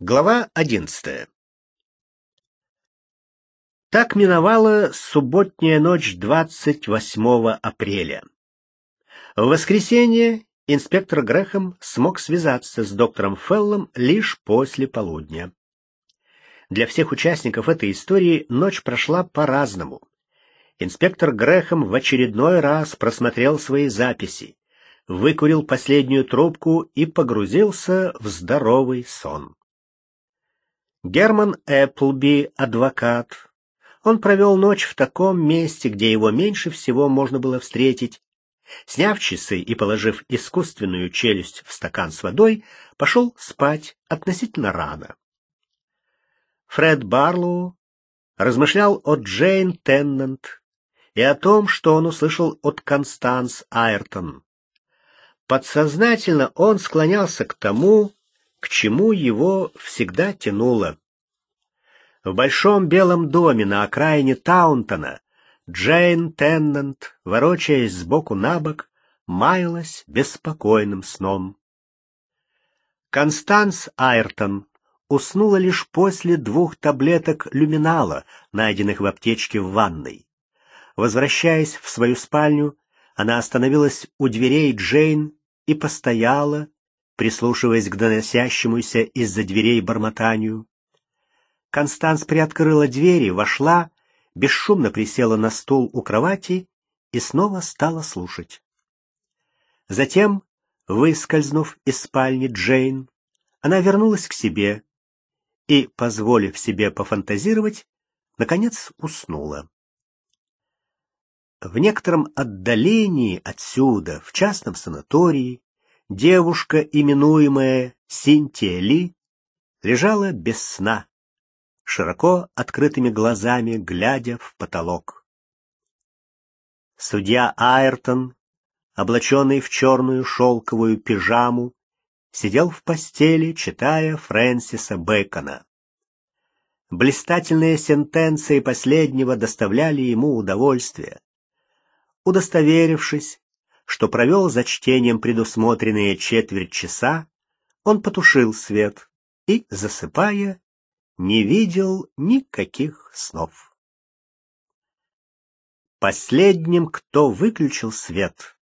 Глава 11. Так миновала субботняя ночь 28 апреля. В воскресенье инспектор Грэхэм смог связаться с доктором Феллом лишь после полудня. Для всех участников этой истории ночь прошла по-разному. Инспектор Грэхэм в очередной раз просмотрел свои записи, выкурил последнюю трубку и погрузился в здоровый сон. Герман Эпплби, адвокат. Он провел ночь в таком месте, где его меньше всего можно было встретить. Сняв часы и положив искусственную челюсть в стакан с водой, пошел спать относительно рано. Фред Барлоу размышлял о Джейн Теннант и о том, что он услышал от Констанс Айртон. Подсознательно он склонялся к тому, к чему его всегда тянуло. В большом белом доме на окраине Таунтона Джейн Теннант, ворочаясь сбоку на бок, маялась беспокойным сном. Констанс Айртон уснула лишь после 2 таблеток люминала, найденных в аптечке в ванной. Возвращаясь в свою спальню, она остановилась у дверей Джейн и постояла, прислушиваясь к доносящемуся из-за дверей бормотанию. Констанс приоткрыла двери, вошла, бесшумно присела на стул у кровати и снова стала слушать. Затем, выскользнув из спальни Джейн, она вернулась к себе и, позволив себе пофантазировать, наконец уснула. В некотором отдалении отсюда, в частном санатории, девушка, именуемая Синтия Ли, лежала без сна, широко открытыми глазами глядя в потолок. Судья Айртон, облаченный в черную шелковую пижаму, сидел в постели, читая Фрэнсиса Бэкона. Блистательные сентенции последнего доставляли ему удовольствие. Удостоверившись, что провел за чтением предусмотренные 15 минут, он потушил свет и, засыпая, не видел никаких снов. Последним, кто выключил свет,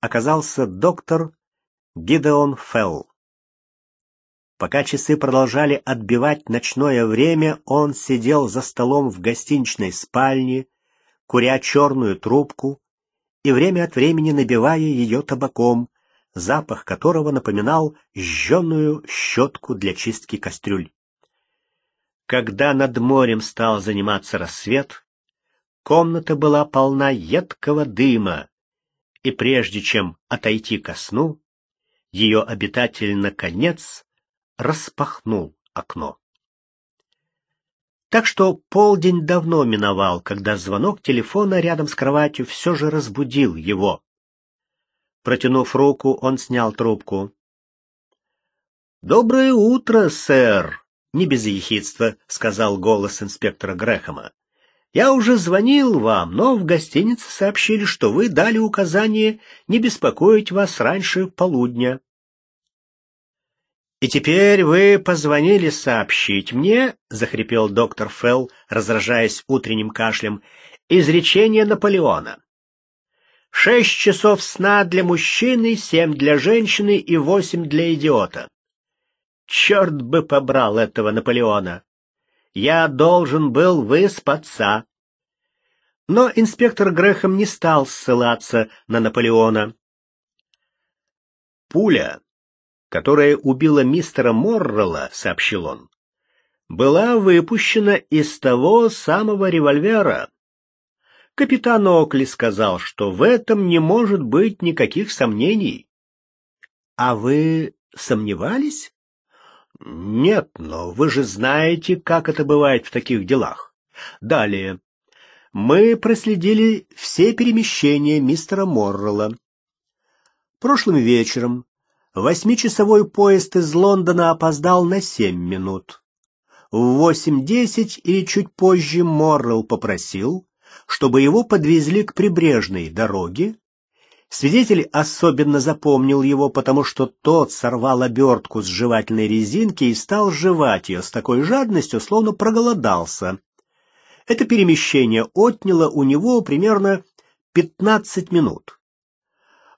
оказался доктор Гидеон Фелл. Пока часы продолжали отбивать ночное время, он сидел за столом в гостиничной спальне, куря черную трубку и время от времени набивая ее табаком, запах которого напоминал жженую щетку для чистки кастрюль. Когда над морем стал заниматься рассвет, комната была полна едкого дыма, и прежде чем отойти ко сну, ее обитатель, наконец, распахнул окно. Так что полдень давно миновал, когда звонок телефона рядом с кроватью все же разбудил его. Протянув руку, он снял трубку. «Доброе утро, сэр!» — не без ехидства, — сказал голос инспектора Грэхэма. «Я уже звонил вам, но в гостинице сообщили, что вы дали указание не беспокоить вас раньше полудня». «И теперь вы позвонили сообщить мне, — захрипел доктор Фелл, раздражаясь утренним кашлем, — изречение Наполеона. 6 часов сна для мужчины, 7 для женщины и 8 для идиота. Черт бы побрал этого Наполеона! Я должен был выспаться». Но инспектор Грэхэм не стал ссылаться на Наполеона. «Пуля, которая убила мистера Моррелла, — сообщил он, — была выпущена из того самого револьвера. Капитан Окли сказал, что в этом не может быть никаких сомнений». «А вы сомневались?» «Нет, но вы же знаете, как это бывает в таких делах. Далее. Мы проследили все перемещения мистера Моррелла. Прошлым вечером 8-часовой поезд из Лондона опоздал на 7 минут. В 8:10 или чуть позже Моррелл попросил, чтобы его подвезли к прибрежной дороге. Свидетель особенно запомнил его, потому что тот сорвал обертку с жевательной резинки и стал жевать ее с такой жадностью, словно проголодался. Это перемещение отняло у него примерно 15 минут.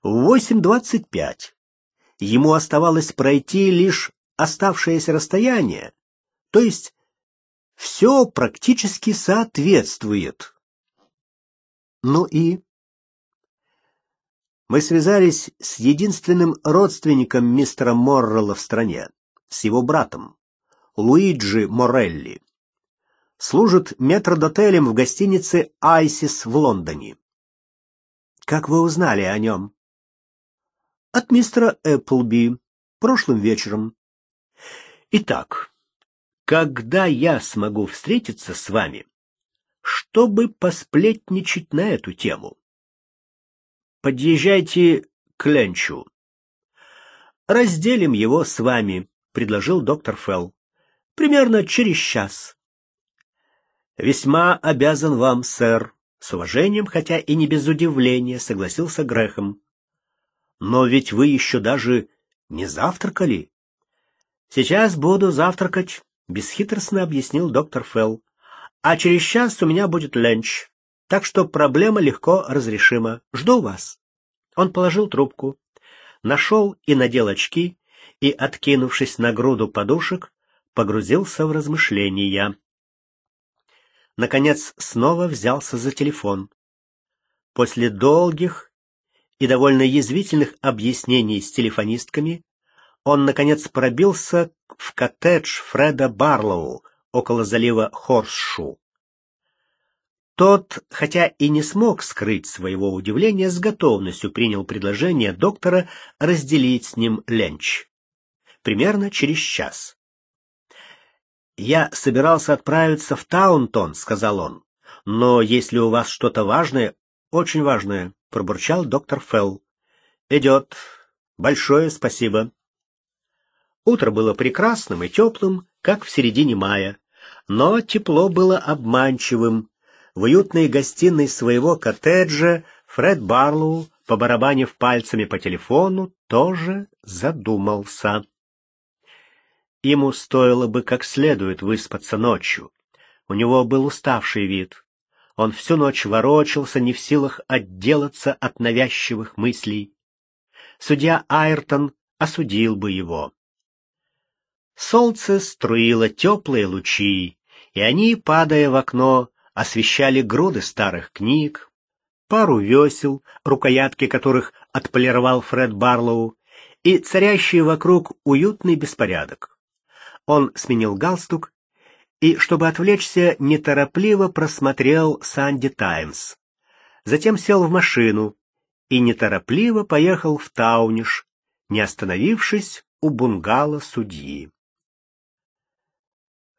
В 8:25 ему оставалось пройти лишь оставшееся расстояние, то есть все практически соответствует. Ну и... Мы связались с единственным родственником мистера Моррелла в стране, с его братом, Луиджи Морелли. Служит метрдотелем в гостинице «Айсис» в Лондоне. Как вы узнали о нем? От мистера Эпплби, прошлым вечером. Итак, когда я смогу встретиться с вами, чтобы посплетничать на эту тему? Подъезжайте к Ленчу. Разделим его с вами, предложил доктор Фелл. Примерно через час. Весьма обязан вам, сэр. С уважением, хотя и не без удивления, согласился Грэхэм. Но ведь вы еще даже не завтракали. Сейчас буду завтракать, бесхитростно объяснил доктор Фелл. А через час у меня будет ленч. Так что проблема легко разрешима. Жду вас. Он положил трубку, нашел и надел очки и, откинувшись на груду подушек, погрузился в размышления. Наконец снова взялся за телефон. После долгих и довольно язвительных объяснений с телефонистками он, наконец, пробился в коттедж Фреда Барлоу около залива Хорсшу. Тот, хотя и не смог скрыть своего удивления, с готовностью принял предложение доктора разделить с ним ленч. Примерно через час. «Я собирался отправиться в Таунтон», — сказал он. «Но если у вас что-то важное, очень важное», — пробурчал доктор Фелл. «Идет. Большое спасибо». Утро было прекрасным и теплым, как в середине мая, но тепло было обманчивым. В уютной гостиной своего коттеджа Фред Барлоу, побарабанив пальцами по телефону, тоже задумался. Ему стоило бы как следует выспаться ночью. У него был уставший вид. Он всю ночь ворочался, не в силах отделаться от навязчивых мыслей. Судья Айртон осудил бы его. Солнце струило теплые лучи, и они, падая в окно, освещали груды старых книг, пару весел, рукоятки которых отполировал Фред Барлоу, и царящий вокруг уютный беспорядок. Он сменил галстук и, чтобы отвлечься, неторопливо просмотрел «Санди Таймс». Затем сел в машину и неторопливо поехал в Тауниш, не остановившись у бунгало судьи.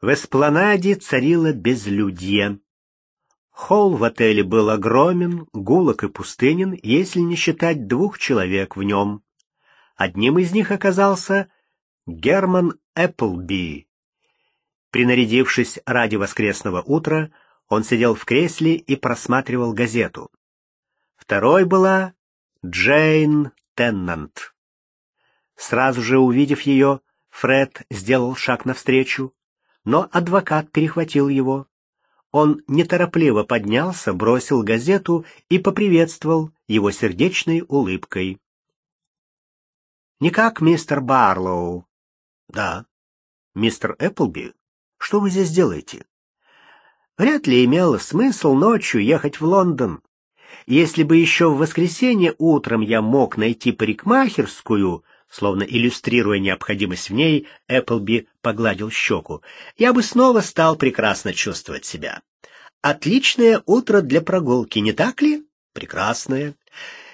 В эспланаде царило безлюдье. Холл в отеле был огромен, гулок и пустынен, если не считать двух человек в нем. Одним из них оказался Герман Эпплби. Принарядившись ради воскресного утра, он сидел в кресле и просматривал газету. Второй была Джейн Теннант. Сразу же увидев ее, Фред сделал шаг навстречу, но адвокат перехватил его. Он неторопливо поднялся, бросил газету и поприветствовал его сердечной улыбкой. «Никак, мистер Барлоу?» «Да». «Мистер Эпплби, что вы здесь делаете?» «Вряд ли имело смысл ночью ехать в Лондон. Если бы еще в воскресенье утром я мог найти парикмахерскую...» Словно иллюстрируя необходимость в ней, Эпплби погладил щеку. «Я бы снова стал прекрасно чувствовать себя. Отличное утро для прогулки, не так ли? Прекрасное.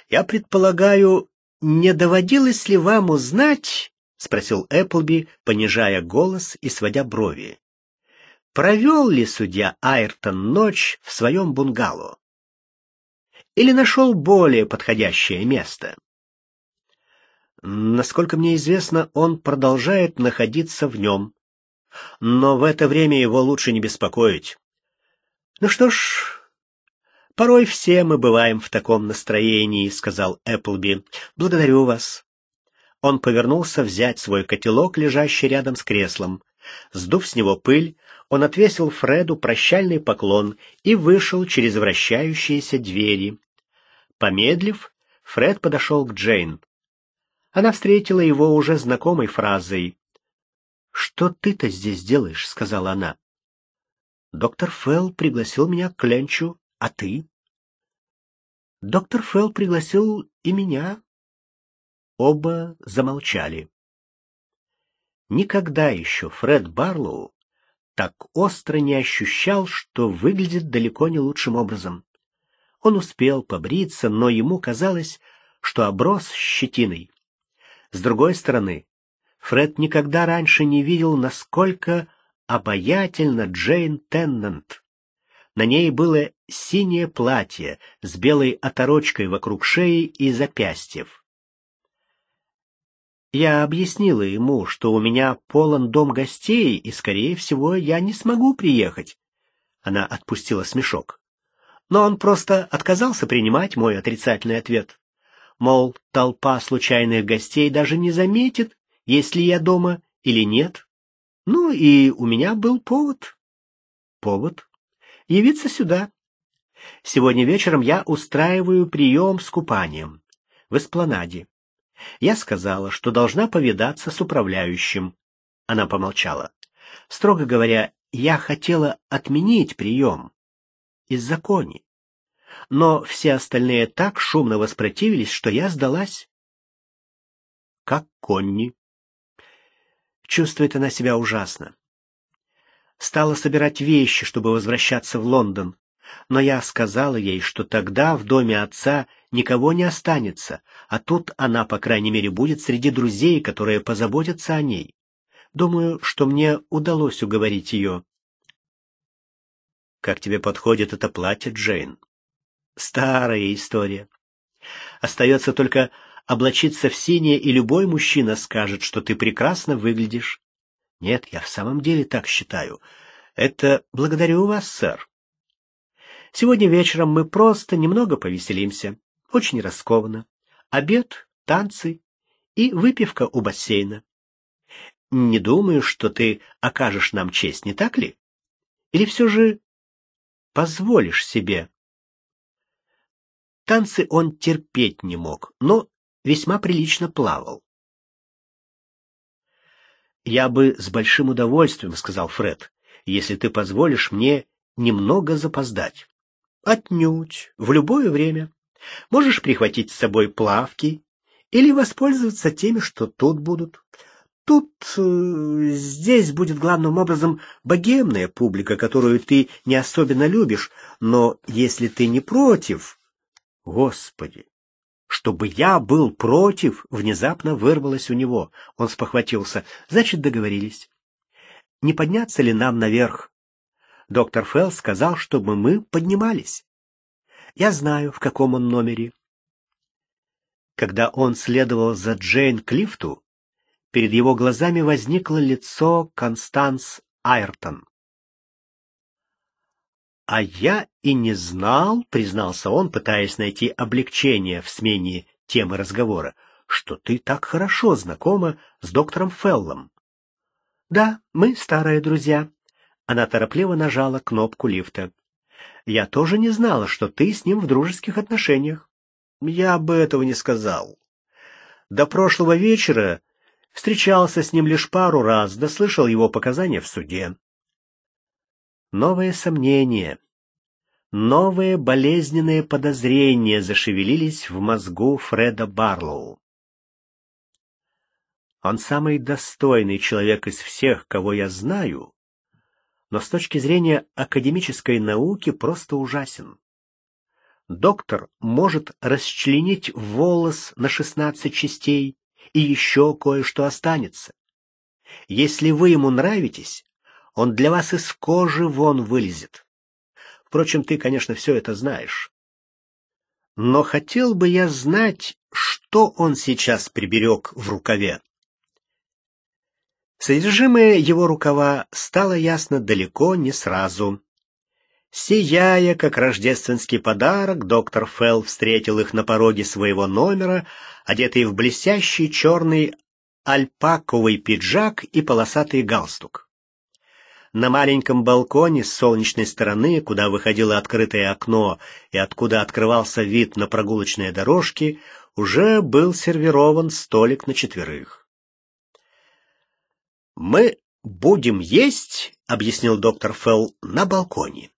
Я предполагаю, не доводилось ли вам узнать, — спросил Эпплби, понижая голос и сводя брови, — провел ли судья Айртон ночь в своем бунгало? Или нашел более подходящее место?» Насколько мне известно, он продолжает находиться в нем. Но в это время его лучше не беспокоить. Ну что ж, «Порой все мы бываем в таком настроении», — сказал Эпплби. «Благодарю вас». Он повернулся взять свой котелок, лежащий рядом с креслом. Сдув с него пыль, он отвесил Фреду прощальный поклон и вышел через вращающиеся двери. Помедлив, Фред подошел к Джейн. Она встретила его уже знакомой фразой. «Что ты-то здесь делаешь?» — сказала она. «Доктор Фелл пригласил меня к ленчу. А ты?» «Доктор Фелл пригласил и меня». Оба замолчали. Никогда еще Фред Барлоу так остро не ощущал, что выглядит далеко не лучшим образом. Он успел побриться, но ему казалось, что оброс щетиной. С другой стороны, Фред никогда раньше не видел, насколько обаятельна Джейн Теннант. На ней было синее платье с белой оторочкой вокруг шеи и запястьев. «Я объяснила ему, что у меня полон дом гостей, и, скорее всего, я не смогу приехать». Она отпустила смешок. Но он просто отказался принимать мой отрицательный ответ. Мол, толпа случайных гостей даже не заметит, есть ли я дома или нет. Ну и у меня был повод. Повод? Явиться сюда. Сегодня вечером я устраиваю прием с купанием в эспланаде. Я сказала, что должна повидаться с управляющим. Она помолчала. Строго говоря, я хотела отменить прием из-за Кони. Но все остальные так шумно воспротивились, что я сдалась. Как Конни. Чувствует она себя ужасно. Стала собирать вещи, чтобы возвращаться в Лондон. Но я сказала ей, что тогда в доме отца никого не останется, а тут она, по крайней мере, будет среди друзей, которые позаботятся о ней. Думаю, что мне удалось уговорить ее. Как тебе подходит это платье, Джейн? Старая история. Остается только облачиться в синее, и любой мужчина скажет, что ты прекрасно выглядишь. Нет, я в самом деле так считаю. Это благодарю вас, сэр. Сегодня вечером мы просто немного повеселимся. Очень раскованно. Обед, танцы и выпивка у бассейна. Не думаю, что ты окажешь нам честь, не так ли? Или все же позволишь себе? Танцы он терпеть не мог, но весьма прилично плавал. «Я бы с большим удовольствием, — сказал Фред, — если ты позволишь мне немного запоздать». «Отнюдь, в любое время. Можешь прихватить с собой плавки или воспользоваться теми, что тут будут. Тут, здесь будет главным образом богемная публика, которую ты не особенно любишь, но если ты не против...» «Господи! Чтобы я был против!» — внезапно вырвалось у него. Он спохватился. «Значит, договорились. Не подняться ли нам наверх? Доктор Фелл сказал, чтобы мы поднимались. Я знаю, в каком он номере». Когда он следовал за Джейн к лифту, перед его глазами возникло лицо Констанс Айртон. «А я и не знал, — признался он, пытаясь найти облегчение в смене темы разговора, — что ты так хорошо знакома с доктором Феллом». «Да, мы старые друзья». Она торопливо нажала кнопку лифта. «Я тоже не знала, что ты с ним в дружеских отношениях». «Я бы этого не сказал. До прошлого вечера встречался с ним лишь пару раз, да слышал его показания в суде». Новые сомнения, новые болезненные подозрения зашевелились в мозгу Фреда Барлоу. Он самый достойный человек из всех, кого я знаю, но с точки зрения академической науки просто ужасен. Доктор может расчленить волос на 16 частей, и еще кое-что останется. Если вы ему нравитесь, он для вас из кожи вон вылезет. Впрочем, ты, конечно, все это знаешь. Но хотел бы я знать, что он сейчас приберег в рукаве». Содержимое его рукава стало ясно далеко не сразу. Сияя, как рождественский подарок, доктор Фелл встретил их на пороге своего номера, одетый в блестящий черный альпаковый пиджак и полосатый галстук. На маленьком балконе с солнечной стороны, куда выходило открытое окно и откуда открывался вид на прогулочные дорожки, уже был сервирован столик на четверых. «Мы будем есть, — объяснил доктор Фелл, — на балконе.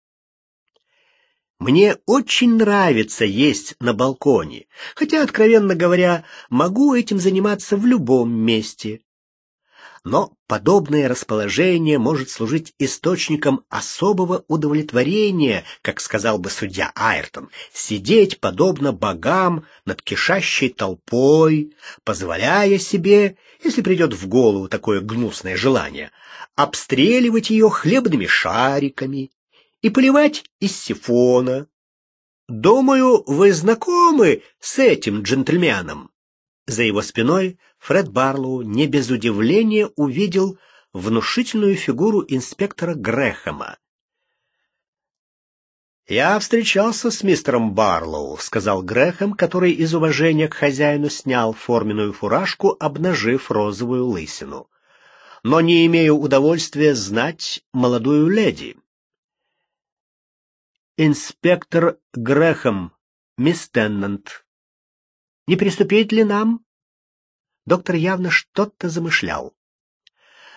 Мне очень нравится есть на балконе, хотя, откровенно говоря, могу этим заниматься в любом месте. Но подобное расположение может служить источником особого удовлетворения, как сказал бы судья Айртон, сидеть, подобно богам, над кишащей толпой, позволяя себе, если придет в голову такое гнусное желание, обстреливать ее хлебными шариками и поливать из сифона. Думаю, вы знакомы с этим джентльменом?» За его спиной Фред Барлоу не без удивления увидел внушительную фигуру инспектора Грэхэма. «Я встречался с мистером Барлоу», — сказал Грэхэм, который из уважения к хозяину снял форменную фуражку, обнажив розовую лысину. «Но не имею удовольствия знать молодую леди». «Инспектор Грэхэм, мисс Теннант, не приступить ли нам?» Доктор явно что-то замышлял.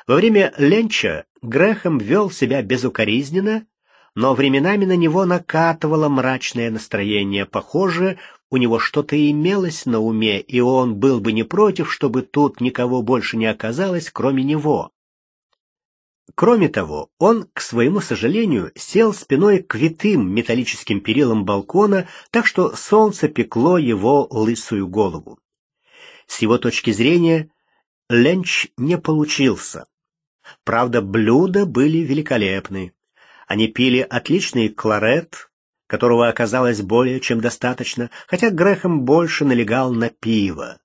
Во время ленча Грэхэм вел себя безукоризненно, но временами на него накатывало мрачное настроение. Похоже, у него что-то имелось на уме, и он был бы не против, чтобы тут никого больше не оказалось, кроме него. Кроме того, он, к своему сожалению, сел спиной к витым металлическим перилам балкона, так что солнце пекло его лысую голову. С его точки зрения, ленч не получился. Правда, блюда были великолепны. Они пили отличный кларет, которого оказалось более чем достаточно, хотя Грэхэм больше налегал на пиво.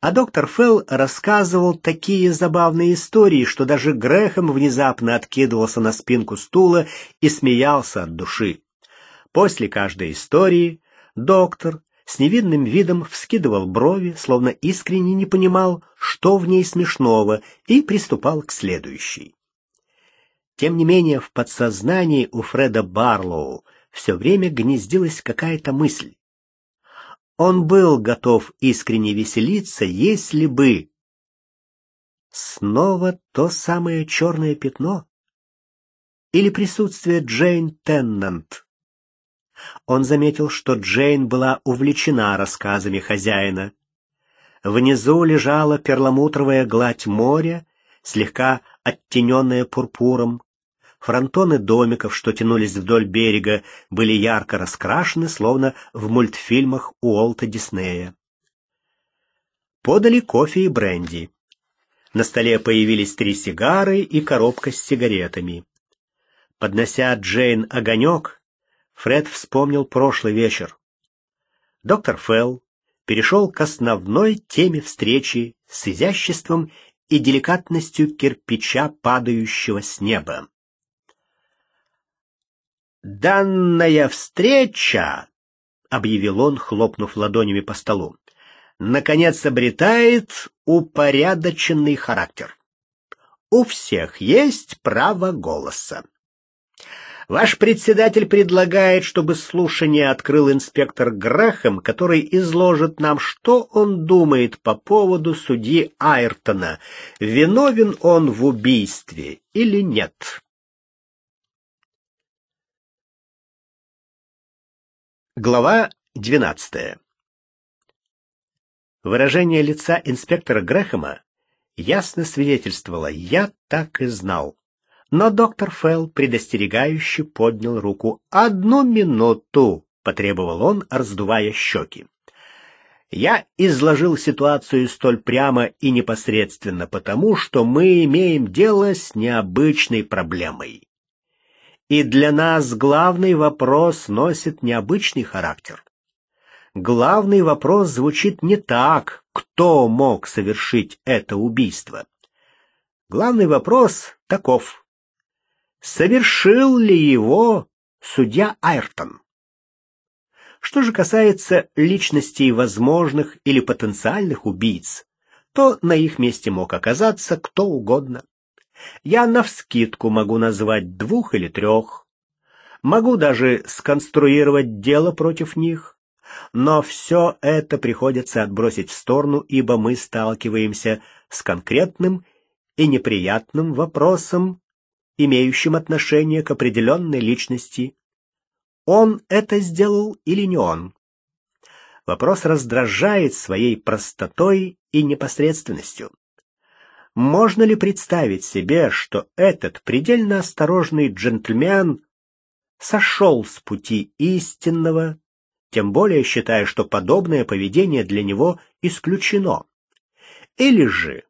А доктор Фелл рассказывал такие забавные истории, что даже Грэхэм внезапно откидывался на спинку стула и смеялся от души. После каждой истории доктор с невинным видом вскидывал брови, словно искренне не понимал, что в ней смешного, и приступал к следующей. Тем не менее, в подсознании у Фреда Барлоу все время гнездилась какая-то мысль. Он был готов искренне веселиться, если бы... Снова то самое черное пятно? Или присутствие Джейн Теннант? Он заметил, что Джейн была увлечена рассказами хозяина. Внизу лежала перламутровая гладь моря, слегка оттененная пурпуром. Фронтоны домиков, что тянулись вдоль берега, были ярко раскрашены, словно в мультфильмах Уолта Диснея. Подали кофе и бренди. На столе появились 3 сигары и коробка с сигаретами. Поднося Джейн огонек, Фред вспомнил прошлый вечер. Доктор Фелл перешел к основной теме встречи с изяществом и деликатностью кирпича, падающего с неба. «Данная встреча, — объявил он, хлопнув ладонями по столу, — наконец обретает упорядоченный характер. У всех есть право голоса. Ваш председатель предлагает, чтобы слушание открыл инспектор Грэхэм, который изложит нам, что он думает по поводу судьи Айртона, виновен он в убийстве или нет». Глава 12. Выражение лица инспектора Грэхэма ясно свидетельствовало: «Я так и знал». Но доктор Фелл предостерегающе поднял руку. «Одну минуту», — потребовал он, раздувая щеки. «Я изложил ситуацию столь прямо и непосредственно потому, что мы имеем дело с необычной проблемой. И для нас главный вопрос носит необычный характер. Главный вопрос звучит не так, кто мог совершить это убийство. Главный вопрос таков: совершил ли его судья Айртон. Что же касается личностей возможных или потенциальных убийц, то на их месте мог оказаться кто угодно. Я навскидку могу назвать 2 или 3. Могу даже сконструировать дело против них. Но все это приходится отбросить в сторону, ибо мы сталкиваемся с конкретным и неприятным вопросом, имеющим отношение к определенной личности. Он это сделал или не он? Вопрос раздражает своей простотой и непосредственностью. Можно ли представить себе, что этот предельно осторожный джентльмен сошел с пути истинного, тем более считая, что подобное поведение для него исключено? Или же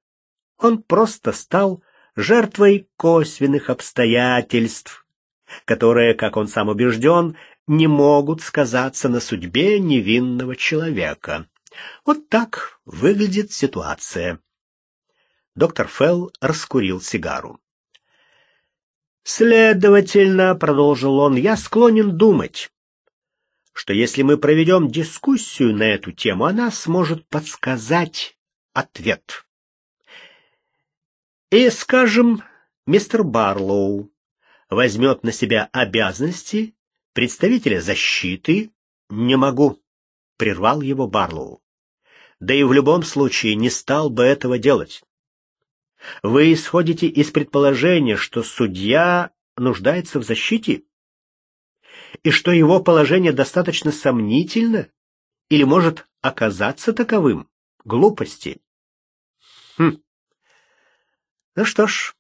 он просто стал жертвой косвенных обстоятельств, которые, как он сам убежден, не могут сказаться на судьбе невинного человека. Вот так выглядит ситуация. Доктор Фелл раскурил сигару. «Следовательно, — продолжил он, — я склонен думать, что если мы проведем дискуссию на эту тему, она сможет подсказать ответ. И, скажем, мистер Барлоу возьмет на себя обязанности представителя защиты». «Не могу», — прервал его Барлоу. «Да и в любом случае не стал бы этого делать. Вы исходите из предположения, что судья нуждается в защите? И что его положение достаточно сомнительно или может оказаться таковым? Глупости». Ну что ж,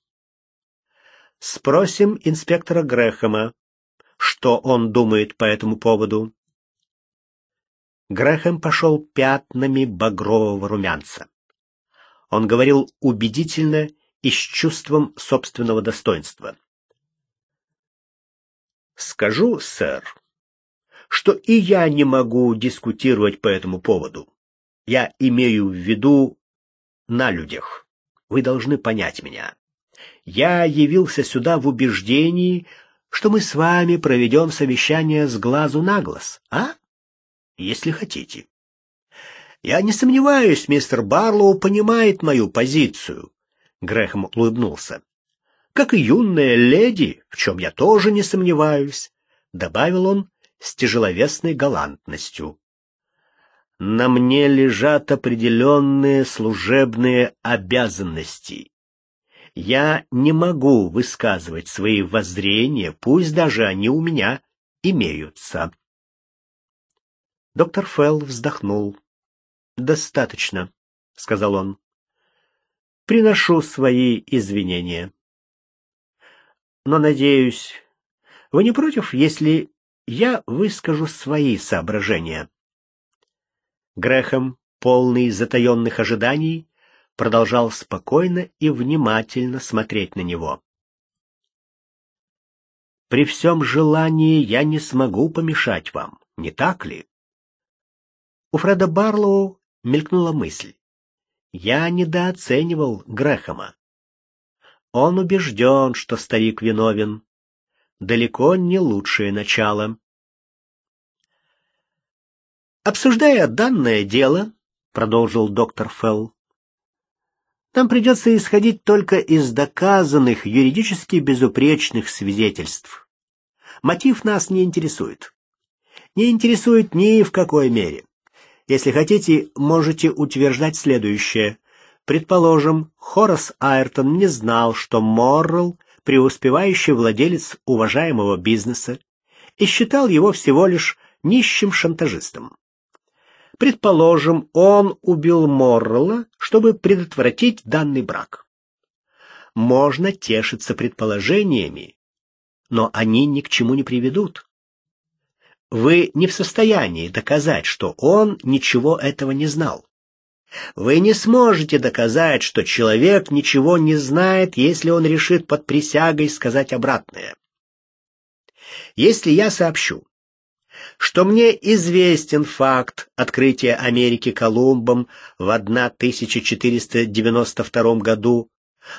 спросим инспектора Грэхэма, что он думает по этому поводу. Грэхэм пошел пятнами багрового румянца. Он говорил убедительно и с чувством собственного достоинства. «Скажу, сэр, что и я не могу дискутировать по этому поводу. Я имею в виду на людях. Вы должны понять меня. Я явился сюда в убеждении, что мы с вами проведем совещание с глазу на глаз, а? Если хотите. Я не сомневаюсь, мистер Барлоу понимает мою позицию». Грэхэм улыбнулся. «Как и юная леди, в чем я тоже не сомневаюсь», — добавил он с тяжеловесной галантностью. «На мне лежат определенные служебные обязанности. Я не могу высказывать свои воззрения, пусть даже они у меня имеются». Доктор Фелл вздохнул. «Достаточно», — сказал он. «Приношу свои извинения. Но, надеюсь, вы не против, если я выскажу свои соображения?» Грэхэм, полный затаенных ожиданий, продолжал спокойно и внимательно смотреть на него. «При всем желании я не смогу помешать вам, не так ли?» У Фреда Барлоу мелькнула мысль. «Я недооценивал Грэхэма. Он убежден, что старик виновен. Далеко не лучшее начало». «Обсуждая данное дело, — продолжил доктор Фелл, — нам придется исходить только из доказанных, юридически безупречных свидетельств. Мотив нас не интересует. Не интересует ни в какой мере. Если хотите, можете утверждать следующее. Предположим, Хорас Айртон не знал, что Моррелл – преуспевающий владелец уважаемого бизнеса и считал его всего лишь нищим шантажистом. Предположим, он убил Моррелла, чтобы предотвратить данный брак. Можно тешиться предположениями, но они ни к чему не приведут. Вы не в состоянии доказать, что он ничего этого не знал. Вы не сможете доказать, что человек ничего не знает, если он решит под присягой сказать обратное. Если я сообщу, что мне известен факт открытия Америки Колумбом в 1492 году,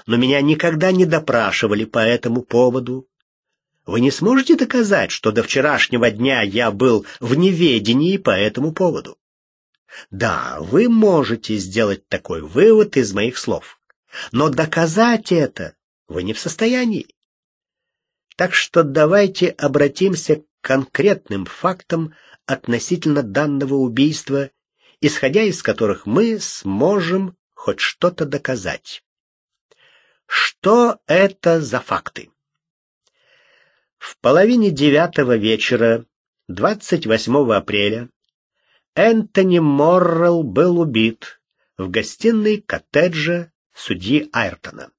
но меня никогда не допрашивали по этому поводу, Вы не сможете доказать, что до вчерашнего дня я был в неведении по этому поводу? Да, вы можете сделать такой вывод из моих слов, но доказать это вы не в состоянии. Так что давайте обратимся к конкретным фактам относительно данного убийства, исходя из которых мы сможем хоть что-то доказать. Что это за факты? В половине девятого вечера 28 апреля Энтони Моррелл был убит в гостиной коттеджа судьи Айртона.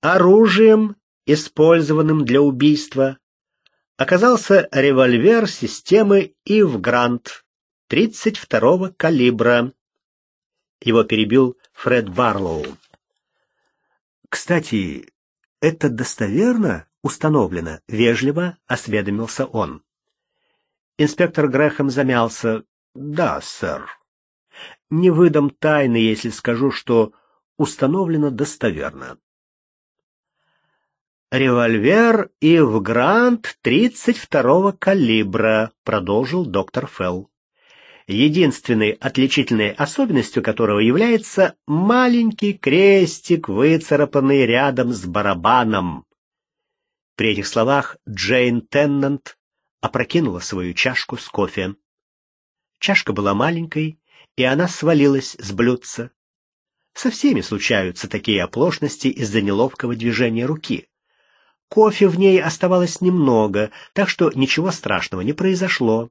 Оружием, использованным для убийства, оказался револьвер системы Ив-Грант 32-го калибра. Его перебил Фред Барлоу. «Кстати, это достоверно установлено?» — вежливо осведомился он. Инспектор Грэхэм замялся. «Да, сэр. Не выдам тайны, если скажу, что установлено достоверно». «Револьвер Ив-Грант 32-го калибра», — продолжил доктор Фелл, единственной отличительной особенностью которого является маленький крестик, выцарапанный рядом с барабаном. При этих словах Джейн Теннант опрокинула свою чашку с кофе. Чашка была маленькой, и она свалилась с блюдца. Со всеми случаются такие оплошности из-за неловкого движения руки. Кофе в ней оставалось немного, так что ничего страшного не произошло.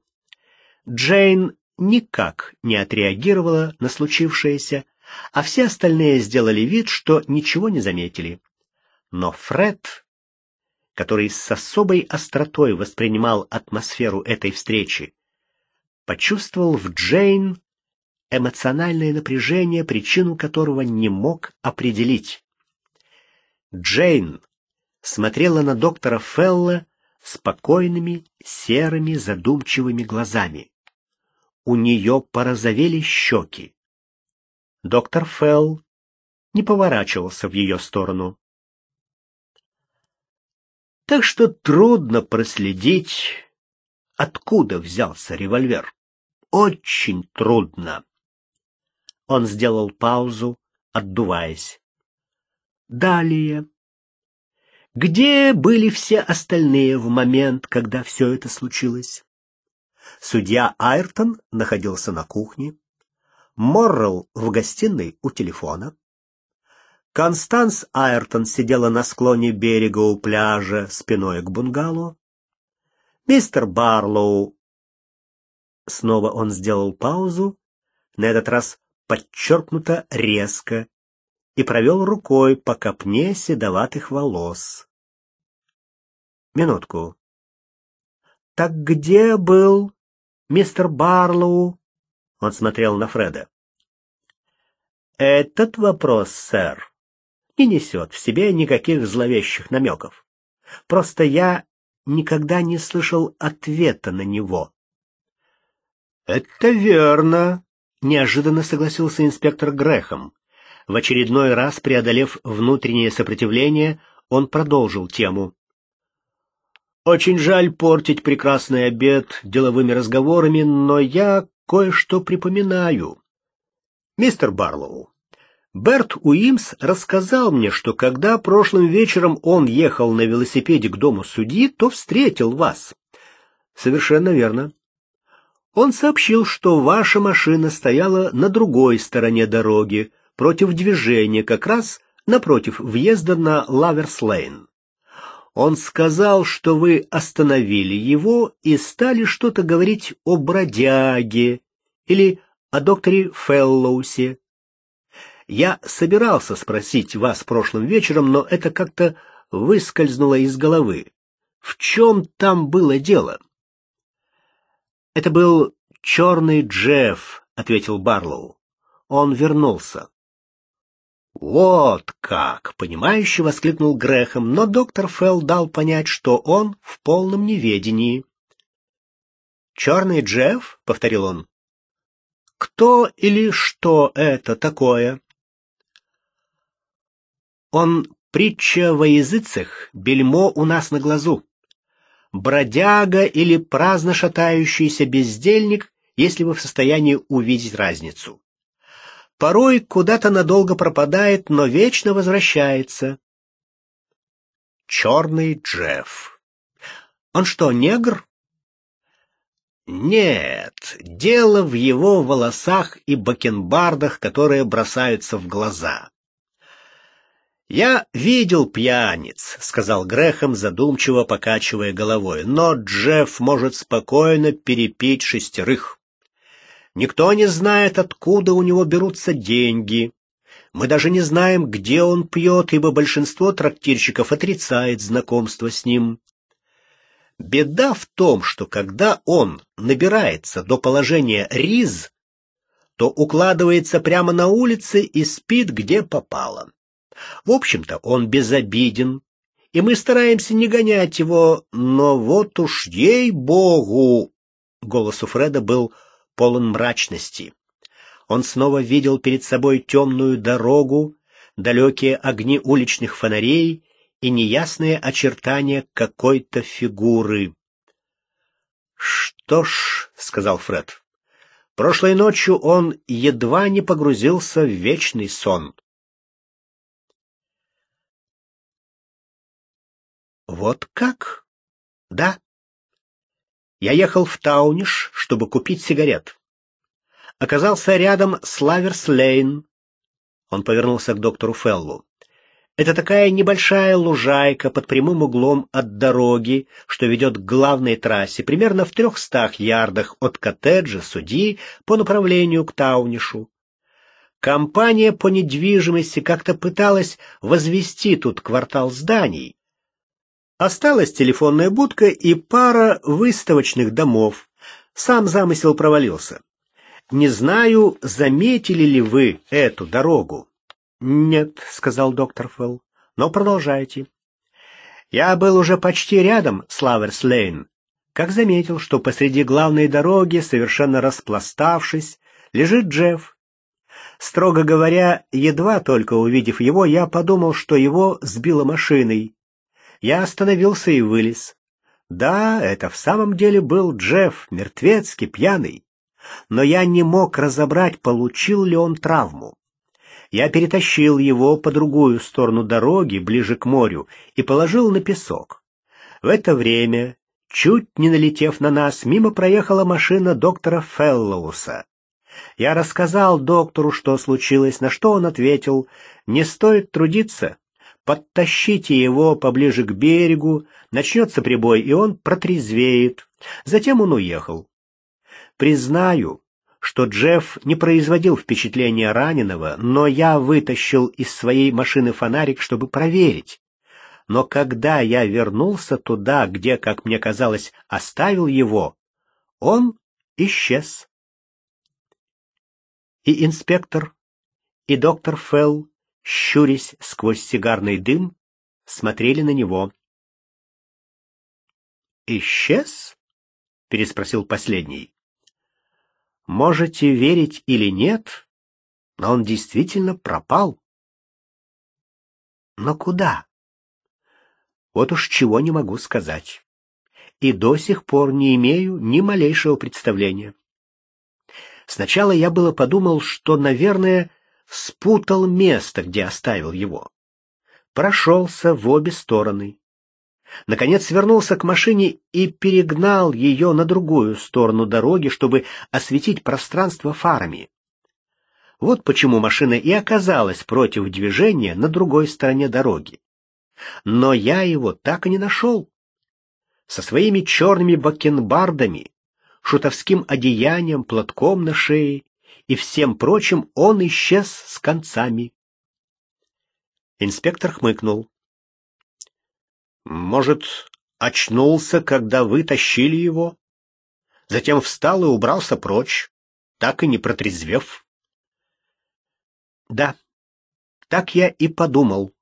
Джейн никак не отреагировала на случившееся, а все остальные сделали вид, что ничего не заметили. Но Фред, который с особой остротой воспринимал атмосферу этой встречи, почувствовал в Джейн эмоциональное напряжение, причину которого не мог определить. Джейн смотрела на доктора Фелла спокойными, серыми, задумчивыми глазами. У нее порозовели щеки. Доктор Фелл не поворачивался в ее сторону. Так что трудно проследить, откуда взялся револьвер. Очень трудно. Он сделал паузу, отдуваясь. Далее. Где были все остальные в момент, когда все это случилось? Судья Айртон находился на кухне, Моррелл в гостиной у телефона. Констанс Айртон сидела на склоне берега у пляжа спиной к бунгало. Мистер Барлоу... Снова он сделал паузу, на этот раз подчеркнуто резко, и провел рукой по копне седоватых волос. Минутку. Так где был мистер Барлоу? Он смотрел на Фреда. Этот вопрос, сэр, не несет в себе никаких зловещих намеков. Просто я никогда не слышал ответа на него. Это верно, неожиданно согласился инспектор Грэхэм. В очередной раз, преодолев внутреннее сопротивление, он продолжил тему. «Очень жаль портить прекрасный обед деловыми разговорами, но я кое-что припоминаю. Мистер Барлоу, Берт Уимс рассказал мне, что когда прошлым вечером он ехал на велосипеде к дому судьи, то встретил вас». «Совершенно верно». «Он сообщил, что ваша машина стояла на другой стороне дороги, против движения, как раз напротив въезда на Лаверс-Лейн. Он сказал, что вы остановили его и стали что-то говорить о бродяге или о докторе Феллоусе. Я собирался спросить вас прошлым вечером, но это как-то выскользнуло из головы. В чем там было дело?» «Это был черный Джефф», — ответил Барлоу. «Он вернулся». «Вот как!» — понимающе воскликнул Грэхэм, но доктор Фелл дал понять, что он в полном неведении. «Черный Джефф?» — повторил он. «Кто или что это такое?» «Он Притча во языцах, бельмо у нас на глазу. Бродяга или праздно шатающийся бездельник, если вы в состоянии увидеть разницу. Порой куда-то надолго пропадает, но вечно возвращается. Черный Джефф. Он что, негр? Нет, дело в его волосах и бакенбардах, которые бросаются в глаза. «Я видел пьяниц», — сказал Грэхэм, задумчиво покачивая головой, «но Джефф может спокойно перепить шестерых. Никто не знает, откуда у него берутся деньги. Мы даже не знаем, где он пьет, ибо большинство трактирщиков отрицает знакомство с ним. Беда в том, что когда он набирается до положения риз, то укладывается прямо на улице и спит, где попало». В общем-то, он безобиден, и мы стараемся не гонять его, но вот уж ей-богу! Голос у Фреда был полон мрачности. Он снова видел перед собой темную дорогу, далекие огни уличных фонарей и неясные очертания какой-то фигуры. «Что ж», — сказал Фред, — «прошлой ночью он едва не погрузился в вечный сон». Вот как? Да. Я ехал в Тауниш, чтобы купить сигарет. Оказался рядом с Лаверс-Лейн. Он повернулся к доктору Феллу. Это такая небольшая лужайка под прямым углом от дороги, что ведет к главной трассе, примерно в 300 ярдах от коттеджа судьи по направлению к Таунишу. Компания по недвижимости как-то пыталась возвести тут квартал зданий. Осталась телефонная будка и пара выставочных домов. Сам замысел провалился. Не знаю, заметили ли вы эту дорогу. Нет, сказал доктор Фелл, но продолжайте. Я был уже почти рядом с Лаверс-Лейн, как заметил, что посреди главной дороги, совершенно распластавшись, лежит Джефф. Строго говоря, едва только увидев его, я подумал, что его сбило машиной. Я остановился и вылез. Да, это в самом деле был Джефф, мертвецкий, пьяный. Но я не мог разобрать, получил ли он травму. Я перетащил его по другую сторону дороги, ближе к морю, и положил на песок. В это время, чуть не налетев на нас, мимо проехала машина доктора Феллоуса. Я рассказал доктору, что случилось, на что он ответил: «Не стоит трудиться. Подтащите его поближе к берегу, начнется прибой, и он протрезвеет». Затем он уехал. Признаю, что Джефф не производил впечатления раненого, но я вытащил из своей машины фонарик, чтобы проверить. Но когда я вернулся туда, где, как мне казалось, оставил его, он исчез. И инспектор, и доктор Фелл, щурясь сквозь сигарный дым, смотрели на него. «Исчез?» — переспросил последний. «Можете верить или нет, но он действительно пропал». «Но куда?» «Вот уж чего не могу сказать. И до сих пор не имею ни малейшего представления. Сначала я было подумал, что, наверное, спутал место, где оставил его. Прошелся в обе стороны. Наконец вернулся к машине и перегнал ее на другую сторону дороги, чтобы осветить пространство фарами. Вот почему машина и оказалась против движения на другой стороне дороги. Но я его так и не нашел. Со своими черными бакенбардами, шутовским одеянием, платком на шее и всем прочим он исчез с концами». Инспектор хмыкнул. «Может, очнулся, когда вы тащили его? Затем встал и убрался прочь, так и не протрезвев?» «Да, так я и подумал».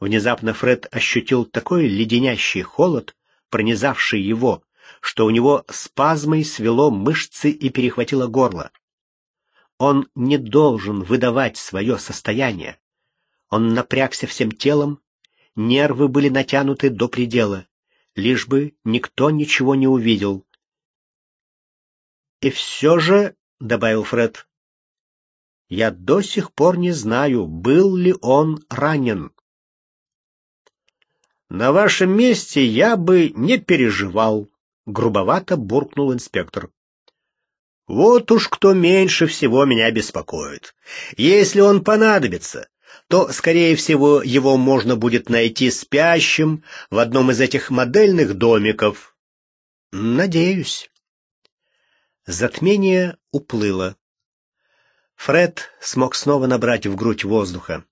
Внезапно Фред ощутил такой леденящий холод, пронизавший его, что у него спазмой свело мышцы и перехватило горло. Он не должен выдавать свое состояние. Он напрягся всем телом, нервы были натянуты до предела, лишь бы никто ничего не увидел. «И все же», — добавил Фред, — «я до сих пор не знаю, был ли он ранен». «На вашем месте я бы не переживал», — грубовато буркнул инспектор. «Вот уж кто меньше всего меня беспокоит. Если он понадобится, то, скорее всего, его можно будет найти спящим в одном из этих модельных домиков». «Надеюсь». Затмение уплыло. Фред смог снова набрать в грудь воздуха.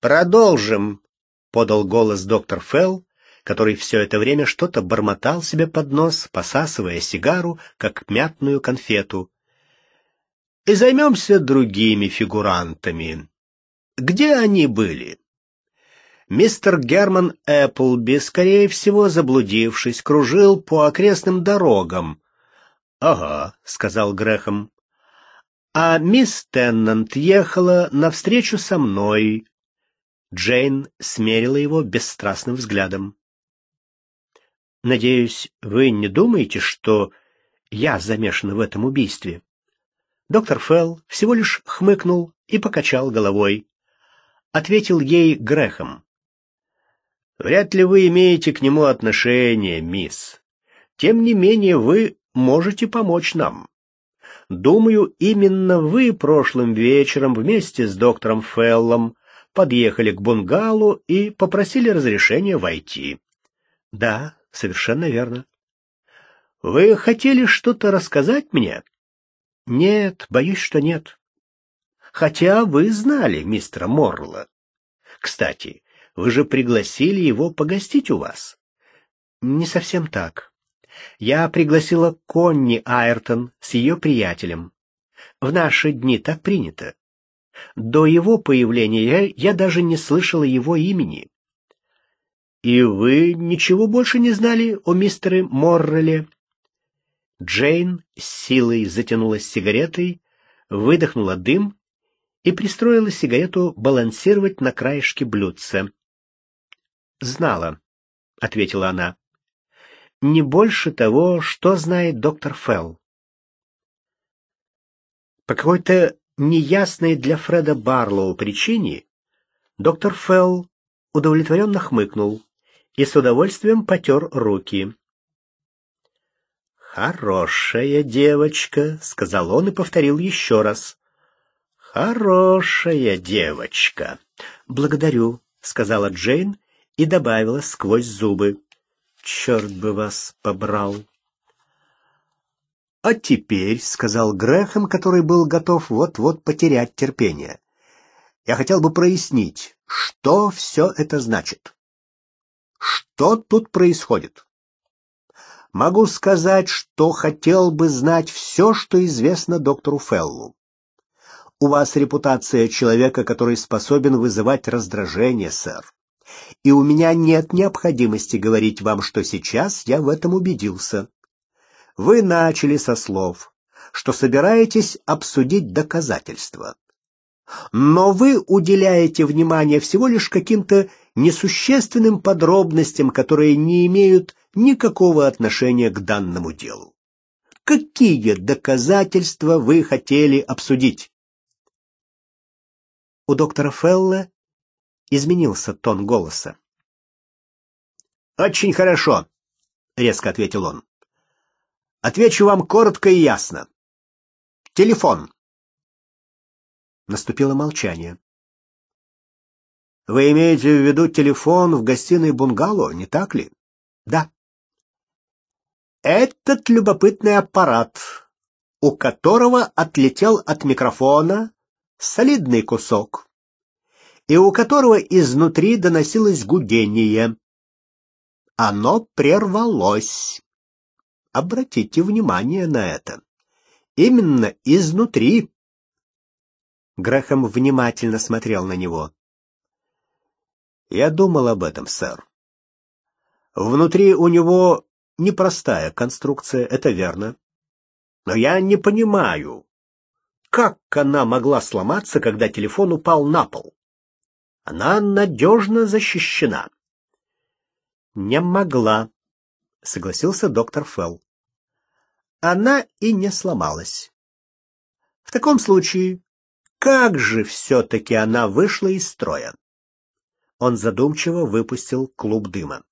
«Продолжим», — подал голос доктор Фелл, который все это время что-то бормотал себе под нос, посасывая сигару, как мятную конфету. «И займемся другими фигурантами. Где они были?» Мистер Герман Эпплби, скорее всего, заблудившись, кружил по окрестным дорогам. «Ага», — сказал Грэхэм. «А мисс Теннант ехала навстречу со мной». Джейн смерила его бесстрастным взглядом. «Надеюсь, вы не думаете, что я замешана в этом убийстве?» Доктор Фелл всего лишь хмыкнул и покачал головой. Ответил ей Грэхэм. «Вряд ли вы имеете к нему отношение, мисс. Тем не менее, вы можете помочь нам. Думаю, именно вы прошлым вечером вместе с доктором Феллом подъехали к бунгало и попросили разрешения войти». «Да, совершенно верно». «Вы хотели что-то рассказать мне?» «Нет, боюсь, что нет». «Хотя вы знали мистера Морла. Кстати, вы же пригласили его погостить у вас». «Не совсем так. Я пригласила Конни Айртон с ее приятелем. В наши дни так принято. До его появления я даже не слышала его имени». «И вы ничего больше не знали о мистере Морреле?» Джейн с силой затянулась сигаретой, выдохнула дым и пристроила сигарету балансировать на краешке блюдца. «Знала», — ответила она, — «не больше того, что знает доктор Фелл». По какой-то неясной для Фреда Барлоу причине доктор Фелл удовлетворенно хмыкнул и с удовольствием потер руки. «Хорошая девочка», — сказал он и повторил еще раз. «Хорошая девочка». «Благодарю», — сказала Джейн и добавила сквозь зубы. «Черт бы вас побрал». «А теперь», — сказал Грэхэм, который был готов вот-вот потерять терпение, — «я хотел бы прояснить, что все это значит. Что тут происходит? Могу сказать, что хотел бы знать все, что известно доктору Феллу. У вас репутация человека, который способен вызывать раздражение, сэр. И у меня нет необходимости говорить вам, что сейчас я в этом убедился. Вы начали со слов, что собираетесь обсудить доказательства. Но вы уделяете внимание всего лишь каким-то несущественным подробностям, которые не имеют никакого отношения к данному делу. Какие доказательства вы хотели обсудить?» У доктора Фелла изменился тон голоса. «Очень хорошо», — резко ответил он. «Отвечу вам коротко и ясно. Телефон». Наступило молчание. «Вы имеете в виду телефон в гостиной бунгало, не так ли?» «Да». «Этот любопытный аппарат, у которого отлетел от микрофона солидный кусок, и у которого изнутри доносилось гудение. Оно прервалось. Обратите внимание на это. Именно изнутри». Грэхэм внимательно смотрел на него. «Я думал об этом, сэр. Внутри у него непростая конструкция, это верно. Но я не понимаю, Как она могла сломаться, когда телефон упал на пол? Она надежно защищена. Не могла, согласился доктор Фелл. Она и не сломалась. В таком случае, как же все-таки она вышла из строя? Он задумчиво выпустил клуб дыма.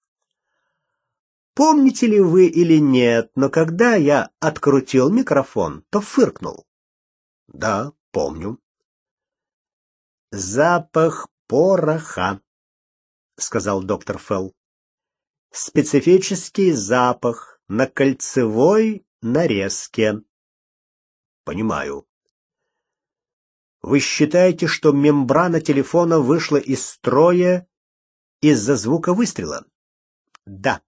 Помните ли вы или нет, но когда я открутил микрофон, то фыркнул. Да, помню. Запах пороха, сказал доктор Фелл. Специфический запах на кольцевой нарезке. Понимаю. Вы считаете, что мембрана телефона вышла из строя из-за звука выстрела? Да.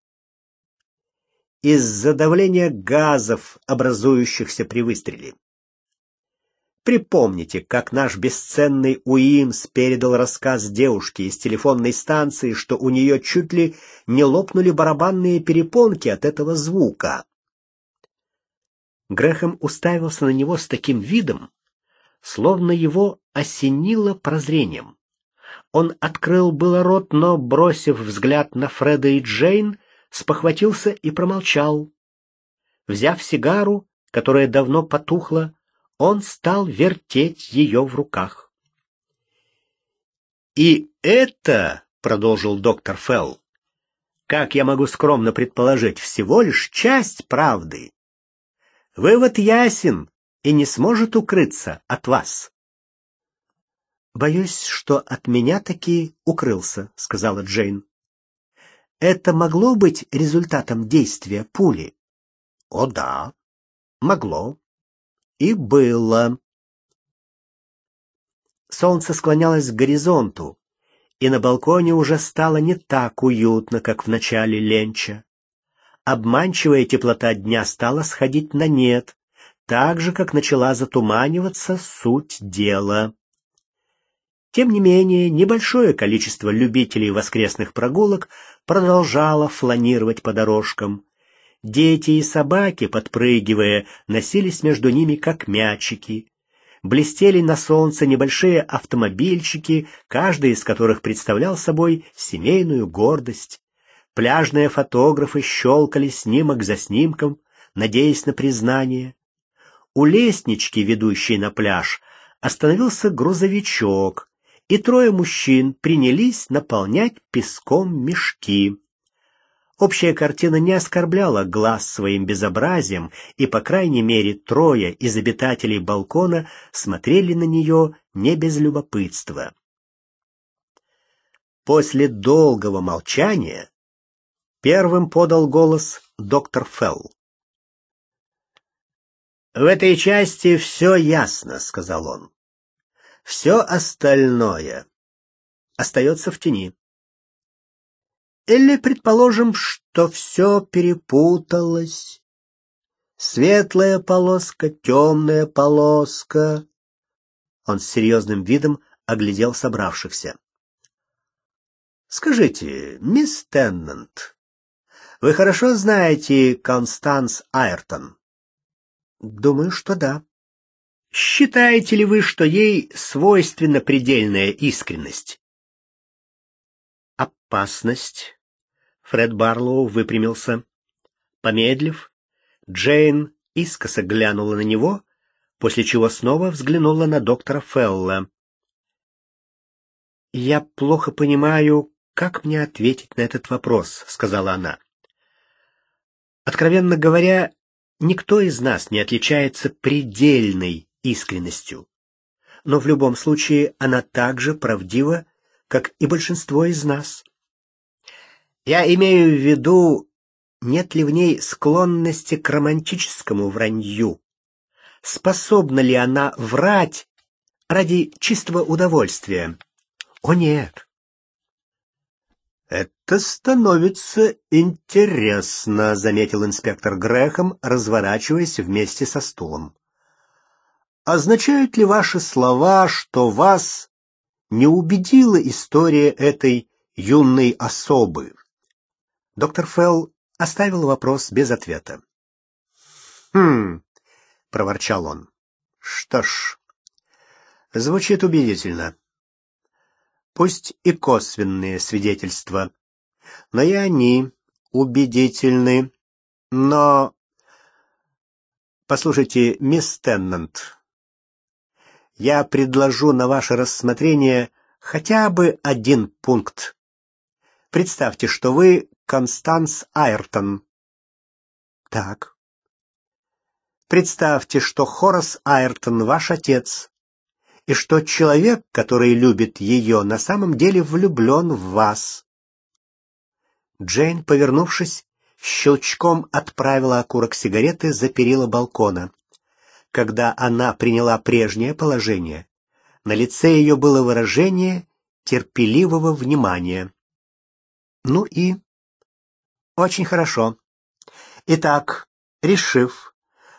Из-за давления газов, образующихся при выстреле. Припомните, как наш бесценный Уимс передал рассказ девушке из телефонной станции, что у нее чуть ли не лопнули барабанные перепонки от этого звука. Грэхэм уставился на него с таким видом, словно его осенило прозрением. Он открыл было рот, но, бросив взгляд на Фреда и Джейн, спохватился и промолчал. Взяв сигару, которая давно потухла, он стал вертеть ее в руках. «И это, — продолжил доктор Фелл, — как я могу скромно предположить, всего лишь часть правды. Вывод ясен и не сможет укрыться от вас». «Боюсь, что от меня таки укрылся», — сказала Джейн. «Это могло быть результатом действия пули?» «О да, могло». И было. Солнце склонялось к горизонту, и на балконе уже стало не так уютно, как в начале ленча. Обманчивая теплота дня стала сходить на нет, так же, как начала затуманиваться суть дела. Тем не менее, небольшое количество любителей воскресных прогулок продолжало фланировать по дорожкам. Дети и собаки, подпрыгивая, носились между ними, как мячики. Блестели на солнце небольшие автомобильчики, каждый из которых представлял собой семейную гордость. Пляжные фотографы щелкали снимок за снимком, надеясь на признание. У лестнички, ведущей на пляж, остановился грузовичок, и трое мужчин принялись наполнять песком мешки. Общая картина не оскорбляла глаз своим безобразием, и, по крайней мере, трое из обитателей балкона смотрели на нее не без любопытства. После долгого молчания первым подал голос доктор Фелл. «В этой части все ясно», — сказал он. «Все остальное остается в тени. Или предположим, что все перепуталось. Светлая полоска, темная полоска». Он с серьезным видом оглядел собравшихся. «Скажите, мисс Теннант, вы хорошо знаете Констанс Айртон?» «Думаю, что да». «Считаете ли вы, что ей свойственна предельная искренность?» «Опасность». Фред Барлоу выпрямился. Помедлив, Джейн искоса глянула на него, после чего снова взглянула на доктора Фелла. «Я плохо понимаю, как мне ответить на этот вопрос», — сказала она. «Откровенно говоря, никто из нас не отличается предельной искренностью, но в любом случае она также правдива, как и большинство из нас. Я имею в виду, нет ли в ней склонности к романтическому вранью? Способна ли она врать ради чистого удовольствия? О, нет!» «Это становится интересно», — заметил инспектор Грэхэм, разворачиваясь вместе со стулом. «Означают ли ваши слова, что вас не убедила история этой юной особы?» Доктор Фелл оставил вопрос без ответа. «Хм», — проворчал он. «Что ж, Звучит убедительно. Пусть и косвенные свидетельства, но и они убедительны. Но... Послушайте, мисс Теннант, я предложу на ваше рассмотрение хотя бы один пункт. Представьте, что вы Констанс Айртон. Так. Представьте, что Хорас Айртон ваш отец, и что человек, который любит ее, на самом деле влюблен в вас. Джейн, повернувшись, щелчком отправила окурок сигареты за перила балкона. Когда она приняла прежнее положение, на лице ее было выражение терпеливого внимания. Ну и... Очень хорошо. Итак, решив,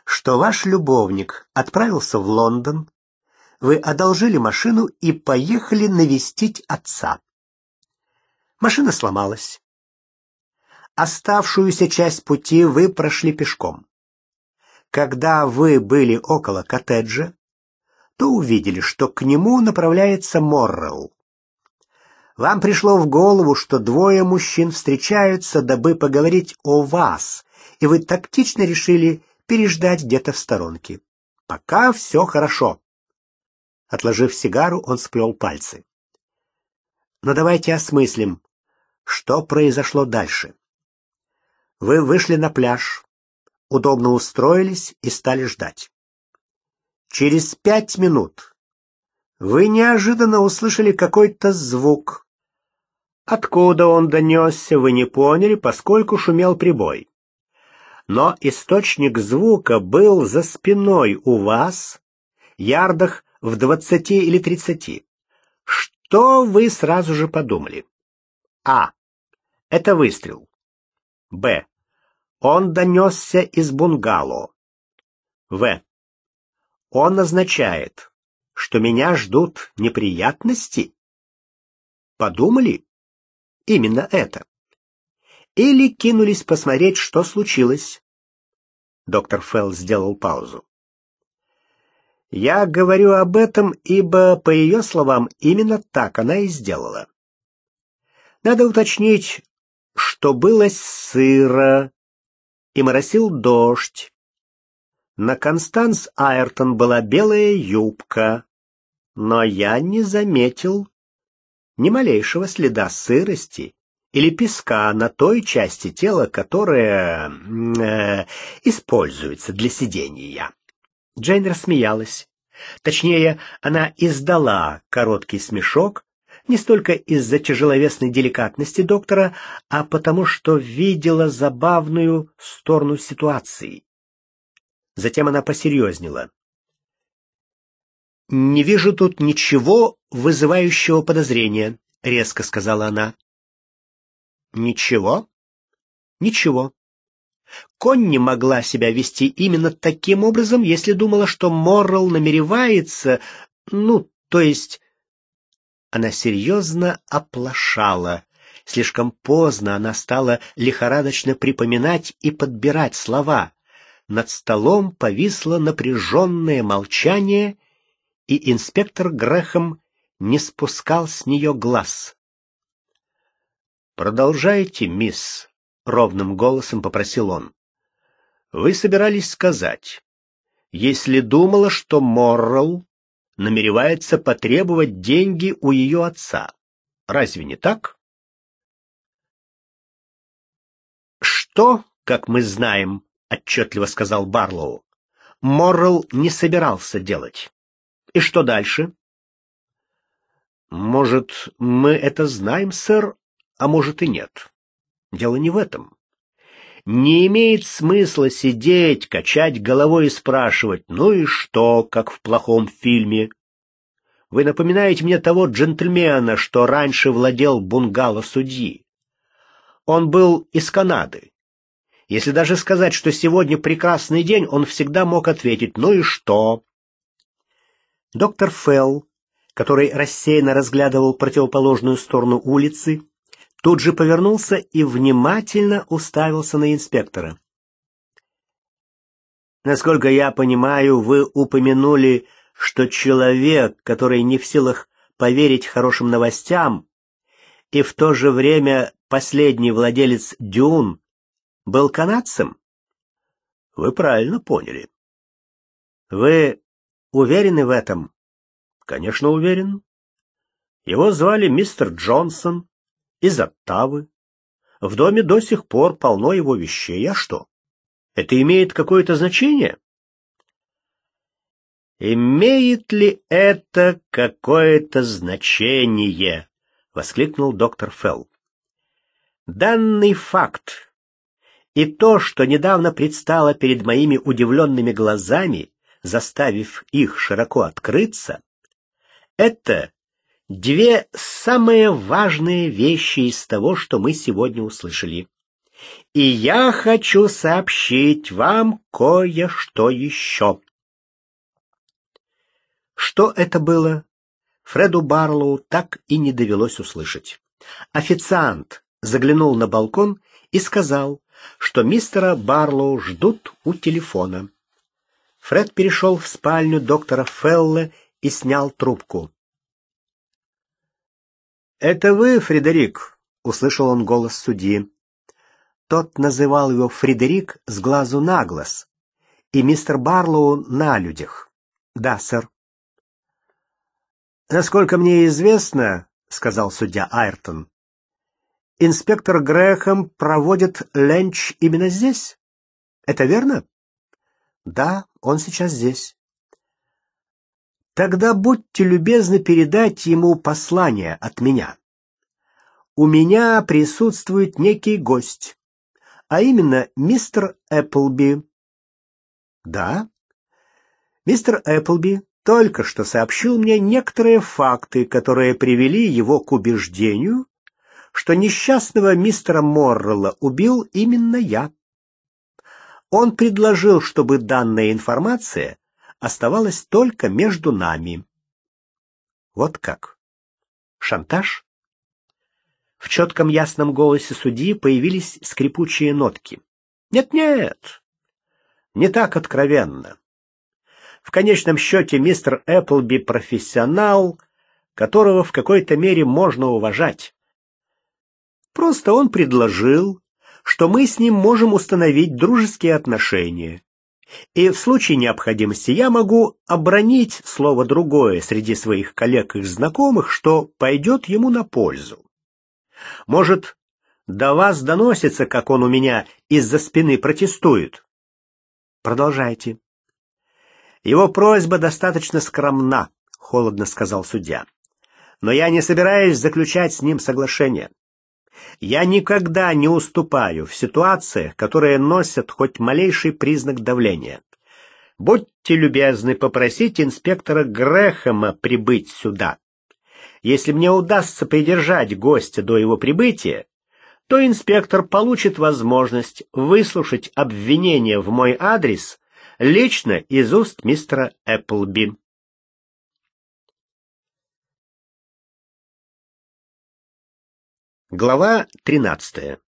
что ваш любовник отправился в Лондон, вы одолжили машину и поехали навестить отца. Машина сломалась. Оставшуюся часть пути вы прошли пешком. Когда вы были около коттеджа, то увидели, что к нему направляется Моррелл. Вам пришло в голову, что двое мужчин встречаются, дабы поговорить о вас, и вы тактично решили переждать где-то в сторонке. Пока все хорошо. Отложив сигару, он сплел пальцы. Но давайте осмыслим, что произошло дальше. Вы вышли на пляж, удобно устроились и стали ждать. Через 5 минут вы неожиданно услышали какой-то звук. Откуда он донесся, вы не поняли, поскольку шумел прибой. Но источник звука был за спиной у вас, ярдах в 20 или 30. Что вы сразу же подумали? А. Это выстрел. Б. Он донесся из бунгало. В. Он означает, что меня ждут неприятности. Подумали? Именно это. Или кинулись посмотреть, что случилось. Доктор Фелл сделал паузу. Я говорю об этом, ибо, по ее словам, именно так она и сделала. Надо уточнить, что было сыро и моросил дождь. На Констанс Айртон была белая юбка, но я не заметил ни малейшего следа сырости или песка на той части тела, которая используется для сидения. Джейн рассмеялась. Точнее, она издала короткий смешок, не столько из-за тяжеловесной деликатности доктора, а потому что видела забавную сторону ситуации. Затем она посерьезнела. «Не вижу тут ничего вызывающего подозрения», — резко сказала она. «Ничего? Ничего. Конни могла себя вести именно таким образом, если думала, что Моррелл намеревается... Ну, то есть...» Она серьезно оплошала. Слишком поздно она стала лихорадочно припоминать и подбирать слова. Над столом повисло напряженное молчание, и инспектор Грэхэм не спускал с нее глаз. «Продолжайте, мисс», — ровным голосом попросил он. «Вы собирались сказать, если думала, что Моррелл намеревается потребовать деньги у ее отца. Разве не так? Что, как мы знаем, — отчетливо сказал Барлоу, — Моррелл не собирался делать. И что дальше? Может, мы это знаем, сэр, а может и нет. Дело не в этом. Не имеет смысла сидеть, качать головой и спрашивать, ну и что, как в плохом фильме. Вы напоминаете мне того джентльмена, что раньше владел бунгало судьи. Он был из Канады. Если даже сказать, что сегодня прекрасный день, он всегда мог ответить, ну и что. Доктор Фелл, который рассеянно разглядывал противоположную сторону улицы, тут же повернулся и внимательно уставился на инспектора. «Насколько я понимаю, вы упомянули, что человек, который не в силах поверить хорошим новостям, и в то же время последний владелец Дюн был канадцем? Вы правильно поняли. Вы уверены в этом? Конечно, уверен. Его звали мистер Джонсон из Оттавы. В доме до сих пор полно его вещей. А что? Это имеет какое-то значение? Имеет ли это какое-то значение? Воскликнул доктор Фелл. Данный факт и то, что недавно предстало перед моими удивленными глазами, заставив их широко открыться, это две самые важные вещи из того, что мы сегодня услышали. И я хочу сообщить вам кое-что еще. Что это было, Фреду Барлоу так и не довелось услышать. Официант заглянул на балкон и сказал, что мистера Барлоу ждут у телефона. Фред перешел в спальню доктора Фелла и снял трубку. «Это вы, Фредерик?» — услышал он голос судьи. Тот называл его Фредерик с глазу на глаз, и мистер Барлоу на людях. «Да, сэр». «Насколько мне известно, — сказал судья Айртон, — инспектор Грэхэм проводит ленч именно здесь. Это верно?» «Да, он сейчас здесь». «Тогда будьте любезны передать ему послание от меня. У меня присутствует некий гость, а именно мистер Эпплби». «Да?» «Мистер Эпплби только что сообщил мне некоторые факты, которые привели его к убеждению, что несчастного мистера Моррелла убил именно я. Он предложил, чтобы данная информация оставалось только между нами». Вот как? Шантаж? В четком ясном голосе судьи появились скрипучие нотки. Нет-нет, не так откровенно. В конечном счете мистер Эпплби профессионал, которого в какой-то мере можно уважать. Просто он предложил, что мы с ним можем установить дружеские отношения. И в случае необходимости я могу обронить слово другое среди своих коллег и знакомых, что пойдет ему на пользу. Может, до вас доносится, как он у меня из-за спины протестует? Продолжайте. Его просьба достаточно скромна, холодно сказал судья. Но я не собираюсь заключать с ним соглашение. Я никогда не уступаю в ситуациях, которые носят хоть малейший признак давления. Будьте любезны попросить инспектора Грэхэма прибыть сюда. Если мне удастся придержать гостя до его прибытия, то инспектор получит возможность выслушать обвинение в мой адрес лично из уст мистера Эпплби». Глава 13.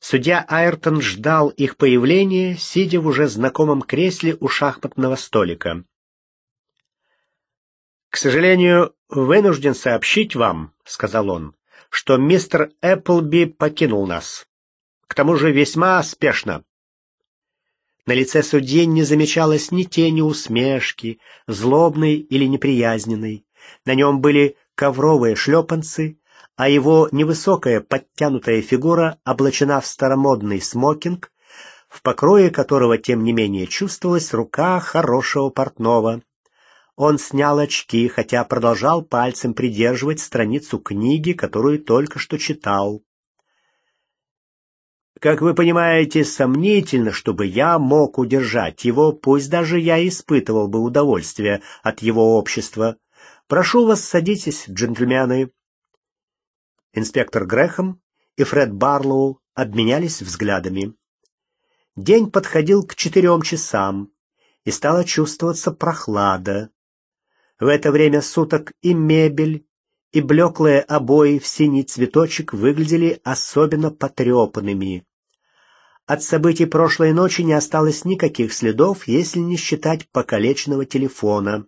Судья Айртон ждал их появления, сидя в уже знакомом кресле у шахматного столика. «К сожалению, вынужден сообщить вам, — сказал он, — что мистер Эпплби покинул нас. К тому же весьма спешно». На лице судьи не замечалось ни тени усмешки, злобной или неприязненной. На нем были ковровые шлепанцы, а его невысокая подтянутая фигура облачена в старомодный смокинг, в покрое которого, тем не менее, чувствовалась рука хорошего портного. Он снял очки, хотя продолжал пальцем придерживать страницу книги, которую только что читал. «Как вы понимаете, сомнительно, чтобы я мог удержать его, пусть даже я испытывал бы удовольствие от его общества. Прошу вас, садитесь, джентльмены». Инспектор Грэхэм и Фред Барлоу обменялись взглядами. День подходил к 4 часам, и стала чувствоваться прохлада. В это время суток и мебель, и блеклые обои в синий цветочек выглядели особенно потрепанными. От событий прошлой ночи не осталось никаких следов, если не считать покалеченного телефона.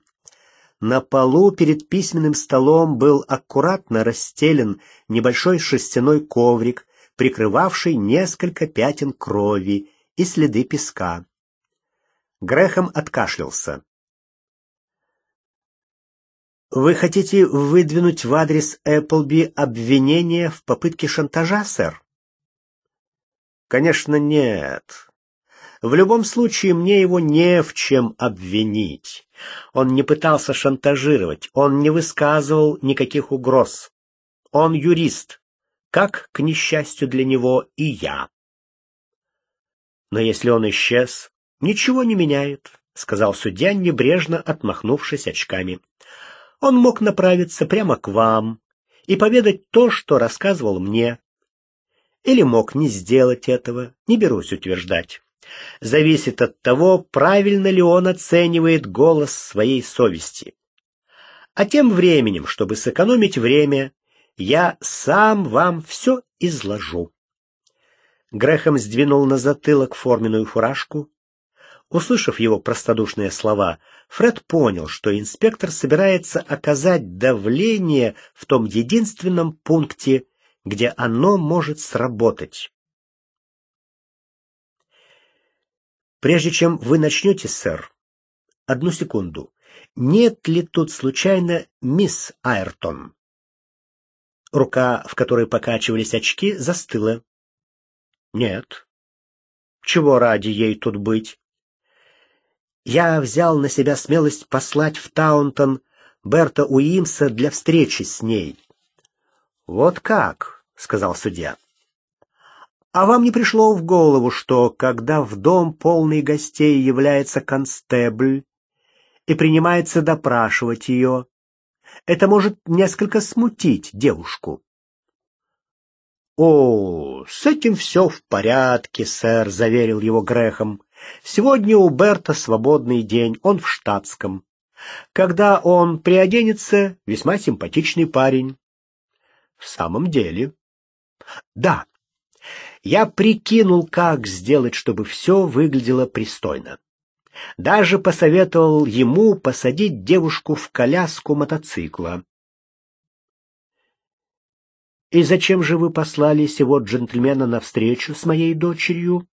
На полу перед письменным столом был аккуратно расстелен небольшой шерстяной коврик, прикрывавший несколько пятен крови и следы песка. Грэхэм откашлялся. «Вы хотите выдвинуть в адрес Эпплби обвинение в попытке шантажа, сэр?» «Конечно, нет. В любом случае, мне его не в чем обвинить. Он не пытался шантажировать, он не высказывал никаких угроз. Он юрист, как, к несчастью для него, и я». «Но если он исчез, ничего не меняет», — сказал судья, небрежно отмахнувшись очками. «Он мог направиться прямо к вам и поведать то, что рассказывал мне. Или мог не сделать этого, не берусь утверждать. Зависит от того, правильно ли он оценивает голос своей совести. А тем временем, чтобы сэкономить время, я сам вам все изложу». Грэхэм сдвинул на затылок форменную фуражку. Услышав его простодушные слова, Фред понял, что инспектор собирается оказать давление в том единственном пункте, где оно может сработать. «Прежде чем вы начнете, сэр, одну секунду, нет ли тут случайно мисс Айртон?» Рука, в которой покачивались очки, застыла. «Нет. Чего ради ей тут быть?» «Я взял на себя смелость послать в Таунтон Берта Уимса для встречи с ней». «Вот как?» — сказал судья. «А вам не пришло в голову, что, когда в дом полный гостей является констебль и принимается допрашивать ее, это может несколько смутить девушку?» «О, с этим все в порядке, сэр», — заверил его Грэхэм. «Сегодня у Берта свободный день, он в штатском. Когда он приоденется, весьма симпатичный парень». «В самом деле?» «Да. Я прикинул, как сделать, чтобы все выглядело пристойно. Даже посоветовал ему посадить девушку в коляску мотоцикла». «И зачем же вы послали сего джентльмена навстречу с моей дочерью?»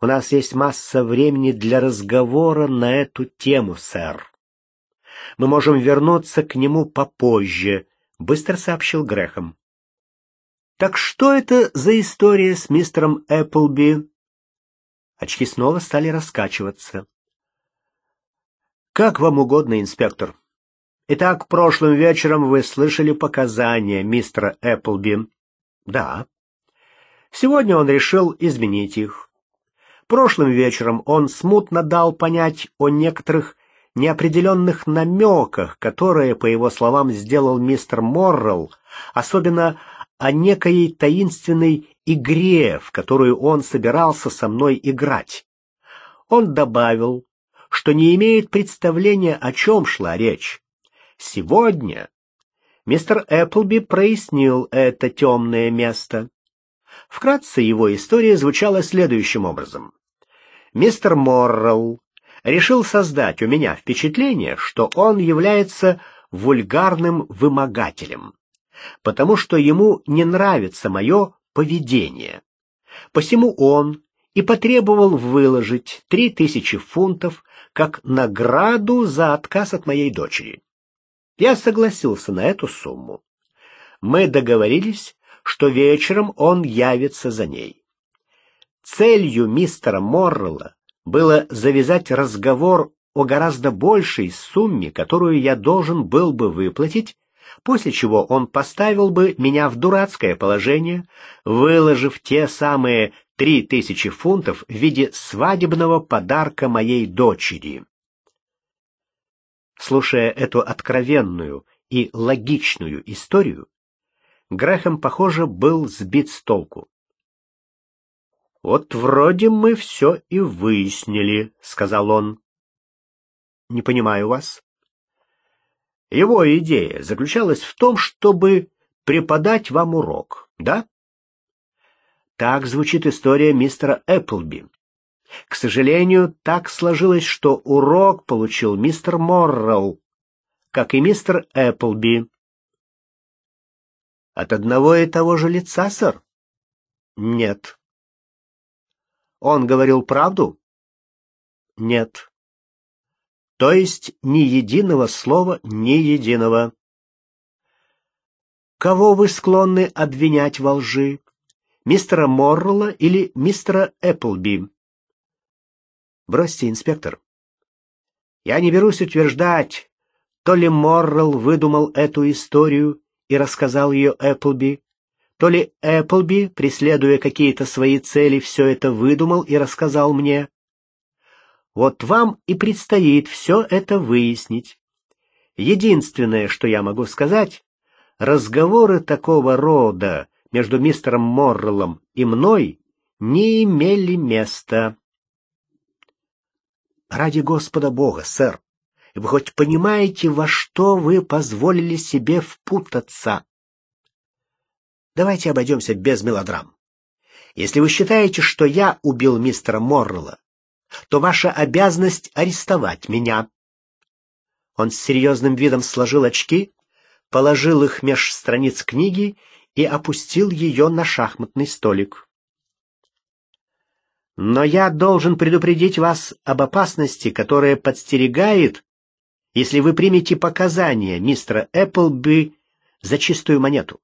«У нас есть масса времени для разговора на эту тему, сэр. Мы можем вернуться к нему попозже», — быстро сообщил Грэхэм. «Так что это за история с мистером Эпплби?» Очки снова стали раскачиваться. «Как вам угодно, инспектор. Итак, прошлым вечером вы слышали показания мистера Эпплби?» «Да». «Сегодня он решил изменить их. Прошлым вечером он смутно дал понять о некоторых неопределенных намеках, которые, по его словам, сделал мистер Моррелл, особенно о некой таинственной игре, в которую он собирался со мной играть. Он добавил, что не имеет представления, о чем шла речь. Сегодня мистер Эпплби прояснил это темное место. Вкратце его история звучала следующим образом. Мистер Моррелл решил создать у меня впечатление, что он является вульгарным вымогателем, потому что ему не нравится мое поведение. Посему он и потребовал выложить 3000 фунтов как награду за отказ от моей дочери. Я согласился на эту сумму. Мы договорились, что вечером он явится за ней. Целью мистера Моррелла было завязать разговор о гораздо большей сумме, которую я должен был бы выплатить, после чего он поставил бы меня в дурацкое положение, выложив те самые 3000 фунтов в виде свадебного подарка моей дочери». Слушая эту откровенную и логичную историю, Грэхэм, похоже, был сбит с толку. «Вот вроде мы все и выяснили», — сказал он. «Не понимаю вас». «Его идея заключалась в том, чтобы преподать вам урок, да? Так звучит история мистера Эпплби. К сожалению, так сложилось, что урок получил мистер Морроу, как и мистер Эпплби. От одного и того же лица, сэр? Нет. Он говорил правду? Нет. То есть ни единого слова, ни единого. Кого вы склонны обвинять во лжи? Мистера Морроу или мистера Эпплби? Бросьте, инспектор. Я не берусь утверждать, то ли Морроу выдумал эту историю и рассказал ее Эпплби, то ли Эпплби, преследуя какие-то свои цели, все это выдумал и рассказал мне. Вот вам и предстоит все это выяснить. Единственное, что я могу сказать, разговоры такого рода между мистером Морроу и мной не имели места. Ради Господа Бога, сэр, вы хоть понимаете, во что вы позволили себе впутаться? Давайте обойдемся без мелодрам. Если вы считаете, что я убил мистера Морроу, то ваша обязанность арестовать меня. Он с серьезным видом сложил очки, положил их меж страниц книги и опустил ее на шахматный столик. Но я должен предупредить вас об опасности, которая подстерегает, если вы примете показания мистера Эпплби за чистую монету.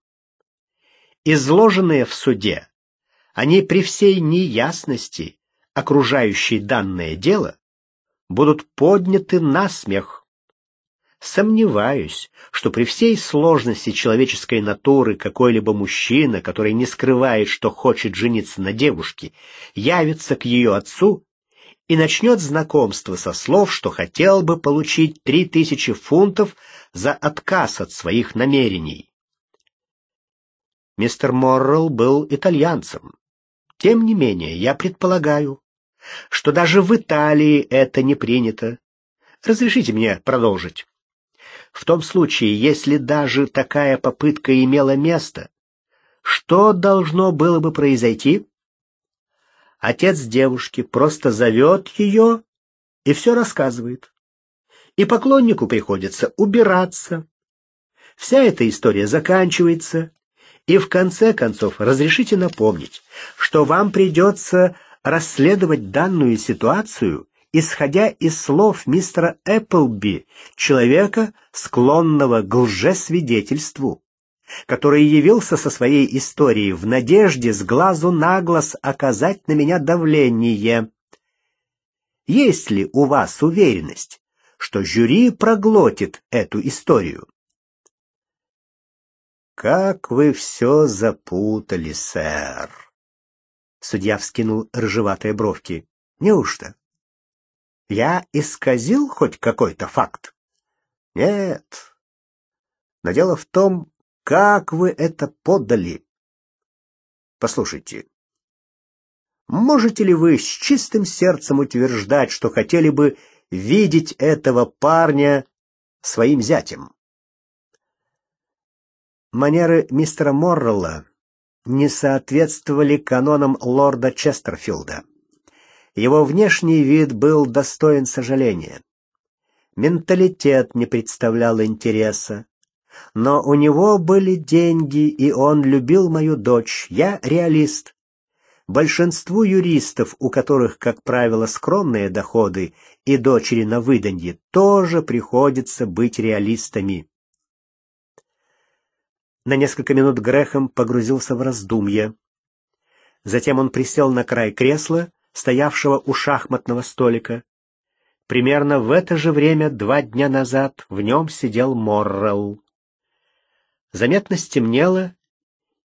Изложенные в суде, они при всей неясности, окружающей данное дело, будут подняты на смех. Сомневаюсь, что при всей сложности человеческой натуры какой-либо мужчина, который не скрывает, что хочет жениться на девушке, явится к ее отцу и начнет знакомство со слов, что хотел бы получить 3000 фунтов за отказ от своих намерений. Мистер Морроу был итальянцем. Тем не менее, я предполагаю, что даже в Италии это не принято. Разрешите мне продолжить. В том случае, если даже такая попытка имела место, что должно было бы произойти? Отец девушки просто зовет ее и все рассказывает. И поклоннику приходится убираться. Вся эта история заканчивается. И в конце концов, разрешите напомнить, что вам придется расследовать данную ситуацию, исходя из слов мистера Эпплби, человека, склонного к лжесвидетельству, который явился со своей историей в надежде с глазу на глаз оказать на меня давление. Есть ли у вас уверенность, что жюри проглотит эту историю? «Как вы все запутали, сэр!» Судья вскинул рыжеватые бровки. «Неужто? Я исказил хоть какой-то факт?» «Нет. Но дело в том, как вы это подали. Послушайте, можете ли вы с чистым сердцем утверждать, что хотели бы видеть этого парня своим зятем?» Манеры мистера Морроу не соответствовали канонам лорда Честерфилда. Его внешний вид был достоин сожаления. Менталитет не представлял интереса. Но у него были деньги, и он любил мою дочь. Я реалист. Большинству юристов, у которых, как правило, скромные доходы и дочери на выданье, тоже приходится быть реалистами. На несколько минут Грэхэм погрузился в раздумья. Затем он присел на край кресла, стоявшего у шахматного столика. Примерно в это же время 2 дня назад в нем сидел Морроу. Заметно стемнело,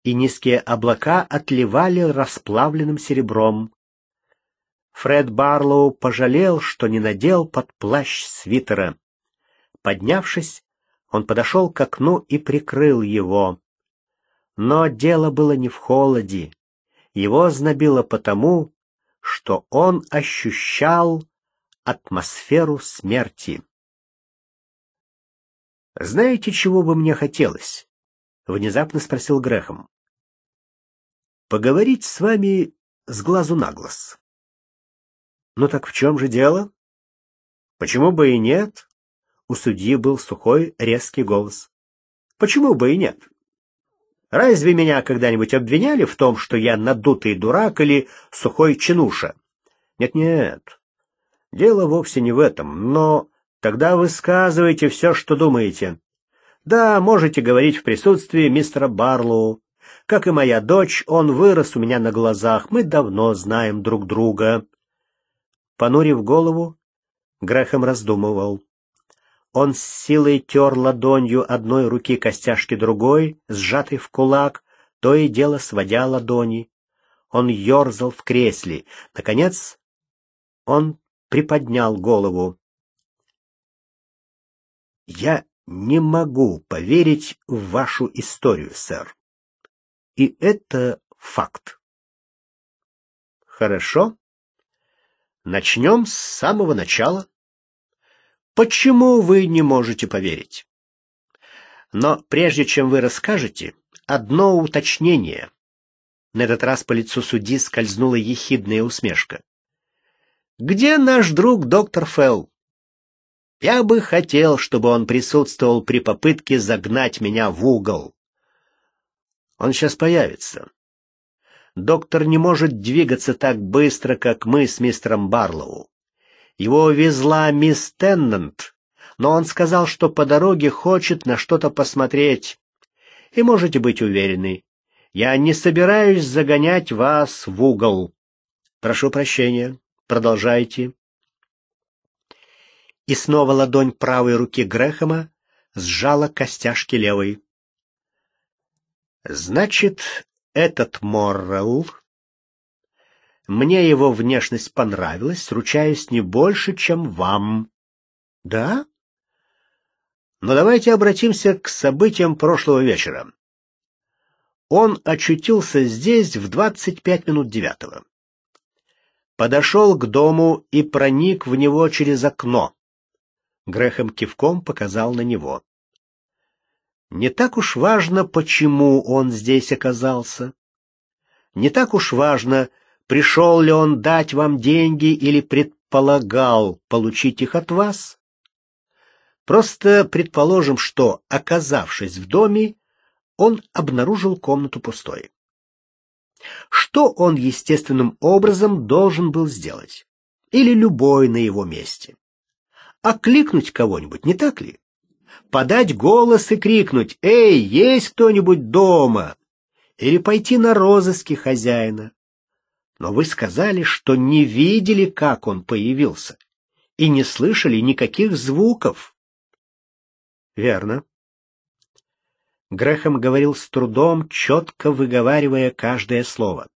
и низкие облака отливали расплавленным серебром. Фред Барлоу пожалел, что не надел под плащ свитера. Поднявшись, он подошел к окну и прикрыл его. Но дело было не в холоде. Его знобило потому, что он ощущал атмосферу смерти. «Знаете, чего бы мне хотелось?» — внезапно спросил Грэхэм. поговорить с вами с глазу на глаз. Ну так в чем же дело? Почему бы и нет? У судьи был сухой, резкий голос. Почему бы и нет? Разве меня когда-нибудь обвиняли в том, что я надутый дурак или сухой чинуша? Нет-нет, дело вовсе не в этом, но тогда высказывайте все, что думаете. Да, можете говорить в присутствии мистера Барлоу. Как и моя дочь, он вырос у меня на глазах, мы давно знаем друг друга. Понурив голову, Грэхэм раздумывал. Он с силой тер ладонью одной руки костяшки другой, сжатой в кулак, то и дело сводя ладони. Он ерзал в кресле. Наконец, он приподнял голову. «Я не могу поверить в вашу историю, сэр. И это факт». «Хорошо. Начнем с самого начала. Почему вы не можете поверить? Но прежде чем вы расскажете, одно уточнение». На этот раз по лицу судьи скользнула ехидная усмешка. «Где наш друг доктор Фелл? Я бы хотел, чтобы он присутствовал при попытке загнать меня в угол». «Он сейчас появится. Доктор не может двигаться так быстро, как мы с мистером Барлоу. Его везла мисс Теннант, но он сказал, что по дороге хочет на что-то посмотреть. И можете быть уверены, я не собираюсь загонять вас в угол. Прошу прощения, продолжайте». И снова ладонь правой руки Грэхэма сжала костяшки левой. «Значит, этот Моррелл... Мне его внешность понравилась, ручаюсь не больше, чем вам. Да? Но давайте обратимся к событиям прошлого вечера. Он очутился здесь в 8:25. Подошел к дому и проник в него через окно». Грэхэм кивком показал на него. «Не так уж важно, почему он здесь оказался. Не так уж важно, пришел ли он дать вам деньги или предполагал получить их от вас. Просто предположим, что, оказавшись в доме, он обнаружил комнату пустой. Что он естественным образом должен был сделать? Или любой на его месте? Окликнуть кого-нибудь, не так ли? Подать голос и крикнуть: «Эй, есть кто-нибудь дома?» Или пойти на розыски хозяина. Но вы сказали, что не видели, как он появился, и не слышали никаких звуков». «Верно». Грэхэм говорил с трудом, четко выговаривая каждое слово.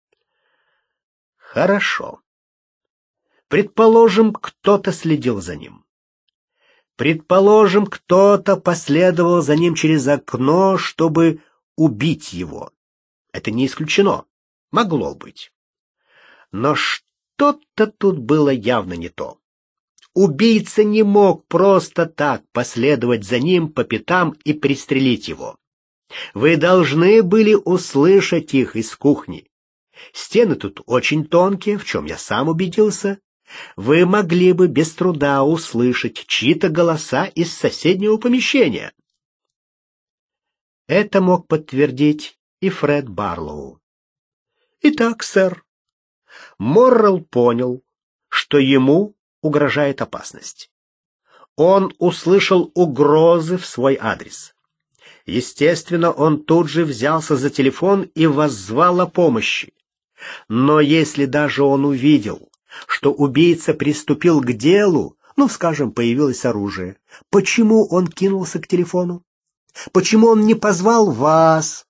«Хорошо. Предположим, кто-то следил за ним. Предположим, кто-то последовал за ним через окно, чтобы убить его. Это не исключено. Могло быть. Но что-то тут было явно не то. Убийца не мог просто так последовать за ним по пятам и пристрелить его. Вы должны были услышать их из кухни. Стены тут очень тонкие, в чем я сам убедился. Вы могли бы без труда услышать чьи-то голоса из соседнего помещения». Это мог подтвердить и Фред Барлоу. «Итак, сэр, Моррелл понял, что ему угрожает опасность. Он услышал угрозы в свой адрес. Естественно, он тут же взялся за телефон и воззвал о помощи. Но если даже он увидел, что убийца приступил к делу, скажем, появилось оружие, почему он кинулся к телефону? Почему он не позвал вас?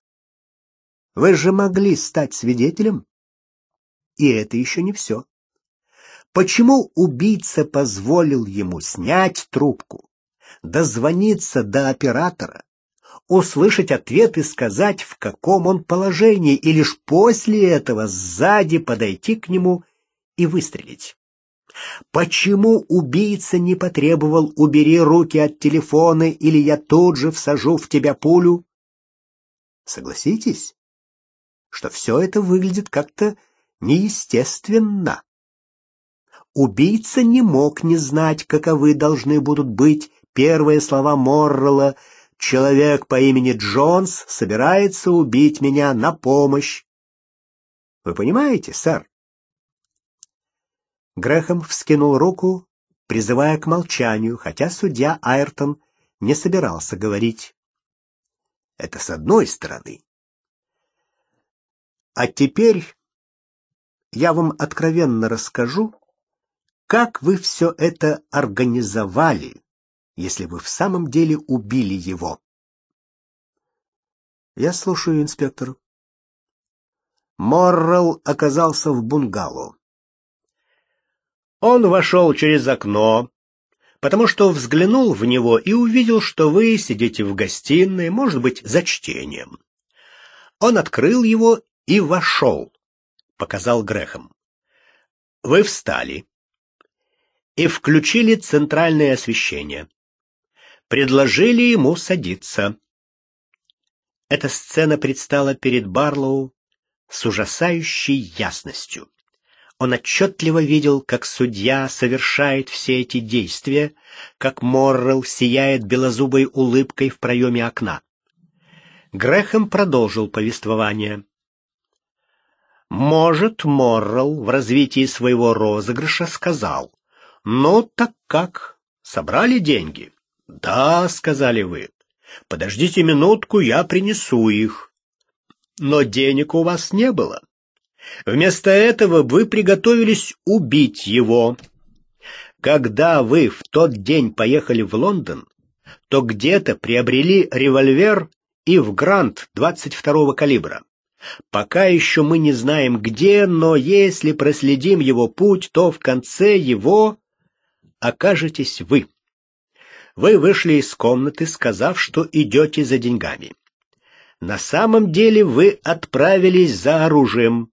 Вы же могли стать свидетелем. И это еще не все. Почему убийца позволил ему снять трубку, дозвониться до оператора, услышать ответ и сказать, в каком он положении, и лишь после этого сзади подойти к нему и выстрелить? Почему убийца не потребовал: «Убери руки от телефона, или я тут же всажу в тебя пулю»? Согласитесь? что все это выглядит как-то неестественно. Убийца не мог не знать, каковы должны будут быть первые слова Моррелла: «Человек по имени Джонс собирается убить меня, на помощь». Вы понимаете, сэр? Грэхэм вскинул руку, призывая к молчанию, хотя судья Айртон не собирался говорить. Это с одной стороны. А теперь я вам откровенно расскажу, как вы все это организовали, если вы в самом деле убили его. Я слушаю, инспектор. Моррелл оказался в бунгало. Он вошел через окно, потому что взглянул в него и увидел, что вы сидите в гостиной, может быть, за чтением. Он открыл его и вошел, показал Грэхэм. Вы встали и включили центральное освещение. Предложили ему садиться. Эта сцена предстала перед Барлоу с ужасающей ясностью. Он отчетливо видел, как судья совершает все эти действия, как Моррелл сияет белозубой улыбкой в проеме окна. Грэхэм продолжил повествование. Может, Моррелл в развитии своего розыгрыша сказал: «Ну, так как? Собрали деньги?» «Да», — сказали вы. «Подождите минутку, я принесу их». Но денег у вас не было. Вместо этого вы приготовились убить его. Когда вы в тот день поехали в Лондон, то где-то приобрели револьвер и в Грант 22-го калибра. Пока еще мы не знаем где, но если проследим его путь, то в конце его окажетесь вы. Вы вышли из комнаты, сказав, что идете за деньгами. На самом деле вы отправились за оружием.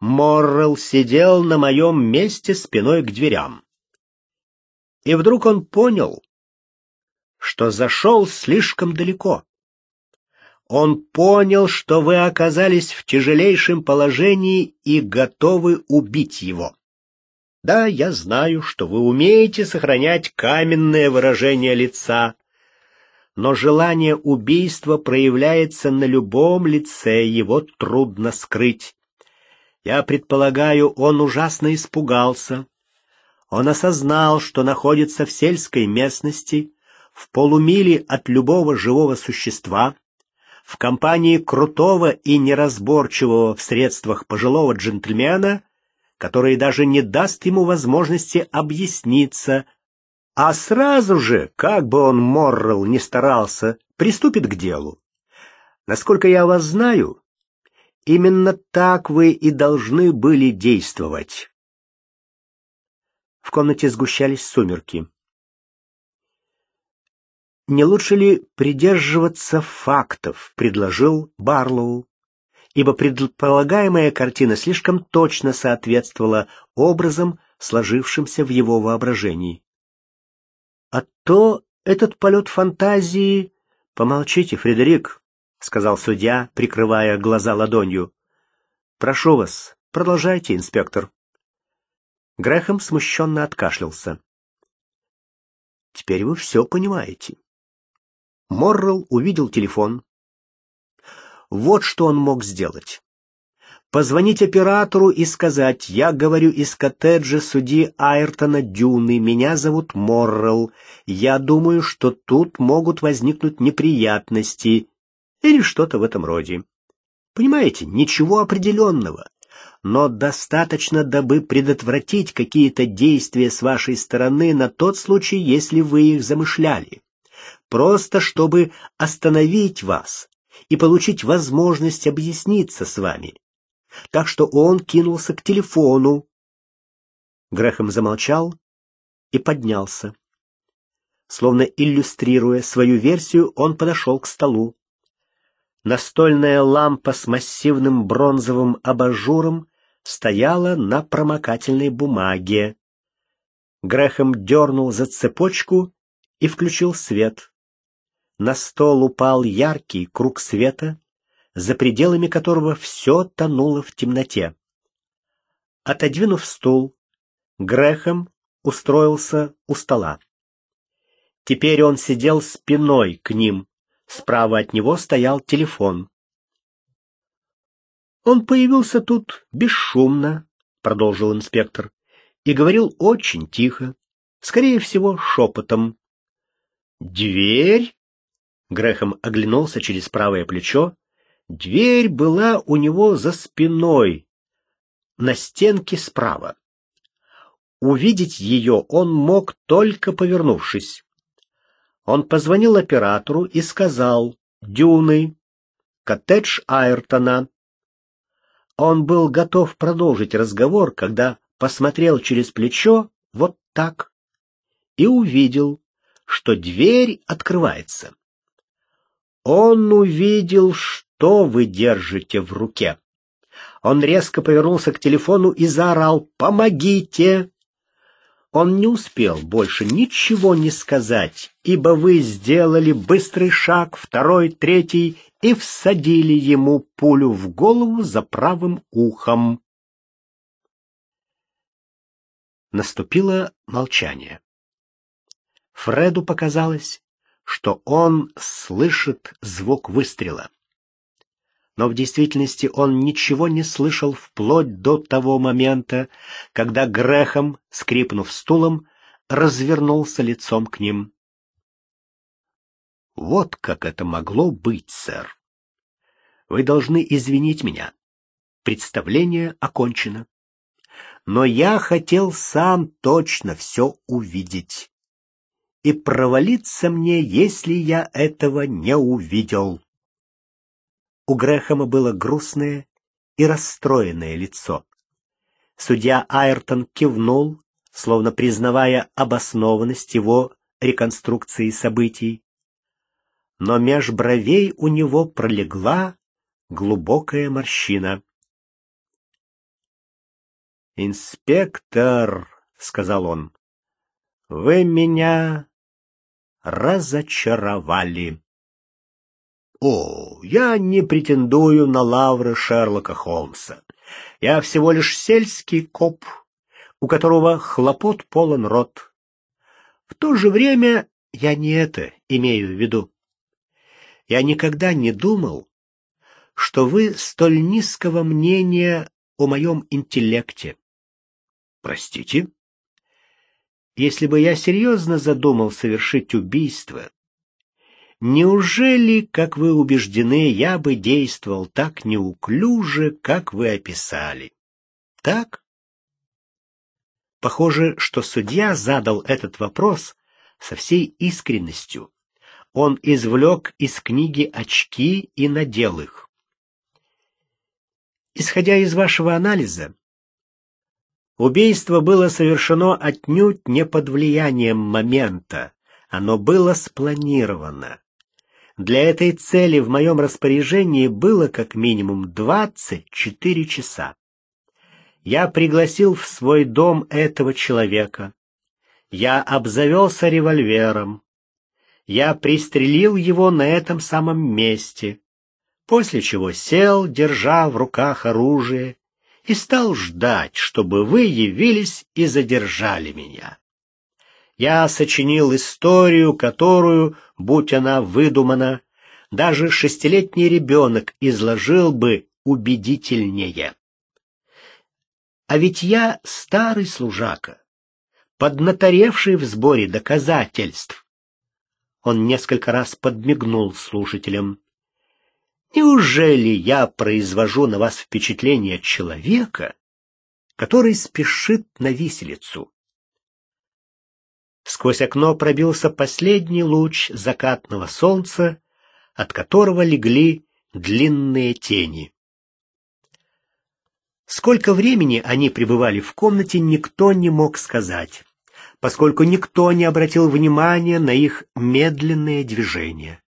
Моррелл сидел на моем месте спиной к дверям. И вдруг он понял, что зашел слишком далеко. Он понял, что вы оказались в тяжелейшем положении и готовы убить его. Да, я знаю, что вы умеете сохранять каменное выражение лица, но желание убийства проявляется на любом лице, его трудно скрыть. Я предполагаю, он ужасно испугался. Он осознал, что находится в сельской местности, в полумиле от любого живого существа, в компании крутого и неразборчивого в средствах пожилого джентльмена, который даже не даст ему возможности объясниться, а сразу же, как бы он, Моррелл, ни старался, приступит к делу. Насколько я вас знаю, именно так вы и должны были действовать. В комнате сгущались сумерки. Не лучше ли придерживаться фактов, предложил Барлоу, ибо предполагаемая картина слишком точно соответствовала образам, сложившимся в его воображении. А то этот полет фантазии... Помолчите, Фредерик, — сказал судья, прикрывая глаза ладонью. Прошу вас, продолжайте, инспектор. Грэхэм смущенно откашлялся. Теперь вы все понимаете. Моррелл увидел телефон. Вот что он мог сделать. Позвонить оператору и сказать: «Я говорю из коттеджа судьи Айртона Дюны, меня зовут Моррелл. Я думаю, что тут могут возникнуть неприятности» или что-то в этом роде. Понимаете, ничего определенного, но достаточно, дабы предотвратить какие-то действия с вашей стороны на тот случай, если вы их замышляли. Просто чтобы остановить вас и получить возможность объясниться с вами. Так что он кинулся к телефону. Грэхэм замолчал и поднялся. Словно иллюстрируя свою версию, он подошел к столу. Настольная лампа с массивным бронзовым абажуром стояла на промокательной бумаге. Грэхэм дернул за цепочку и включил свет. На стол упал яркий круг света, за пределами которого все тонуло в темноте. Отодвинув стул, Грэхэм устроился у стола. Теперь он сидел спиной к ним. Справа от него стоял телефон. «Он появился тут бесшумно», — продолжил инспектор, и говорил очень тихо, скорее всего, шепотом. «Дверь?» — Грэхэм оглянулся через правое плечо. Дверь была у него за спиной, на стенке справа. Увидеть ее он мог, только повернувшись. Он позвонил оператору и сказал: «Дюны, коттедж Айртона». Он был готов продолжить разговор, когда посмотрел через плечо вот так и увидел, что дверь открывается. Он увидел, что вы держите в руке. Он резко повернулся к телефону и заорал: «Помогите!» Он не успел больше ничего не сказать, ибо вы сделали быстрый шаг, второй, третий, и всадили ему пулю в голову за правым ухом. Наступило молчание. Фреду показалось, что он слышит звук выстрела. Но в действительности он ничего не слышал вплоть до того момента, когда Грэхэм, скрипнув стулом, развернулся лицом к ним. «Вот как это могло быть, сэр. Вы должны извинить меня. Представление окончено. Но я хотел сам точно все увидеть. И провалиться мне, если я этого не увидел». У Грэхэма было грустное и расстроенное лицо. Судья Айртон кивнул, словно признавая обоснованность его реконструкции событий. Но меж бровей у него пролегла глубокая морщина. «Инспектор», — сказал он, — «вы меня разочаровали». «О, я не претендую на лавры Шерлока Холмса. Я всего лишь сельский коп, у которого хлопот полон рот. В то же время я не это имею в виду. Я никогда не думал, что вы столь низкого мнения о моем интеллекте». «Простите?» «Если бы я серьезно задумал совершить убийство, неужели, как вы убеждены, я бы действовал так неуклюже, как вы описали? Так?» Похоже, что судья задал этот вопрос со всей искренностью. Он извлек из книги очки и надел их. «Исходя из вашего анализа, убийство было совершено отнюдь не под влиянием момента. Оно было спланировано. Для этой цели в моем распоряжении было как минимум 24 часа. Я пригласил в свой дом этого человека. Я обзавелся револьвером. Я пристрелил его на этом самом месте, после чего сел, держа в руках оружие, и стал ждать, чтобы вы явились и задержали меня. Я сочинил историю, которую, будь она выдумана, даже шестилетний ребенок изложил бы убедительнее. А ведь я старый служака, поднаторевший в сборе доказательств». Он несколько раз подмигнул слушателям. «Неужели я произвожу на вас впечатление человека, который спешит на виселицу?» Сквозь окно пробился последний луч закатного солнца, от которого легли длинные тени. Сколько времени они пребывали в комнате, никто не мог сказать, поскольку никто не обратил внимания на их медленные движения.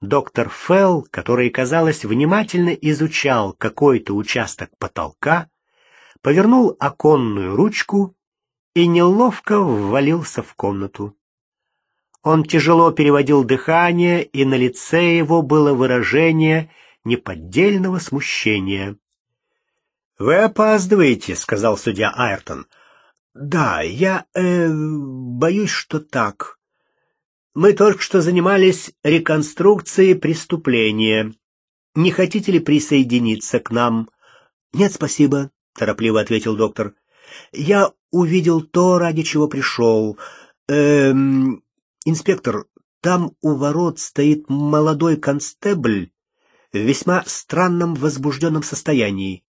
Доктор Фелл, который, казалось, внимательно изучал какой-то участок потолка, повернул оконную ручку и неловко ввалился в комнату. Он тяжело переводил дыхание, и на лице его было выражение, неподдельного смущения. — Вы опаздываете, — сказал судья Айртон. — Да, я боюсь, что так. Мы только что занимались реконструкцией преступления. Не хотите ли присоединиться к нам? — Нет, спасибо, — торопливо ответил доктор. — Я увидел то, ради чего пришел. Инспектор, там у ворот стоит молодой констебль в весьма странном возбужденном состоянии.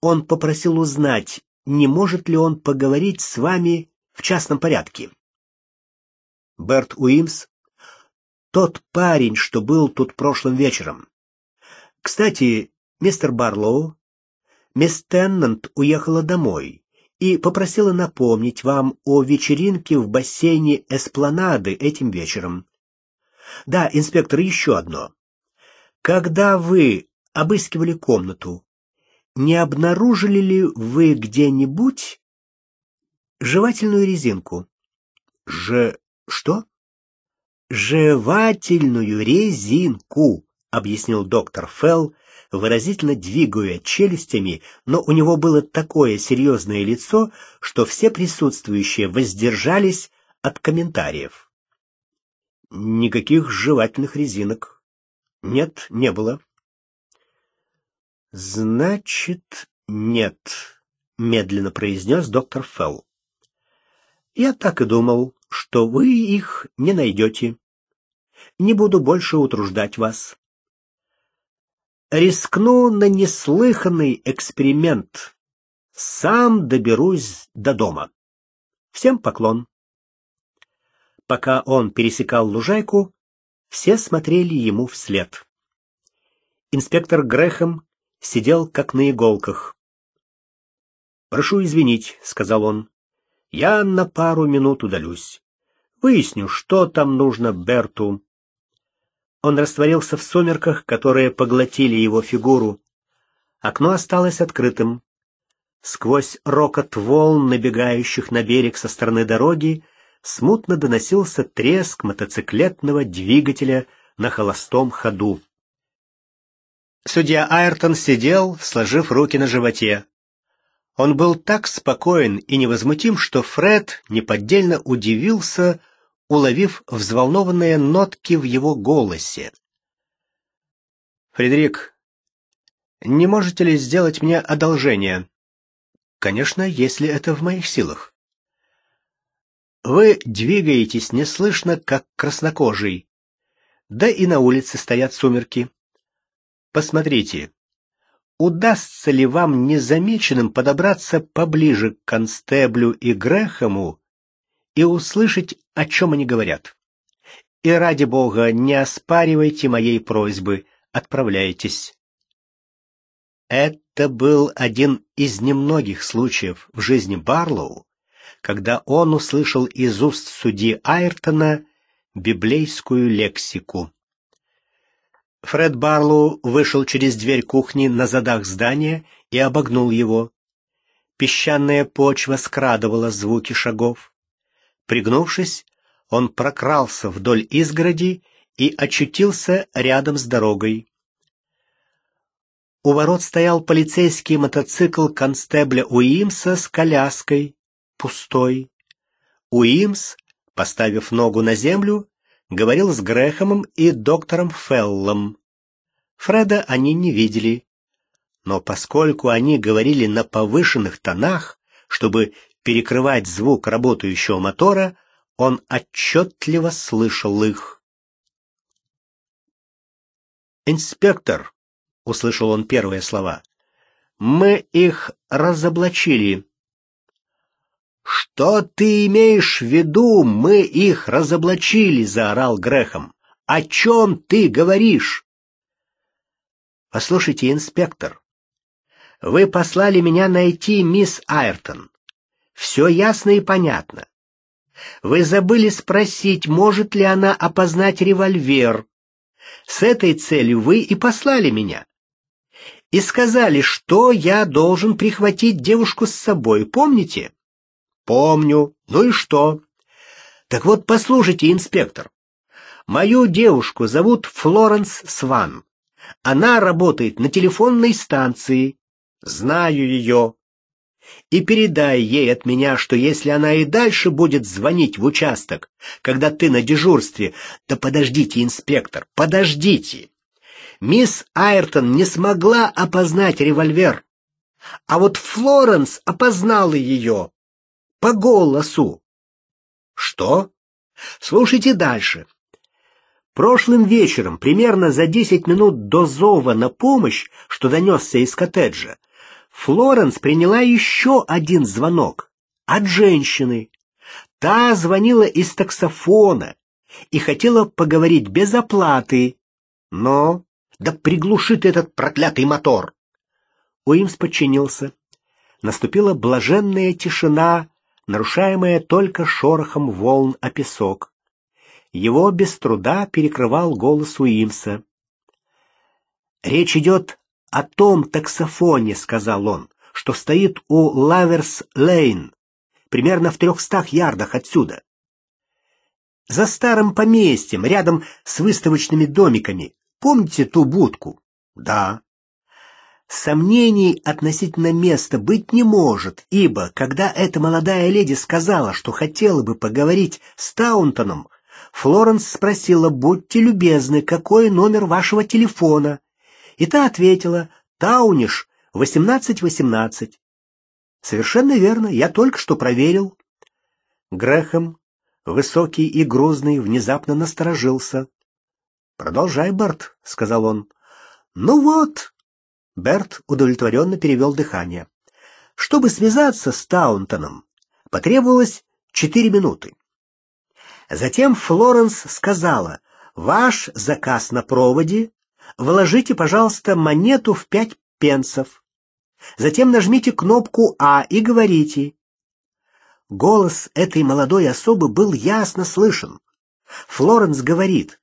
Он попросил узнать, не может ли он поговорить с вами в частном порядке. Берт Уимс, тот парень, что был тут прошлым вечером. Кстати, мистер Барлоу, мисс Теннант уехала домой и попросила напомнить вам о вечеринке в бассейне Эспланады этим вечером. Да, инспектор, еще одно. Когда вы обыскивали комнату, не обнаружили ли вы где-нибудь жевательную резинку? Что? Жевательную резинку, объяснил доктор Фелл, выразительно двигая челюстями, но у него было такое серьезное лицо, что все присутствующие воздержались от комментариев. Никаких жевательных резинок. Нет, не было. «Значит, нет», — медленно произнес доктор Фелл. «Я так и думал, что вы их не найдете. Не буду больше утруждать вас. Рискну на неслыханный эксперимент. Сам доберусь до дома. Всем поклон». Пока он пересекал лужайку, все смотрели ему вслед. Инспектор Грэхэм сидел как на иголках. «Прошу извинить», — сказал он. «Я на пару минут удалюсь. Выясню, что там нужно Берту». Он растворился в сумерках, которые поглотили его фигуру. Окно осталось открытым. Сквозь рокот волн, набегающих на берег со стороны дороги, смутно доносился треск мотоциклетного двигателя на холостом ходу. Судья Айртон сидел, сложив руки на животе. Он был так спокоен и невозмутим, что Фред неподдельно удивился, уловив взволнованные нотки в его голосе. «Фредерик, не можете ли сделать мне одолжение?» «Конечно, если это в моих силах». «Вы двигаетесь неслышно, как краснокожий. Да и на улице стоят сумерки. Посмотрите, удастся ли вам незамеченным подобраться поближе к констеблю и Грэхэму и услышать, о чем они говорят. И ради бога, не оспаривайте моей просьбы, отправляйтесь». Это был один из немногих случаев в жизни Барлоу, когда он услышал из уст судьи Айртона библейскую лексику. Фред Барлоу вышел через дверь кухни на задах здания и обогнул его. Песчаная почва скрадывала звуки шагов. Пригнувшись, он прокрался вдоль изгороди и очутился рядом с дорогой. У ворот стоял полицейский мотоцикл констебля Уимса с коляской, пустой. Уимс, поставив ногу на землю, говорил с Грэхэмом и доктором Феллом. Фреда они не видели. Но поскольку они говорили на повышенных тонах, чтобы перекрывать звук работающего мотора, он отчетливо слышал их. «Инспектор», — услышал он первые слова, — «мы их разоблачили». «Что ты имеешь в виду? Мы их разоблачили!» — заорал Грэхэм. «О чем ты говоришь?» «Послушайте, инспектор, вы послали меня найти мисс Айртон. Все ясно и понятно. Вы забыли спросить, может ли она опознать револьвер. С этой целью вы и послали меня. И сказали, что я должен прихватить девушку с собой, помните?» «Помню. Ну и что?» «Так вот, послушайте, инспектор. Мою девушку зовут Флоренс Сван. Она работает на телефонной станции. Знаю ее. И передай ей от меня, что если она и дальше будет звонить в участок, когда ты на дежурстве... Да подождите, инспектор, подождите. Мисс Айртон не смогла опознать револьвер. А вот Флоренс опознала ее. По голосу. Что? Слушайте дальше. Прошлым вечером, примерно за 10 минут до зова на помощь, что донесся из коттеджа, Флоренс приняла еще один звонок от женщины. Та звонила из таксофона и хотела поговорить без оплаты. Но да приглушит этот проклятый мотор! Уимс подчинился. Наступила блаженная тишина, нарушаемая только шорохом волн о песок. Его без труда перекрывал голос Уимса. «Речь идет о том таксофоне, — сказал он, — что стоит у Лаверс-Лейн, примерно в 300 ярдах отсюда. За старым поместьем, рядом с выставочными домиками. Помните ту будку?» «Да». Сомнений относительно места быть не может, ибо, когда эта молодая леди сказала, что хотела бы поговорить с Таунтоном, Флоренс спросила: «Будьте любезны, какой номер вашего телефона?» И та ответила: «Тауниш, 1818». «Совершенно верно, я только что проверил». Грэхэм, высокий и грузный, внезапно насторожился. «Продолжай, Берт», — сказал он. «Ну вот». Берт удовлетворенно перевел дыхание. Чтобы связаться с Таунтоном, потребовалось 4 минуты. Затем Флоренс сказала: «Ваш заказ на проводе. Вложите, пожалуйста, монету в 5 пенсов. Затем нажмите кнопку «А» и говорите». Голос этой молодой особы был ясно слышен. Флоренс говорит,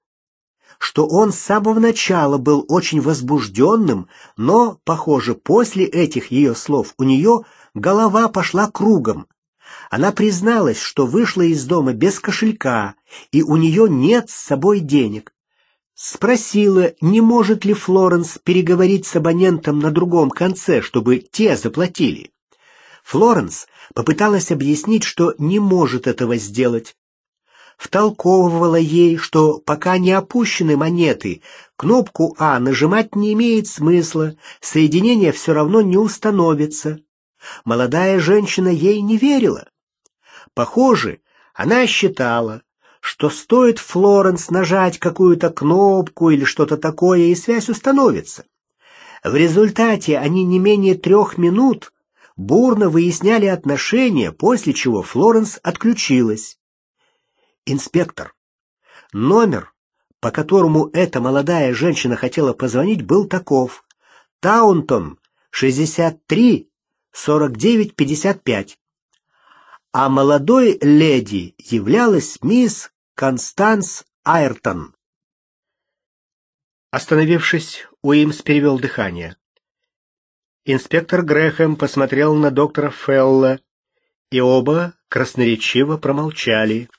что он с самого начала был очень возбужденным, но, похоже, после этих ее слов у нее голова пошла кругом. Она призналась, что вышла из дома без кошелька, и у нее нет с собой денег. Спросила, не может ли Флоренс переговорить с абонентом на другом конце, чтобы те заплатили. Флоренс попыталась объяснить, что не может этого сделать. Втолковывала ей, что пока не опущены монеты, кнопку «А» нажимать не имеет смысла, соединение все равно не установится. Молодая женщина ей не верила. Похоже, она считала, что стоит Флоренс нажать какую-то кнопку или что-то такое, и связь установится. В результате они не менее 3 минут бурно выясняли отношения, после чего Флоренс отключилась. «Инспектор, номер, по которому эта молодая женщина хотела позвонить, был таков: Таунтон, 63 49 55. А молодой леди являлась мисс Констанс Айртон». Остановившись, Уимс перевел дыхание. Инспектор Грэхэм посмотрел на доктора Фелла, и оба красноречиво промолчали.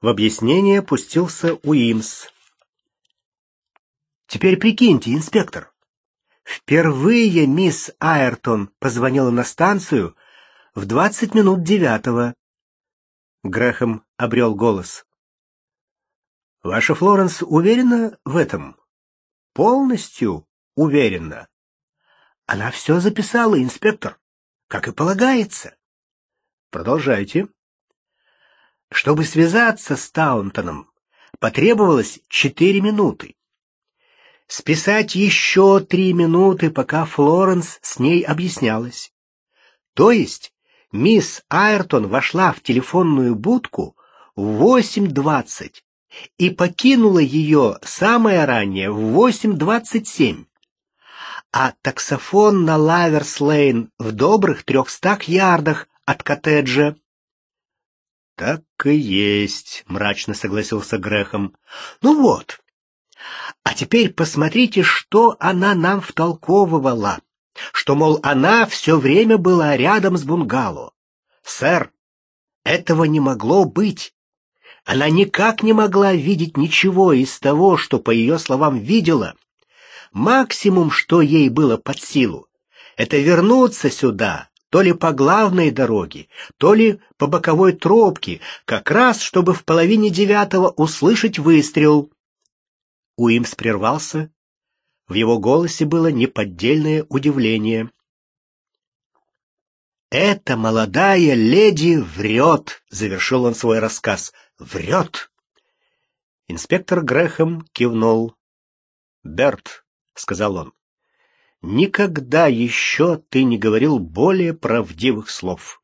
В объяснение пустился Уимс. «Теперь прикиньте, инспектор. Впервые мисс Айртон позвонила на станцию в 20 минут 9. Грэхэм обрел голос. «Ваша Флоренс уверена в этом?» «Полностью уверена. Она все записала, инспектор, как и полагается». «Продолжайте». Чтобы связаться с Таунтоном, потребовалось 4 минуты. Списать еще 3 минуты, пока Флоренс с ней объяснялась. То есть мисс Айртон вошла в телефонную будку в 8:20 и покинула ее самое ранее в 8:27, а таксофон на Лаверс-Лейн в добрых 300 ярдах от коттеджа. «Так и есть», — мрачно согласился Грэхэм. «Ну вот. А теперь посмотрите, что она нам втолковывала. Что, мол, она все время была рядом с бунгало. Сэр, этого не могло быть. Она никак не могла видеть ничего из того, что, по ее словам, видела. Максимум, что ей было под силу, это вернуться сюда, то ли по главной дороге, то ли по боковой тропке, как раз, чтобы в половине девятого услышать выстрел. Уимс прервался. В его голосе было неподдельное удивление. «Эта молодая леди врет», — завершил он свой рассказ. «Врет». Инспектор Грэхэм кивнул. «Берт», — сказал он, — «никогда еще ты не говорил более правдивых слов.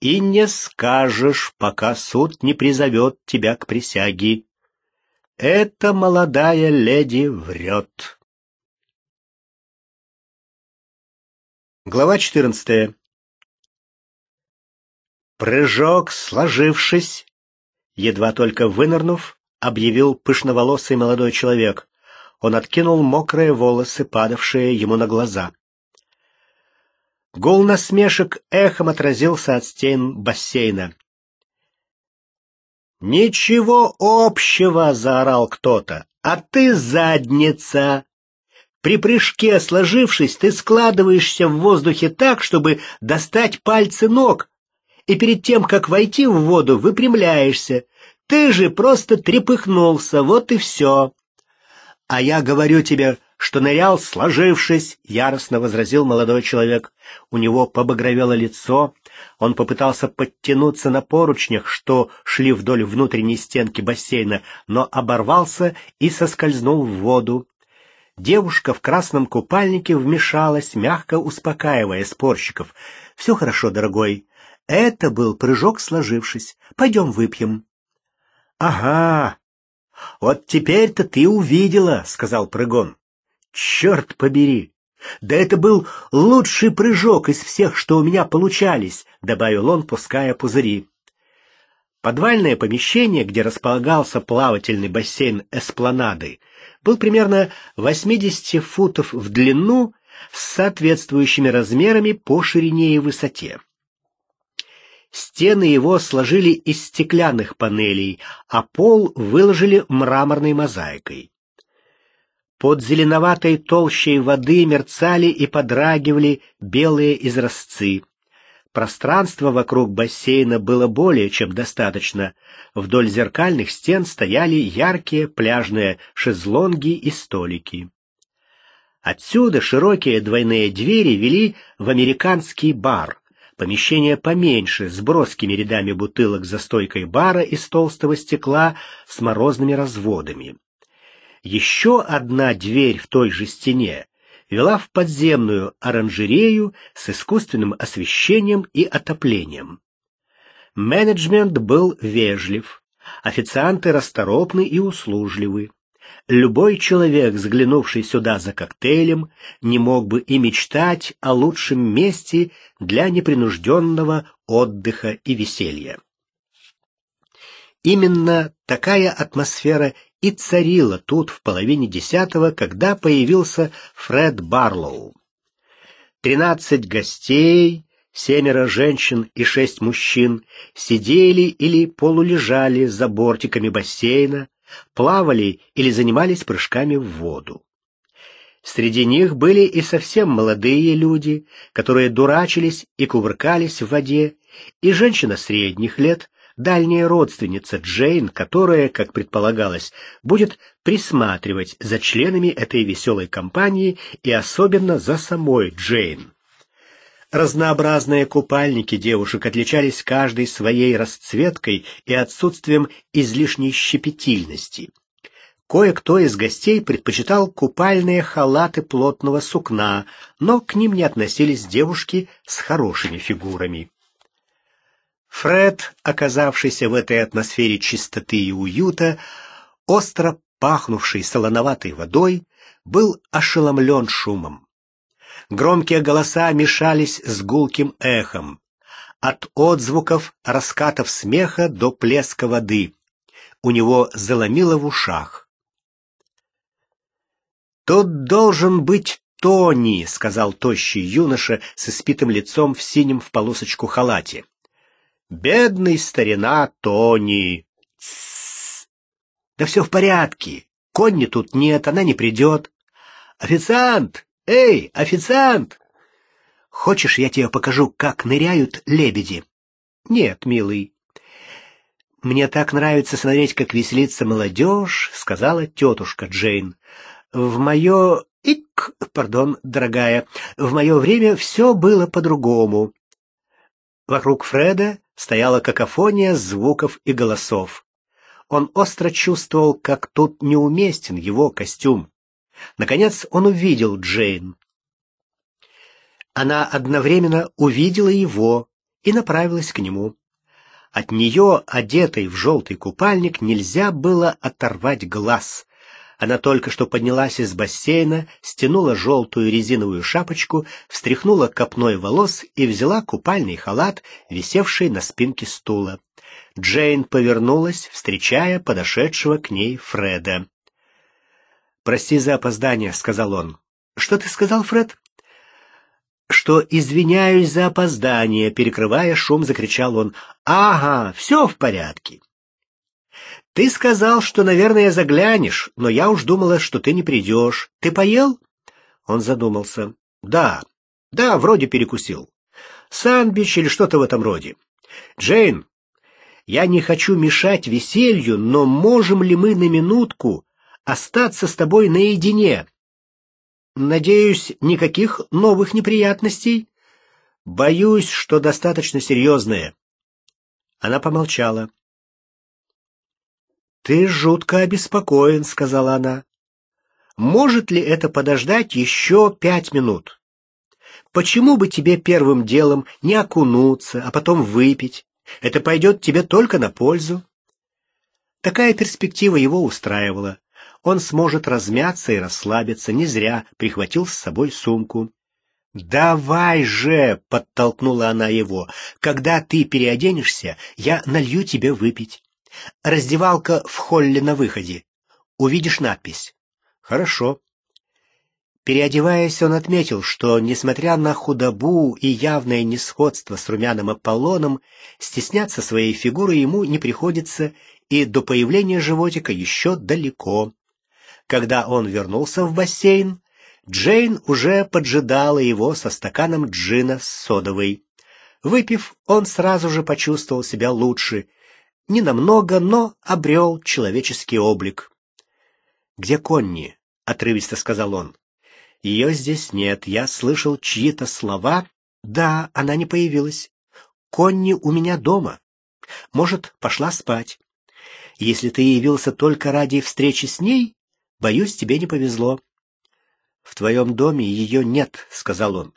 И не скажешь, пока суд не призовет тебя к присяге. Эта молодая леди врет». Глава 14. Прыжок, сложившись, едва только вынырнув, объявил пышноволосый молодой человек. Он откинул мокрые волосы, падавшие ему на глаза. Гул насмешек эхом отразился от стен бассейна. «Ничего общего!» — заорал кто-то. «А ты задница! При прыжке, сложившись, ты складываешься в воздухе так, чтобы достать пальцы ног, и перед тем, как войти в воду, выпрямляешься. Ты же просто трепыхнулся, вот и все». «А я говорю тебе, что нырял, сложившись», — яростно возразил молодой человек. У него побагровело лицо, он попытался подтянуться на поручнях, что шли вдоль внутренней стенки бассейна, но оборвался и соскользнул в воду. Девушка в красном купальнике вмешалась, мягко успокаивая спорщиков. «Все хорошо, дорогой. Это был прыжок, сложившись. Пойдем выпьем». «Ага, вот теперь-то ты увидела», — сказал прыгун. «Черт побери! Да это был лучший прыжок из всех, что у меня получались», — добавил он, пуская пузыри. Подвальное помещение, где располагался плавательный бассейн эспланады, был примерно 80 футов в длину с соответствующими размерами по ширине и высоте. Стены его сложили из стеклянных панелей, а пол выложили мраморной мозаикой. Под зеленоватой толщей воды мерцали и подрагивали белые изразцы. Пространства вокруг бассейна было более чем достаточно. Вдоль зеркальных стен стояли яркие пляжные шезлонги и столики. Отсюда широкие двойные двери вели в американский бар. Помещение поменьше, с броскими рядами бутылок за стойкой бара из толстого стекла с морозными разводами. Еще одна дверь в той же стене вела в подземную оранжерею с искусственным освещением и отоплением. Менеджмент был вежлив, официанты расторопны и услужливы. Любой человек, взглянувший сюда за коктейлем, не мог бы и мечтать о лучшем месте для непринужденного отдыха и веселья. Именно такая атмосфера и царила тут в половине десятого, когда появился Фред Барлоу. 13 гостей, 7 женщин и 6 мужчин, сидели или полулежали за бортиками бассейна, плавали или занимались прыжками в воду. Среди них были и совсем молодые люди, которые дурачились и кувыркались в воде, и женщина средних лет, дальняя родственница Джейн, которая, как предполагалось, будет присматривать за членами этой веселой компании и особенно за самой Джейн. Разнообразные купальники девушек отличались каждой своей расцветкой и отсутствием излишней щепетильности. Кое-кто из гостей предпочитал купальные халаты плотного сукна, но к ним не относились девушки с хорошими фигурами. Фред, оказавшийся в этой атмосфере чистоты и уюта, остро пахнувший солоноватой водой, был ошеломлен шумом. Громкие голоса мешались с гулким эхом. От отзвуков, раскатов смеха до плеска воды. У него заломило в ушах. «Тут должен быть Тони», — сказал тощий юноша с испитым лицом в синем в полосочку халате. «Бедный старина Тони!» «Тссс! Да все в порядке! Конни тут нет, она не придет!» Официант! Эй, официант! Хочешь, я тебе покажу, как ныряют лебеди? Нет, милый. Мне так нравится смотреть, как веселится молодежь, сказала тетушка Джейн. В мое... Пардон, дорогая, в мое время все было по-другому. Вокруг Фреда стояла какофония звуков и голосов. Он остро чувствовал, как тут неуместен его костюм. Наконец он увидел Джейн. Она одновременно увидела его и направилась к нему. От нее, одетой в желтый купальник, нельзя было оторвать глаз. Она только что поднялась из бассейна, стянула желтую резиновую шапочку, встряхнула копной волос и взяла купальный халат, висевший на спинке стула. Джейн повернулась, встречая подошедшего к ней Фреда. «Прости за опоздание», — сказал он. «Что ты сказал, Фред?» «Что извиняюсь за опоздание», — перекрывая шум, закричал он. «Ага, все в порядке». «Ты сказал, что, наверное, заглянешь, но я уж думала, что ты не придешь. Ты поел?» Он задумался. «Да, вроде перекусил. Сандвич или что-то в этом роде. Джейн, я не хочу мешать веселью, но можем ли мы на минутку остаться с тобой наедине? Надеюсь, никаких новых неприятностей? Боюсь, что достаточно серьезные». Она помолчала. «Ты жутко обеспокоен», — сказала она. «Может ли это подождать еще 5 минут? Почему бы тебе первым делом не окунуться, а потом выпить? Это пойдет тебе только на пользу». Такая перспектива его устраивала. Он сможет размяться и расслабиться, не зря прихватил с собой сумку. «Давай же», — подтолкнула она его, — «когда ты переоденешься, я налью тебе выпить. Раздевалка в холле на выходе. Увидишь надпись». «Хорошо». Переодеваясь, он отметил, что, несмотря на худобу и явное несходство с румяным Аполлоном, стесняться своей фигуры ему не приходится, и до появления животика еще далеко. Когда он вернулся в бассейн, Джейн уже поджидала его со стаканом джина с содовой. Выпив, он сразу же почувствовал себя лучше. Не намного, но обрел человеческий облик. «Где Конни?» — отрывисто сказал он. «Ее здесь нет. Я слышал чьи-то слова. Да, она не появилась. Конни у меня дома. Может, пошла спать. Если ты явился только ради встречи с ней, боюсь, тебе не повезло». «В твоем доме ее нет», — сказал он.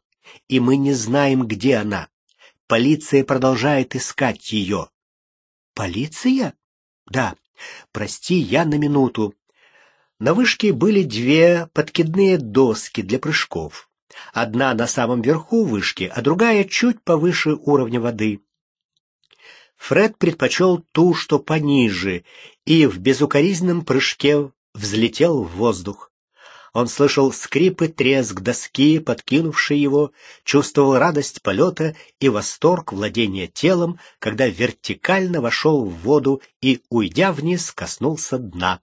«И мы не знаем, где она. Полиция продолжает искать ее». «Полиция?» «Да. Прости, я на минуту». На вышке были 2 подкидные доски для прыжков. Одна на самом верху вышки, а другая чуть повыше уровня воды. Фред предпочел ту, что пониже, и в безукоризненном прыжке взлетел в воздух. Он слышал скрип и треск доски, подкинувшей его, чувствовал радость полета и восторг владения телом, когда вертикально вошел в воду и, уйдя вниз, коснулся дна.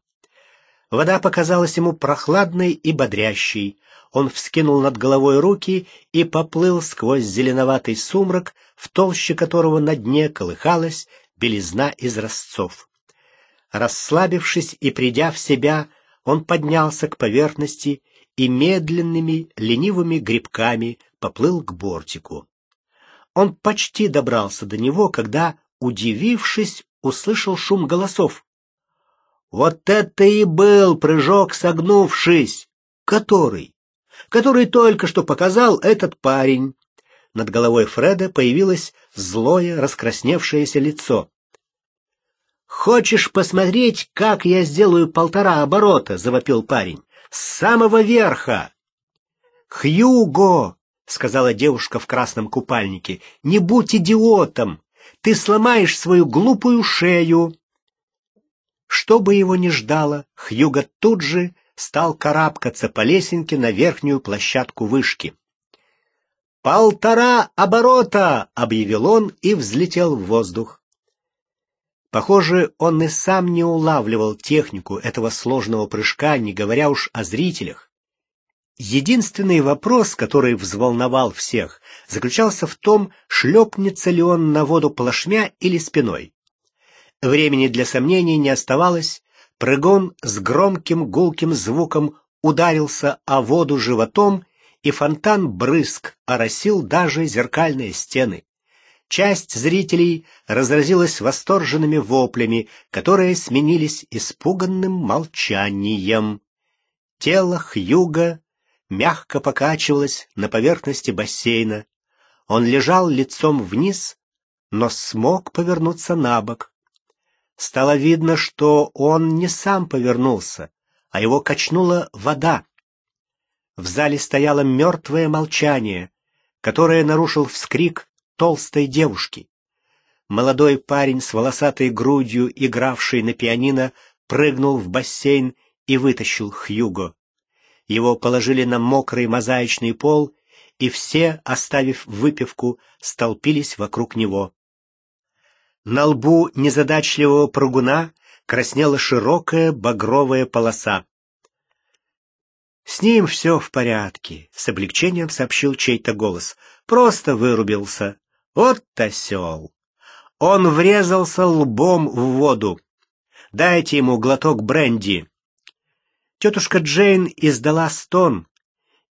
Вода показалась ему прохладной и бодрящей. Он вскинул над головой руки и поплыл сквозь зеленоватый сумрак, в толще которого на дне колыхалась белизна изразцов. Расслабившись и придя в себя, он поднялся к поверхности и медленными, ленивыми гребками поплыл к бортику. Он почти добрался до него, когда, удивившись, услышал шум голосов. «Вот это и был прыжок, согнувшись! Который только что показал этот парень!» Над головой Фреда появилось злое, раскрасневшееся лицо. «Хочешь посмотреть, как я сделаю 1,5 оборота?» — завопил парень. «С самого верха!» «Хьюго!» — сказала девушка в красном купальнике. «Не будь идиотом! Ты сломаешь свою глупую шею!» Что бы его ни ждало, Хьюго тут же стал карабкаться по лесенке на верхнюю площадку вышки. «1,5 оборота!» — объявил он и взлетел в воздух. Похоже, он и сам не улавливал технику этого сложного прыжка, не говоря уж о зрителях. Единственный вопрос, который взволновал всех, заключался в том, шлепнется ли он на воду плашмя или спиной. Времени для сомнений не оставалось. Прыгун с громким гулким звуком ударился о воду животом, и фонтан брызг оросил даже зеркальные стены. Часть зрителей разразилась восторженными воплями, которые сменились испуганным молчанием. Тело Хьюга мягко покачивалось на поверхности бассейна. Он лежал лицом вниз, но смог повернуться на бок. Стало видно, что он не сам повернулся, а его качнула вода. В зале стояло мертвое молчание, которое нарушил вскрик толстой девушки. Молодой парень с волосатой грудью, игравший на пианино, прыгнул в бассейн и вытащил Хьюго. Его положили на мокрый мозаичный пол, и все, оставив выпивку, столпились вокруг него. На лбу незадачливого прыгуна краснела широкая багровая полоса. «С ним все в порядке», — с облегчением сообщил чей-то голос. «Просто вырубился. Вот осел. Он врезался лбом в воду. Дайте ему глоток бренди». Тетушка Джейн издала стон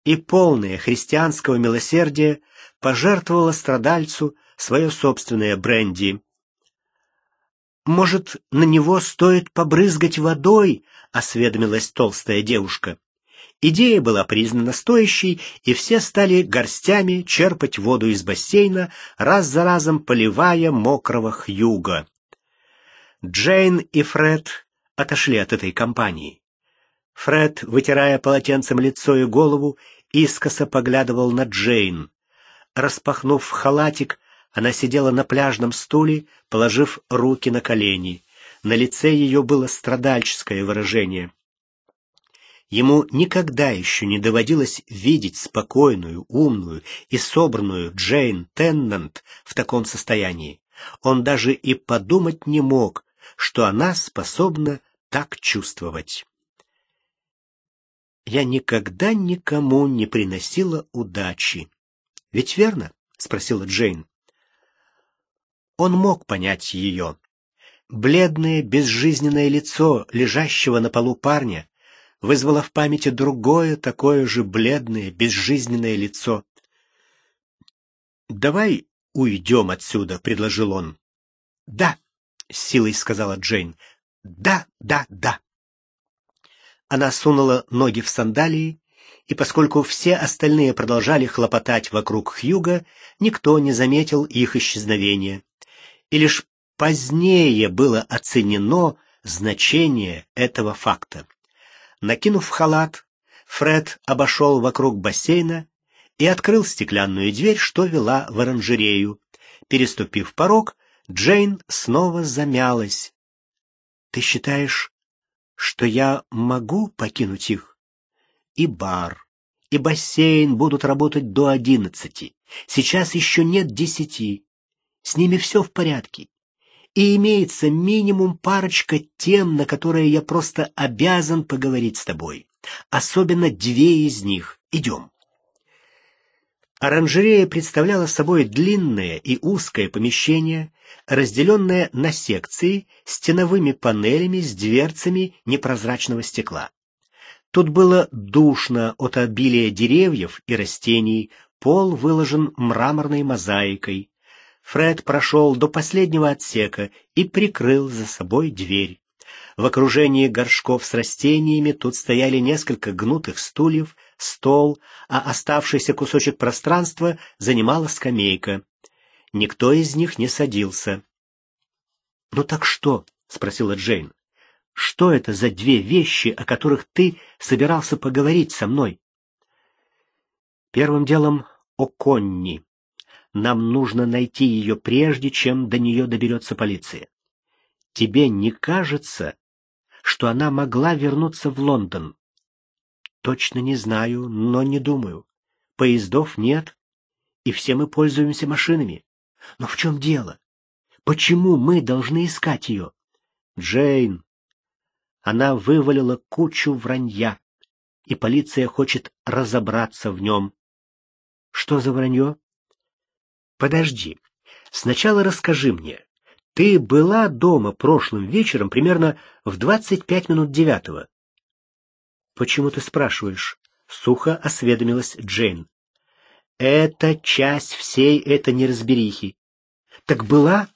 и, полная христианского милосердия, пожертвовала страдальцу свое собственное бренди. «Может, на него стоит побрызгать водой?» — осведомилась толстая девушка. Идея была признана стоящей, и все стали горстями черпать воду из бассейна, раз за разом поливая мокрого Хьюга. Джейн и Фред отошли от этой компании. Фред, вытирая полотенцем лицо и голову, искоса поглядывал на Джейн. Распахнув халатик, она сидела на пляжном стуле, положив руки на колени. На лице ее было страдальческое выражение. Ему никогда еще не доводилось видеть спокойную, умную и собранную Джейн Теннант в таком состоянии. Он даже и подумать не мог, что она способна так чувствовать. «Я никогда никому не приносила удачи. Ведь верно?» — спросила Джейн. Он мог понять ее. Бледное, безжизненное лицо лежащего на полу парня вызвало в памяти другое, такое же бледное, безжизненное лицо. «Давай уйдем отсюда», — предложил он. «Да», — с силой сказала Джейн. «Да, да, да». Она сунула ноги в сандалии, и поскольку все остальные продолжали хлопотать вокруг Хьюга, никто не заметил их исчезновения. И лишь позднее было оценено значение этого факта. Накинув халат, Фред обошел вокруг бассейна и открыл стеклянную дверь, что вела в оранжерею. Переступив порог, Джейн снова замялась. «Ты считаешь, что я могу покинуть их? И бар, и бассейн будут работать до 11. Сейчас еще нет 10. С ними все в порядке. И имеется минимум парочка тем, на которые я просто обязан поговорить с тобой. Особенно две из них. Идем». Оранжерея представляла собой длинное и узкое помещение, разделенное на секции стеновыми панелями с дверцами непрозрачного стекла. Тут было душно от обилия деревьев и растений, пол выложен мраморной мозаикой. Фред прошел до последнего отсека и прикрыл за собой дверь. В окружении горшков с растениями тут стояли несколько гнутых стульев, стол, а оставшийся кусочек пространства занимала скамейка. Никто из них не садился. «Ну так что?» — спросила Джейн. «Что это за две вещи, о которых ты собирался поговорить со мной?» «Первым делом о Конни. Нам нужно найти ее прежде, чем до нее доберется полиция. Тебе не кажется, что она могла вернуться в Лондон?» «Точно не знаю, но не думаю. Поездов нет, и все мы пользуемся машинами. Но в чем дело? Почему мы должны искать ее?» «Джейн, она вывалила кучу вранья. и полиция хочет разобраться в нем. Что за вранье? Подожди, сначала расскажи мне. Ты была дома прошлым вечером примерно в 9:25. Почему ты спрашиваешь? Сухо осведомилась Джейн. Это часть всей этой неразберихи. Так была?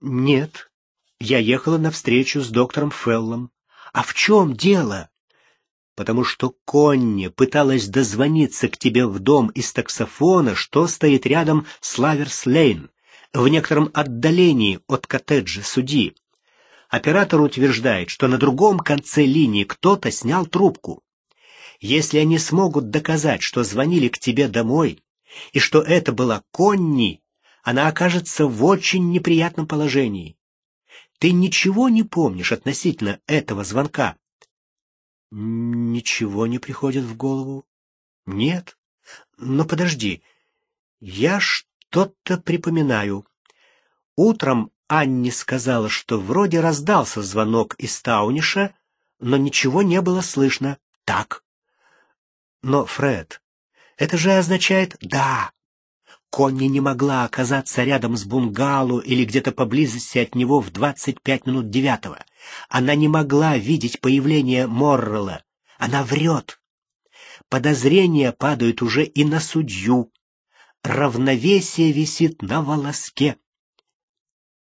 Нет. Я ехала на встречу с доктором Феллом. А в чем дело? Потому что Конни пыталась дозвониться к тебе в дом из таксофона, что стоит рядом с Лаверс-Лейн, в некотором отдалении от коттеджа судьи. Оператор утверждает, что на другом конце линии кто-то снял трубку. Если они смогут доказать, что звонили к тебе домой, и что это была Конни, она окажется в очень неприятном положении. Ты ничего не помнишь относительно этого звонка? Ничего не приходит в голову? Нет. Но подожди, я что-то припоминаю. Утром Анни сказала, что вроде раздался звонок из Тауниша, но ничего не было слышно. Так? Но, Фред, это же означает «да». Конни не могла оказаться рядом с бунгало или где-то поблизости от него в 9:25. Она не могла видеть появление Моррелла. Она врет. Подозрения падают уже и на судью. Равновесие висит на волоске.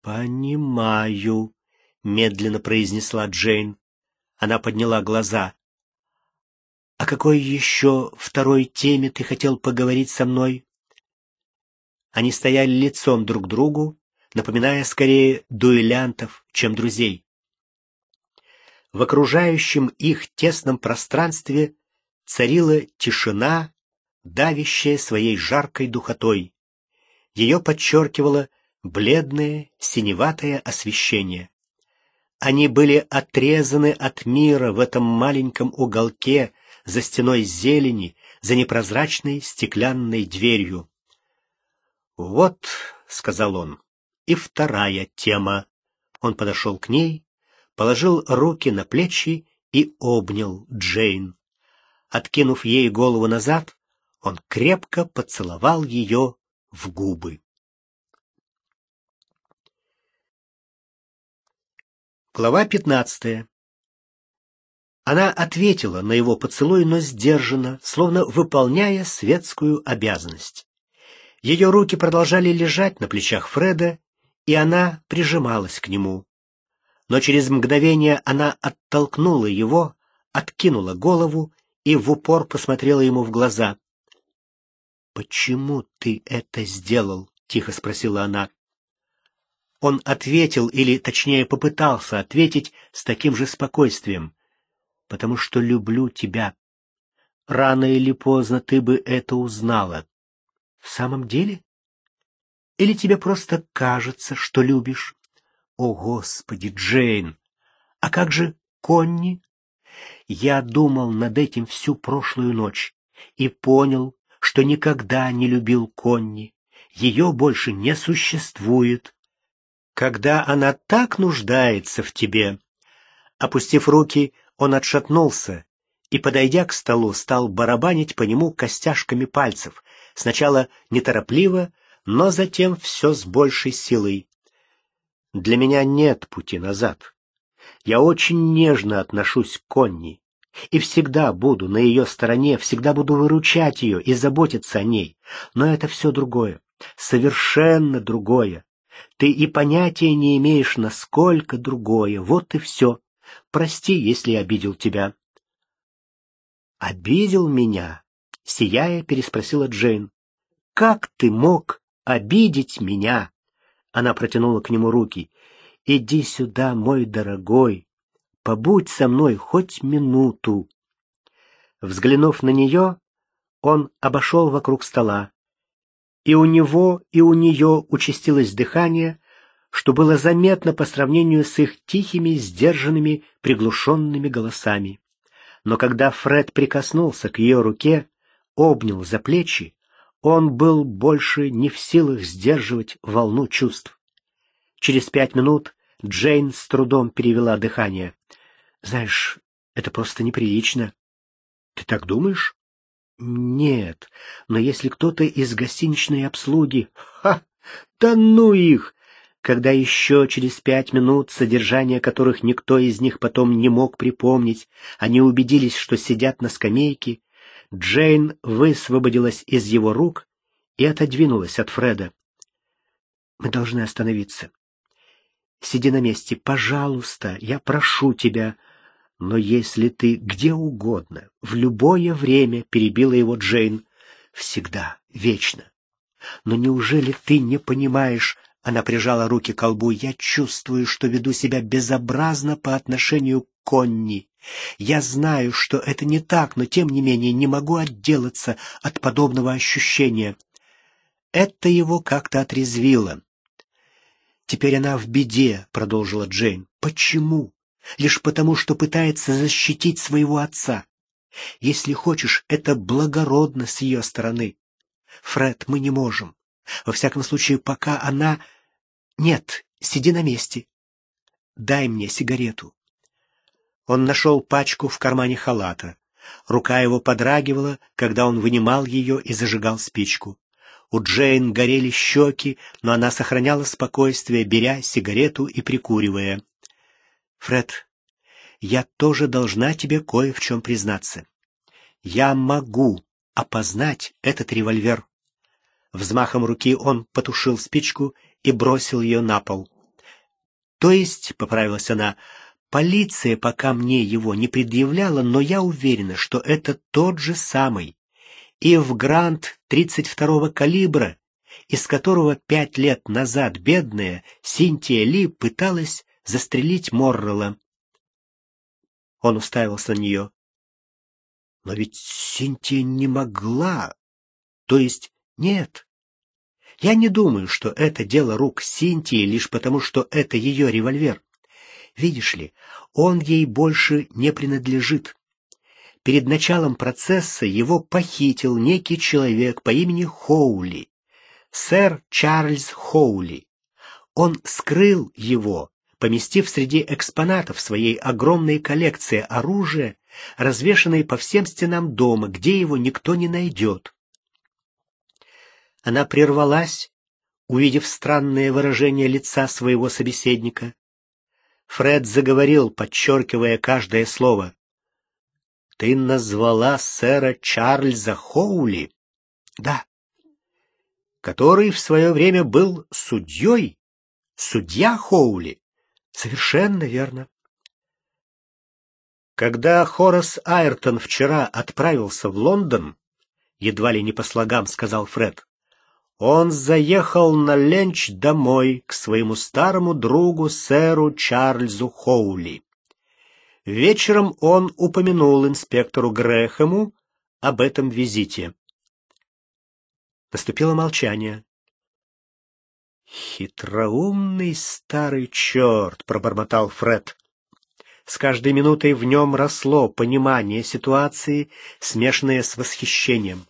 «Понимаю», — медленно произнесла Джейн. Она подняла глаза. «О какой еще второй теме ты хотел поговорить со мной?» Они стояли лицом друг к другу, напоминая скорее дуэлянтов, чем друзей. В окружающем их тесном пространстве царила тишина, давящая своей жаркой духотой. Ее подчеркивало бледное, синеватое освещение. Они были отрезаны от мира в этом маленьком уголке, за стеной зелени, за непрозрачной стеклянной дверью. «Вот», — сказал он, — «и вторая тема». Он подошел к ней, положил руки на плечи и обнял Джейн. Откинув ей голову назад, он крепко поцеловал ее в губы. Глава 15. Она ответила на его поцелуй, но сдержанно, словно выполняя светскую обязанность. Ее руки продолжали лежать на плечах Фреда, и она прижималась к нему. Но через мгновение она оттолкнула его, откинула голову и в упор посмотрела ему в глаза. «Почему ты это сделал?» — тихо спросила она. Он ответил, или, точнее, попытался ответить с таким же спокойствием. «Потому что люблю тебя. Рано или поздно ты бы это узнала». В самом деле? Или тебе просто кажется, что любишь? О, Господи, Джейн! А как же Конни? Я думал над этим всю прошлую ночь и понял, что никогда не любил Конни. Ее больше не существует. Когда она так нуждается в тебе... Опустив руки, он отшатнулся и, подойдя к столу, стал барабанить по нему костяшками пальцев. Сначала неторопливо, но затем все с большей силой. Для меня нет пути назад. Я очень нежно отношусь к Конни и всегда буду на ее стороне, всегда буду выручать ее и заботиться о ней. Но это все другое, совершенно другое. Ты и понятия не имеешь, насколько другое. Вот и все. Прости, если обидел тебя. Обидел меня? — сияя, переспросила Джейн. — Как ты мог обидеть меня? Она протянула к нему руки. — Иди сюда, мой дорогой. Побудь со мной хоть минуту. Взглянув на нее, он обошел вокруг стола. И у него, и у нее участилось дыхание, что было заметно по сравнению с их тихими, сдержанными, приглушенными голосами. Но когда Фред прикоснулся к ее руке, обнял за плечи, он был больше не в силах сдерживать волну чувств. Через 5 минут Джейн с трудом перевела дыхание. «Знаешь, это просто неприлично. Ты так думаешь? Нет, но если кто-то из гостиничной обслуги... Ха! Да ну их! Когда еще через 5 минут, содержание которых никто из них потом не мог припомнить, они убедились, что сидят на скамейке, Джейн высвободилась из его рук и отодвинулась от Фреда. «Мы должны остановиться. Сиди на месте, пожалуйста, я прошу тебя. Но если ты где угодно, в любое время, — перебила его Джейн, — всегда, вечно. Но неужели ты не понимаешь...» Она прижала руки к колбу. «Я чувствую, что веду себя безобразно по отношению к Конни. Я знаю, что это не так, но, тем не менее, не могу отделаться от подобного ощущения». Это его как-то отрезвило. «Теперь она в беде», — продолжила Джейн. «Почему? Лишь потому, что пытается защитить своего отца. Если хочешь, это благородно с ее стороны. Фред, мы не можем. Во всяком случае, пока она... Нет, сиди на месте. Дай мне сигарету». Он нашел пачку в кармане халата. Рука его подрагивала, когда он вынимал ее и зажигал спичку. У Джейн горели щеки, но она сохраняла спокойствие, беря сигарету и прикуривая. «Фред, я тоже должна тебе кое в чем признаться. Я могу опознать этот револьвер». Взмахом руки он потушил спичку и бросил ее на пол. «То есть, — поправилась она, — полиция пока мне его не предъявляла, но я уверена, что это тот же самый. И в Грант 32-го калибра, из которого 5 лет назад бедная Синтия Ли пыталась застрелить Моррелла». Он уставился на нее. «Но ведь Синтия не могла, то есть... Нет, я не думаю, что это дело рук Синтии лишь потому, что это ее револьвер. Видишь ли, он ей больше не принадлежит. Перед началом процесса его похитил некий человек по имени Хоули, сэр Чарльз Хоули. Он скрыл его, поместив среди экспонатов своей огромной коллекции оружия, развешанной по всем стенам дома, где его никто не найдет». Она прервалась, увидев странное выражение лица своего собеседника. Фред заговорил, подчеркивая каждое слово. «Ты назвала сэра Чарльза Хоули?» «Да». «Который в свое время был судьей? Судья Хоули?» «Совершенно верно». «Когда Хорас Айртон вчера отправился в Лондон, — едва ли не по слогам сказал Фред, — он заехал на ленч домой к своему старому другу сэру Чарльзу Хоули. Вечером он упомянул инспектору Грэхэму об этом визите». Наступило молчание. «Хитроумный старый черт», — пробормотал Фред. С каждой минутой в нем росло понимание ситуации, смешанное с восхищением.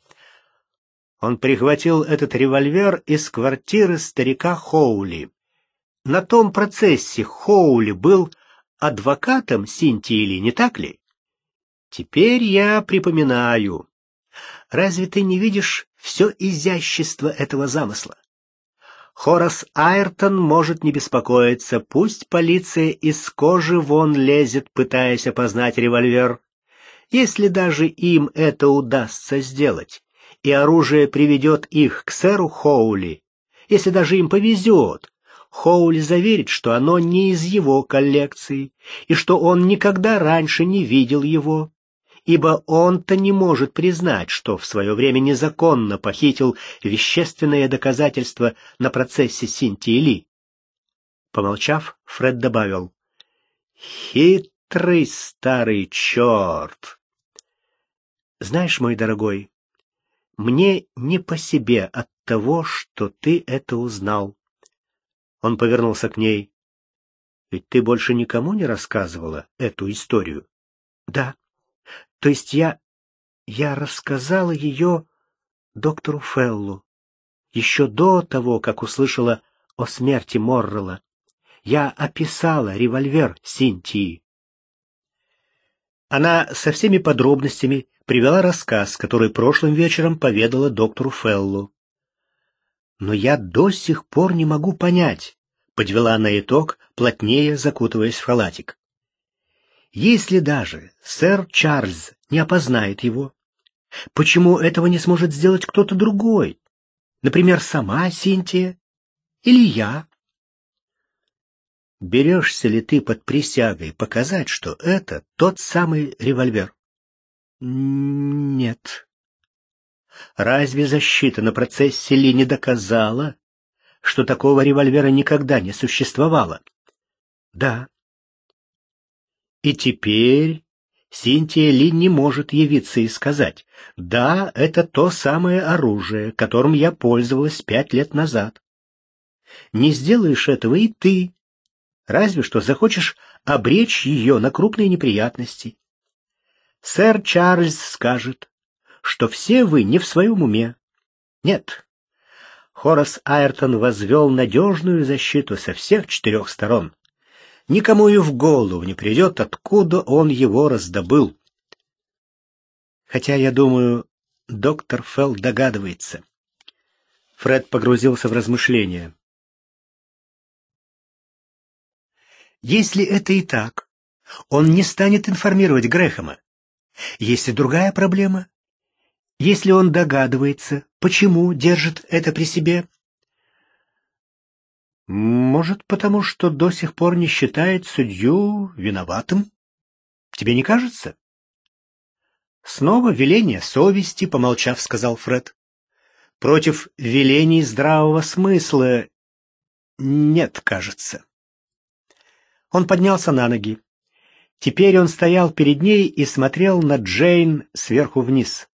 Он прихватил этот револьвер из квартиры старика Хоули. На том процессе Хоули был адвокатом Синтии Ли, не так ли? Теперь я припоминаю. Разве ты не видишь все изящество этого замысла? Хорас Айртон может не беспокоиться, пусть полиция из кожи вон лезет, пытаясь опознать револьвер. Если даже им это удастся сделать, и оружие приведет их к сэру Хоули, если даже им повезет, Хоули заверит, что оно не из его коллекции, и что он никогда раньше не видел его, ибо он-то не может признать, что в свое время незаконно похитил вещественное доказательство на процессе Синтии Ли. Помолчав, Фред добавил: «Хитрый старый черт!» «Знаешь, мой дорогой, мне не по себе от того, что ты это узнал». Он повернулся к ней. «Ведь ты больше никому не рассказывала эту историю?» «Да. То есть я рассказала ее доктору Феллу еще до того, как услышала о смерти Моррелла. Я описала револьвер Синтии». Она со всеми подробностями привела рассказ, который прошлым вечером поведала доктору Феллу. «Но я до сих пор не могу понять», — подвела она итог, плотнее закутываясь в халатик. «Если даже сэр Чарльз не опознает его, почему этого не сможет сделать кто-то другой? Например, сама Синтия или я?» «Берешься ли ты под присягой показать, что это тот самый револьвер?» «Нет». «Разве защита на процессе Ли не доказала, что такого револьвера никогда не существовало?» «Да». «И теперь Синтия Ли не может явиться и сказать: да, это то самое оружие, которым я пользовалась 5 лет назад. Не сделаешь этого и ты, разве что захочешь обречь ее на крупные неприятности. Сэр Чарльз скажет, что все вы не в своем уме. Нет, Хорас Айртон возвел надежную защиту со всех 4 сторон. Никому и в голову не придет, откуда он его раздобыл. Хотя, я думаю, доктор Фелл догадывается». Фред погрузился в размышления. «Если это и так, он не станет информировать Грэхэма. Есть и другая проблема. Если он догадывается, почему держит это при себе? Может, потому что до сих пор не считает судью виноватым? Тебе не кажется?» «Снова веление совести», — помолчав, сказал Фред. «Против велений здравого смысла нет, кажется». Он поднялся на ноги. Теперь он стоял перед ней и смотрел на Джейн сверху вниз.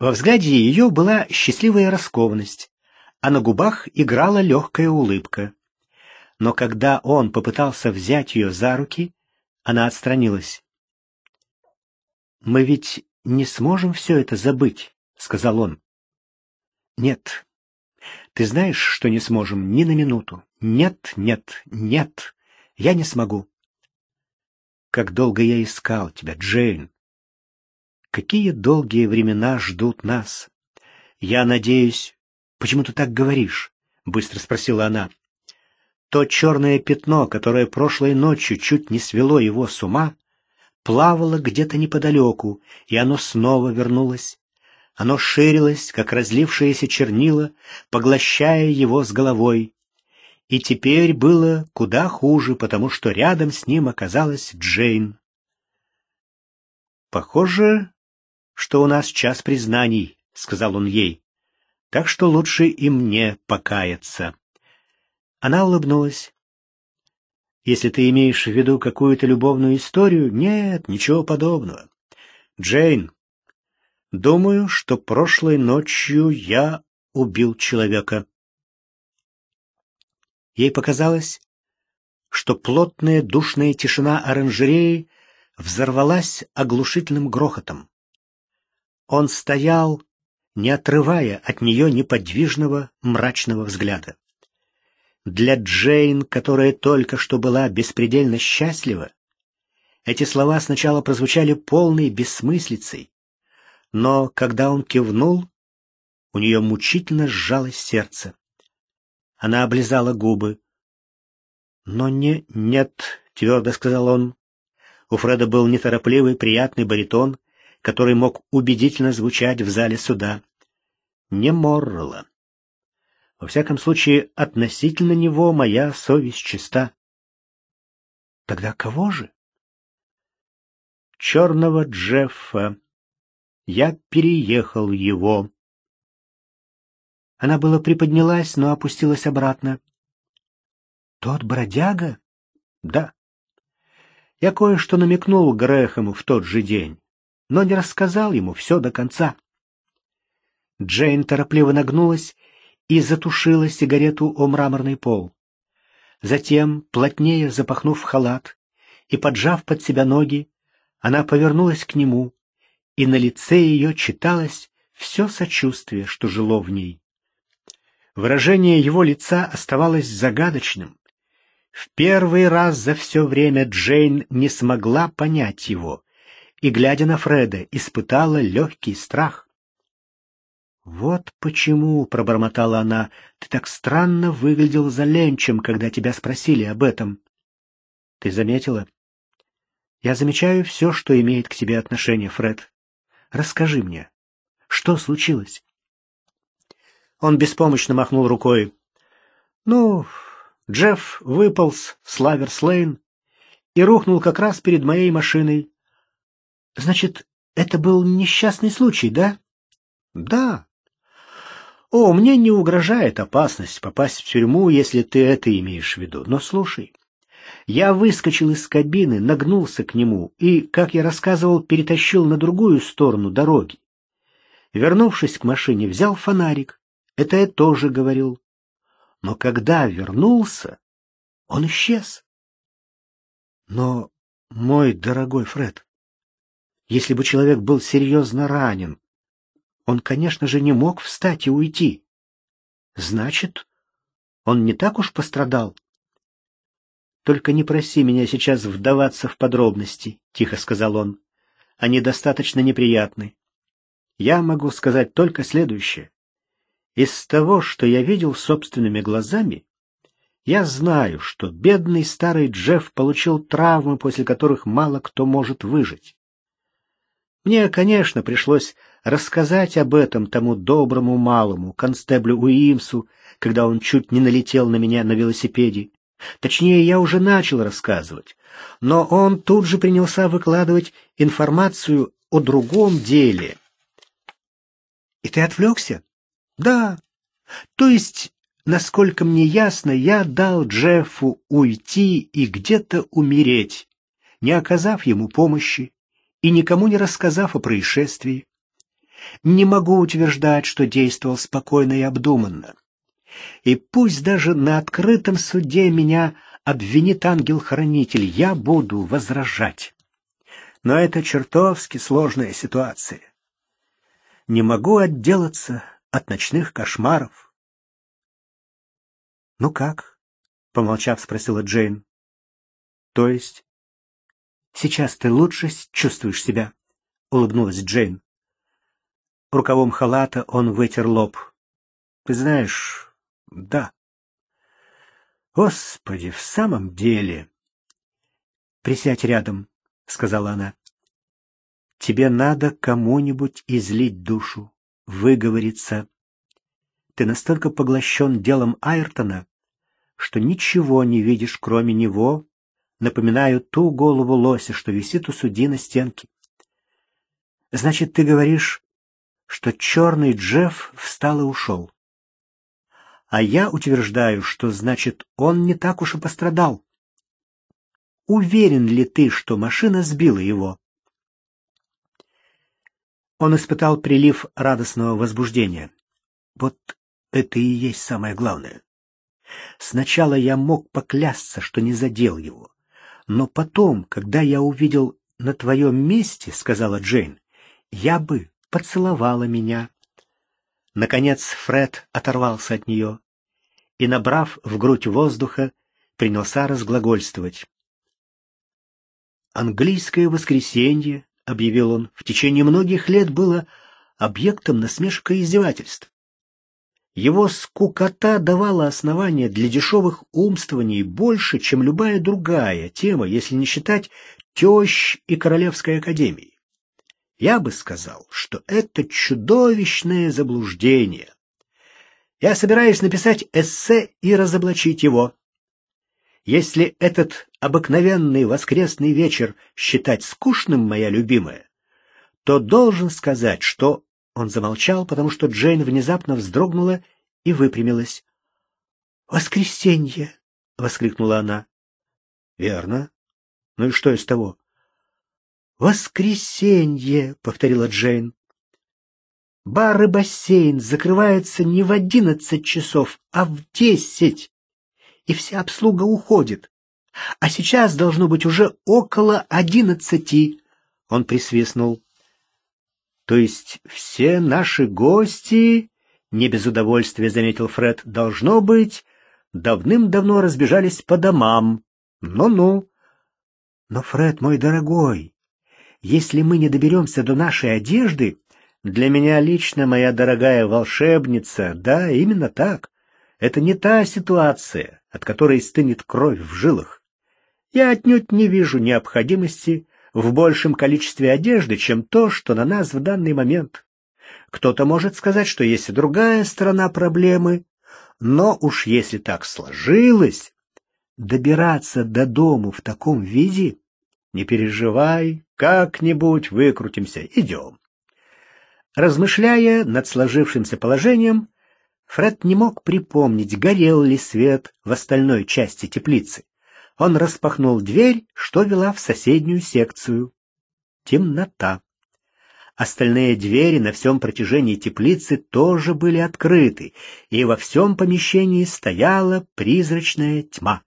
Во взгляде ее была счастливая раскованность, а на губах играла легкая улыбка. Но когда он попытался взять ее за руки, она отстранилась. «Мы ведь не сможем все это забыть», — сказал он. «Нет. Ты знаешь, что не сможем ни на минуту. Нет, нет, нет. Я не смогу. Как долго я искал тебя, Джейн. Какие долгие времена ждут нас. Я надеюсь...» «Почему ты так говоришь?» — быстро спросила она. То черное пятно, которое прошлой ночью чуть не свело его с ума, плавало где-то неподалеку, и оно снова вернулось. Оно ширилось, как разлившееся чернила, поглощая его с головой. И теперь было куда хуже, потому что рядом с ним оказалась Джейн. «Похоже, что у нас час признаний», — сказал он ей, — «так что лучше и мне покаяться». Она улыбнулась. «Если ты имеешь в виду какую-то любовную историю, нет, ничего подобного. Джейн, думаю, что прошлой ночью я убил человека». Ей показалось, что плотная душная тишина оранжереи взорвалась оглушительным грохотом. Он стоял, не отрывая от нее неподвижного мрачного взгляда. Для Джейн, которая только что была беспредельно счастлива, эти слова сначала прозвучали полной бессмыслицей, но когда он кивнул, у нее мучительно сжалось сердце. Она облизала губы. «Но нет, твердо сказал он. У Фреда был неторопливый, приятный баритон, который мог убедительно звучать в зале суда. «Не Моррелла. Во всяком случае, относительно него моя совесть чиста». «Тогда кого же?» «Черного Джеффа. Я переехал его». Она было приподнялась, но опустилась обратно. «Тот бродяга?» «Да. Я кое-что намекнул Грэхэму в тот же день, но не рассказал ему все до конца». Джейн торопливо нагнулась и затушила сигарету о мраморный пол. Затем, плотнее запахнув халат и поджав под себя ноги, она повернулась к нему, и на лице ее читалось все сочувствие, что жило в ней. Выражение его лица оставалось загадочным. В первый раз за все время Джейн не смогла понять его и, глядя на Фреда, испытала легкий страх. «Вот почему, — пробормотала она, — ты так странно выглядел за ленчем, когда тебя спросили об этом. Ты заметила? Я замечаю все, что имеет к тебе отношение, Фред. Расскажи мне, что случилось?» Он беспомощно махнул рукой. «Ну, Джефф выполз с Лаверс-Лейн и рухнул как раз перед моей машиной». «Значит, это был несчастный случай, да?» «Да». «О, мне не угрожает опасность попасть в тюрьму, если ты это имеешь в виду. Но слушай, я выскочил из кабины, нагнулся к нему и, как я рассказывал, перетащил на другую сторону дороги. Вернувшись к машине, взял фонарик. Это я тоже говорил. Но когда вернулся, он исчез». «Но, мой дорогой Фред, если бы человек был серьезно ранен, он, конечно же, не мог встать и уйти. Значит, он не так уж пострадал». «Только не проси меня сейчас вдаваться в подробности», — тихо сказал он. «Они достаточно неприятны. Я могу сказать только следующее. Из того, что я видел собственными глазами, я знаю, что бедный старый Джефф получил травмы, после которых мало кто может выжить. Мне, конечно, пришлось рассказать об этом тому доброму малому, констеблю Уимсу, когда он чуть не налетел на меня на велосипеде. Точнее, я уже начал рассказывать, но он тут же принялся выкладывать информацию о другом деле». «И ты отвлекся?» «Да. То есть, насколько мне ясно, я дал Джеффу уйти и где-то умереть, не оказав ему помощи и никому не рассказав о происшествии. Не могу утверждать, что действовал спокойно и обдуманно. И пусть даже на открытом суде меня обвинит ангел-хранитель, я буду возражать. Но это чертовски сложная ситуация. Не могу отделаться от ночных кошмаров». «Ну как?» — помолчав, спросила Джейн. «То есть?» «Сейчас ты лучше чувствуешь себя?» — улыбнулась Джейн. Рукавом халата он вытер лоб. «Ты знаешь... да. Господи, в самом деле...» «Присядь рядом», — сказала она. «Тебе надо кому-нибудь излить душу, выговориться. Ты настолько поглощен делом Айртона, что ничего не видишь, кроме него, напоминаю ту голову лося, что висит у судьи на стенке. Значит, ты говоришь, что черный Джефф встал и ушел. А я утверждаю, что, значит, он не так уж и пострадал. Уверен ли ты, что машина сбила его?» Он испытал прилив радостного возбуждения. «Вот это и есть самое главное. Сначала я мог поклясться, что не задел его. Но потом, когда я увидел на твоем месте, — сказала Джейн, — я бы поцеловала меня». Наконец Фред оторвался от нее и, набрав в грудь воздуха, принялся разглагольствовать. «Английское воскресенье, — объявил он, — в течение многих лет было объектом насмешек и издевательств. Его скукота давала основания для дешевых умствований больше, чем любая другая тема, если не считать тещ и Королевской академии. Я бы сказал, что это чудовищное заблуждение. Я собираюсь написать эссе и разоблачить его. Если этот обыкновенный воскресный вечер считать скучным, моя любимая, то должен сказать, что...» Он замолчал, потому что Джейн внезапно вздрогнула и выпрямилась. «Воскресенье!» — воскликнула она. «Верно. Ну и что из того?» «Воскресенье!» — повторила Джейн. «Бар и бассейн закрываются не в 11 часов, а в 10, и вся обслуга уходит. А сейчас должно быть уже около 11. Он присвистнул. «То есть все наши гости, — не без удовольствия заметил Фред, — должно быть, давным-давно разбежались по домам. Ну-ну. Но, Фред, мой дорогой, если мы не доберемся до нашей одежды... Для меня лично, моя дорогая волшебница, да, именно так. Это не та ситуация, от которой стынет кровь в жилах. Я отнюдь не вижу необходимости в большем количестве одежды, чем то, что на нас в данный момент. Кто-то может сказать, что есть и другая сторона проблемы, но уж если так сложилось, добираться до дому в таком виде, не переживай, как-нибудь выкрутимся, идем. Размышляя над сложившимся положением, Фред не мог припомнить, горел ли свет в остальной части теплицы. Он распахнул дверь, что вела в соседнюю секцию. Темнота. Остальные двери на всем протяжении теплицы тоже были открыты, и во всем помещении стояла призрачная тьма.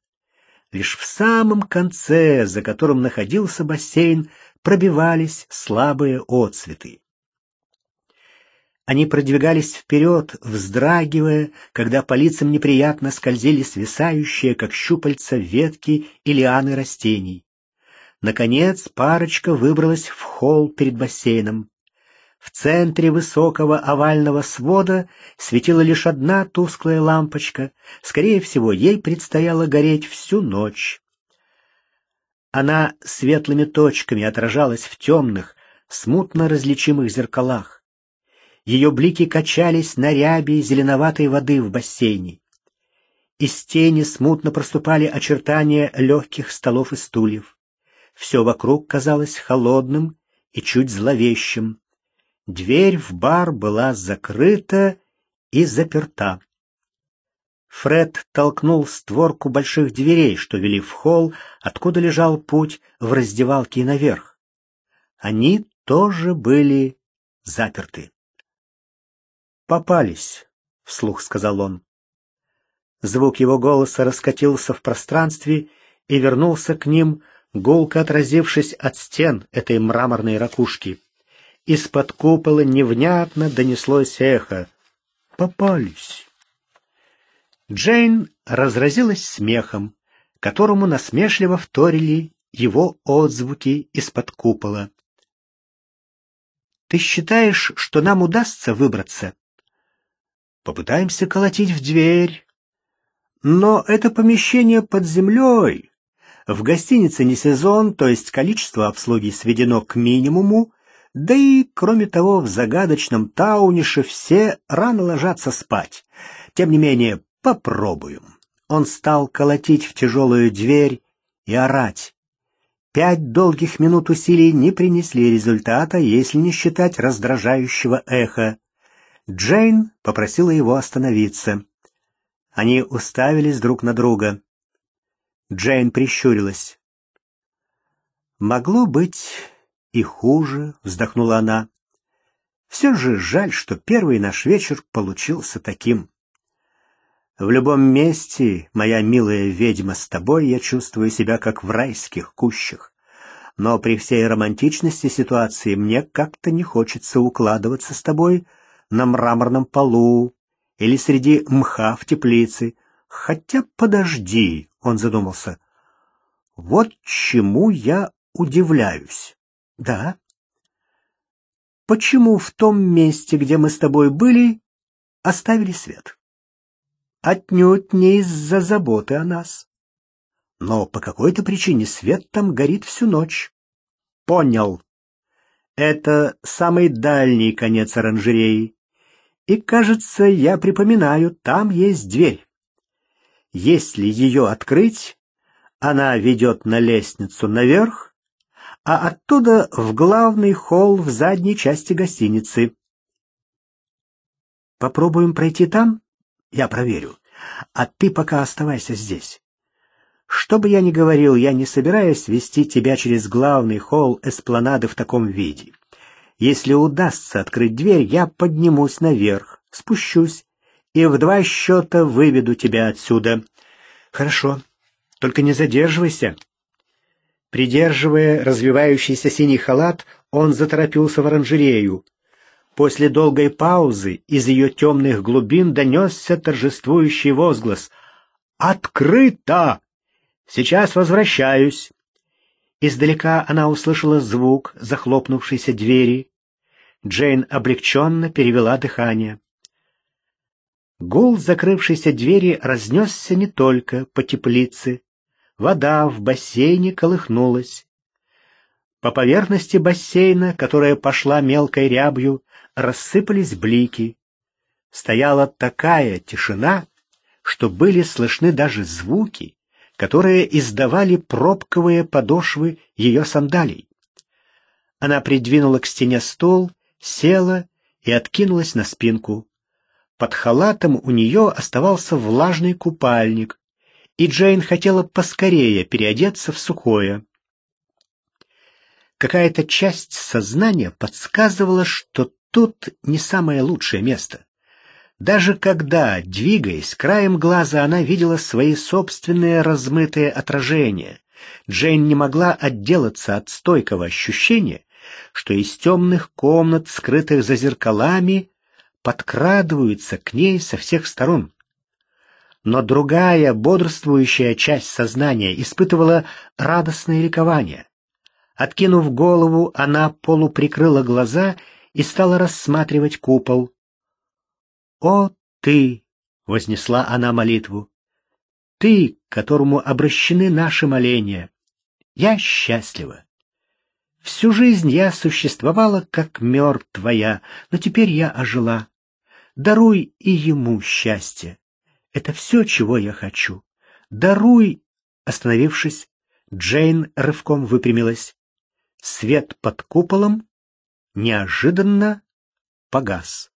Лишь в самом конце, за которым находился бассейн, пробивались слабые отсветы. Они продвигались вперед, вздрагивая, когда по лицам неприятно скользили свисающие, как щупальца, ветки и лианы растений. Наконец парочка выбралась в холл перед бассейном. В центре высокого овального свода светила лишь одна тусклая лампочка. Скорее всего, ей предстояло гореть всю ночь. Она светлыми точками отражалась в темных, смутно различимых зеркалах. Ее блики качались на ряби зеленоватой воды в бассейне. Из тени смутно проступали очертания легких столов и стульев. Все вокруг казалось холодным и чуть зловещим. Дверь в бар была закрыта и заперта. Фред толкнул створку больших дверей, что вели в холл, откуда лежал путь в раздевалке и наверх. Они тоже были заперты. «Попались», — вслух сказал он. Звук его голоса раскатился в пространстве и вернулся к ним, гулко отразившись от стен этой мраморной ракушки. Из-под купола невнятно донеслось эхо. «Попались». Джейн разразилась смехом, которому насмешливо вторили его отзвуки из-под купола. «Ты считаешь, что нам удастся выбраться?» Попытаемся колотить в дверь. Но это помещение под землей. В гостинице не сезон, то есть количество обслуги сведено к минимуму, да и, кроме того, в загадочном Таунише все рано ложатся спать. Тем не менее, попробуем. Он стал колотить в тяжелую дверь и орать. 5 долгих минут усилий не принесли результата, если не считать раздражающего эха. Джейн попросила его остановиться. Они уставились друг на друга. Джейн прищурилась. «Могло быть и хуже», — вздохнула она. «Все же жаль, что первый наш вечер получился таким. В любом месте, моя милая ведьма, с тобой я чувствую себя как в райских кущах. Но при всей романтичности ситуации мне как-то не хочется укладываться с тобой на мраморном полу или среди мха в теплице. Хотя подожди, — он задумался, — вот чему я удивляюсь. Да? Почему в том месте, где мы с тобой были, оставили свет? Отнюдь не из-за заботы о нас. Но по какой-то причине свет там горит всю ночь. Понял. Это самый дальний конец оранжереи. И, кажется, я припоминаю, там есть дверь. Если ее открыть, она ведет на лестницу наверх, а оттуда в главный холл в задней части гостиницы. Попробуем пройти там? Я проверю. А ты пока оставайся здесь. Что бы я ни говорил, я не собираюсь вести тебя через главный холл эспланады в таком виде. Если удастся открыть дверь, я поднимусь наверх, спущусь и в 2 счета выведу тебя отсюда. Хорошо, только не задерживайся. Придерживая развивающийся синий халат, он заторопился в оранжерею. После долгой паузы из ее темных глубин донесся торжествующий возглас. «Открыто! Сейчас возвращаюсь!» Издалека она услышала звук захлопнувшейся двери. Джейн облегченно перевела дыхание. Гул закрывшейся двери разнесся не только по теплице. Вода в бассейне колыхнулась. По поверхности бассейна, которая пошла мелкой рябью, рассыпались блики. Стояла такая тишина, что были слышны даже звуки, которые издавали пробковые подошвы ее сандалий. Она придвинула к стене стол, села и откинулась на спинку. Под халатом у нее оставался влажный купальник, и Джейн хотела поскорее переодеться в сухое. Какая-то часть сознания подсказывала, что тут не самое лучшее место. Даже когда, двигаясь краем глаза, она видела свои собственные размытые отражения, Джейн не могла отделаться от стойкого ощущения, что из темных комнат, скрытых за зеркалами, подкрадываются к ней со всех сторон. Но другая, бодрствующая часть сознания испытывала радостное ликование. Откинув голову, она полуприкрыла глаза и стала рассматривать купол. «О, ты!» — вознесла она молитву. «Ты, к которому обращены наши моления! Я счастлива! Всю жизнь я существовала, как мертвая, но теперь я ожила. Даруй и ему счастье! Это все, чего я хочу! Даруй!» Остановившись, Джейн рывком выпрямилась. Свет под куполом неожиданно погас.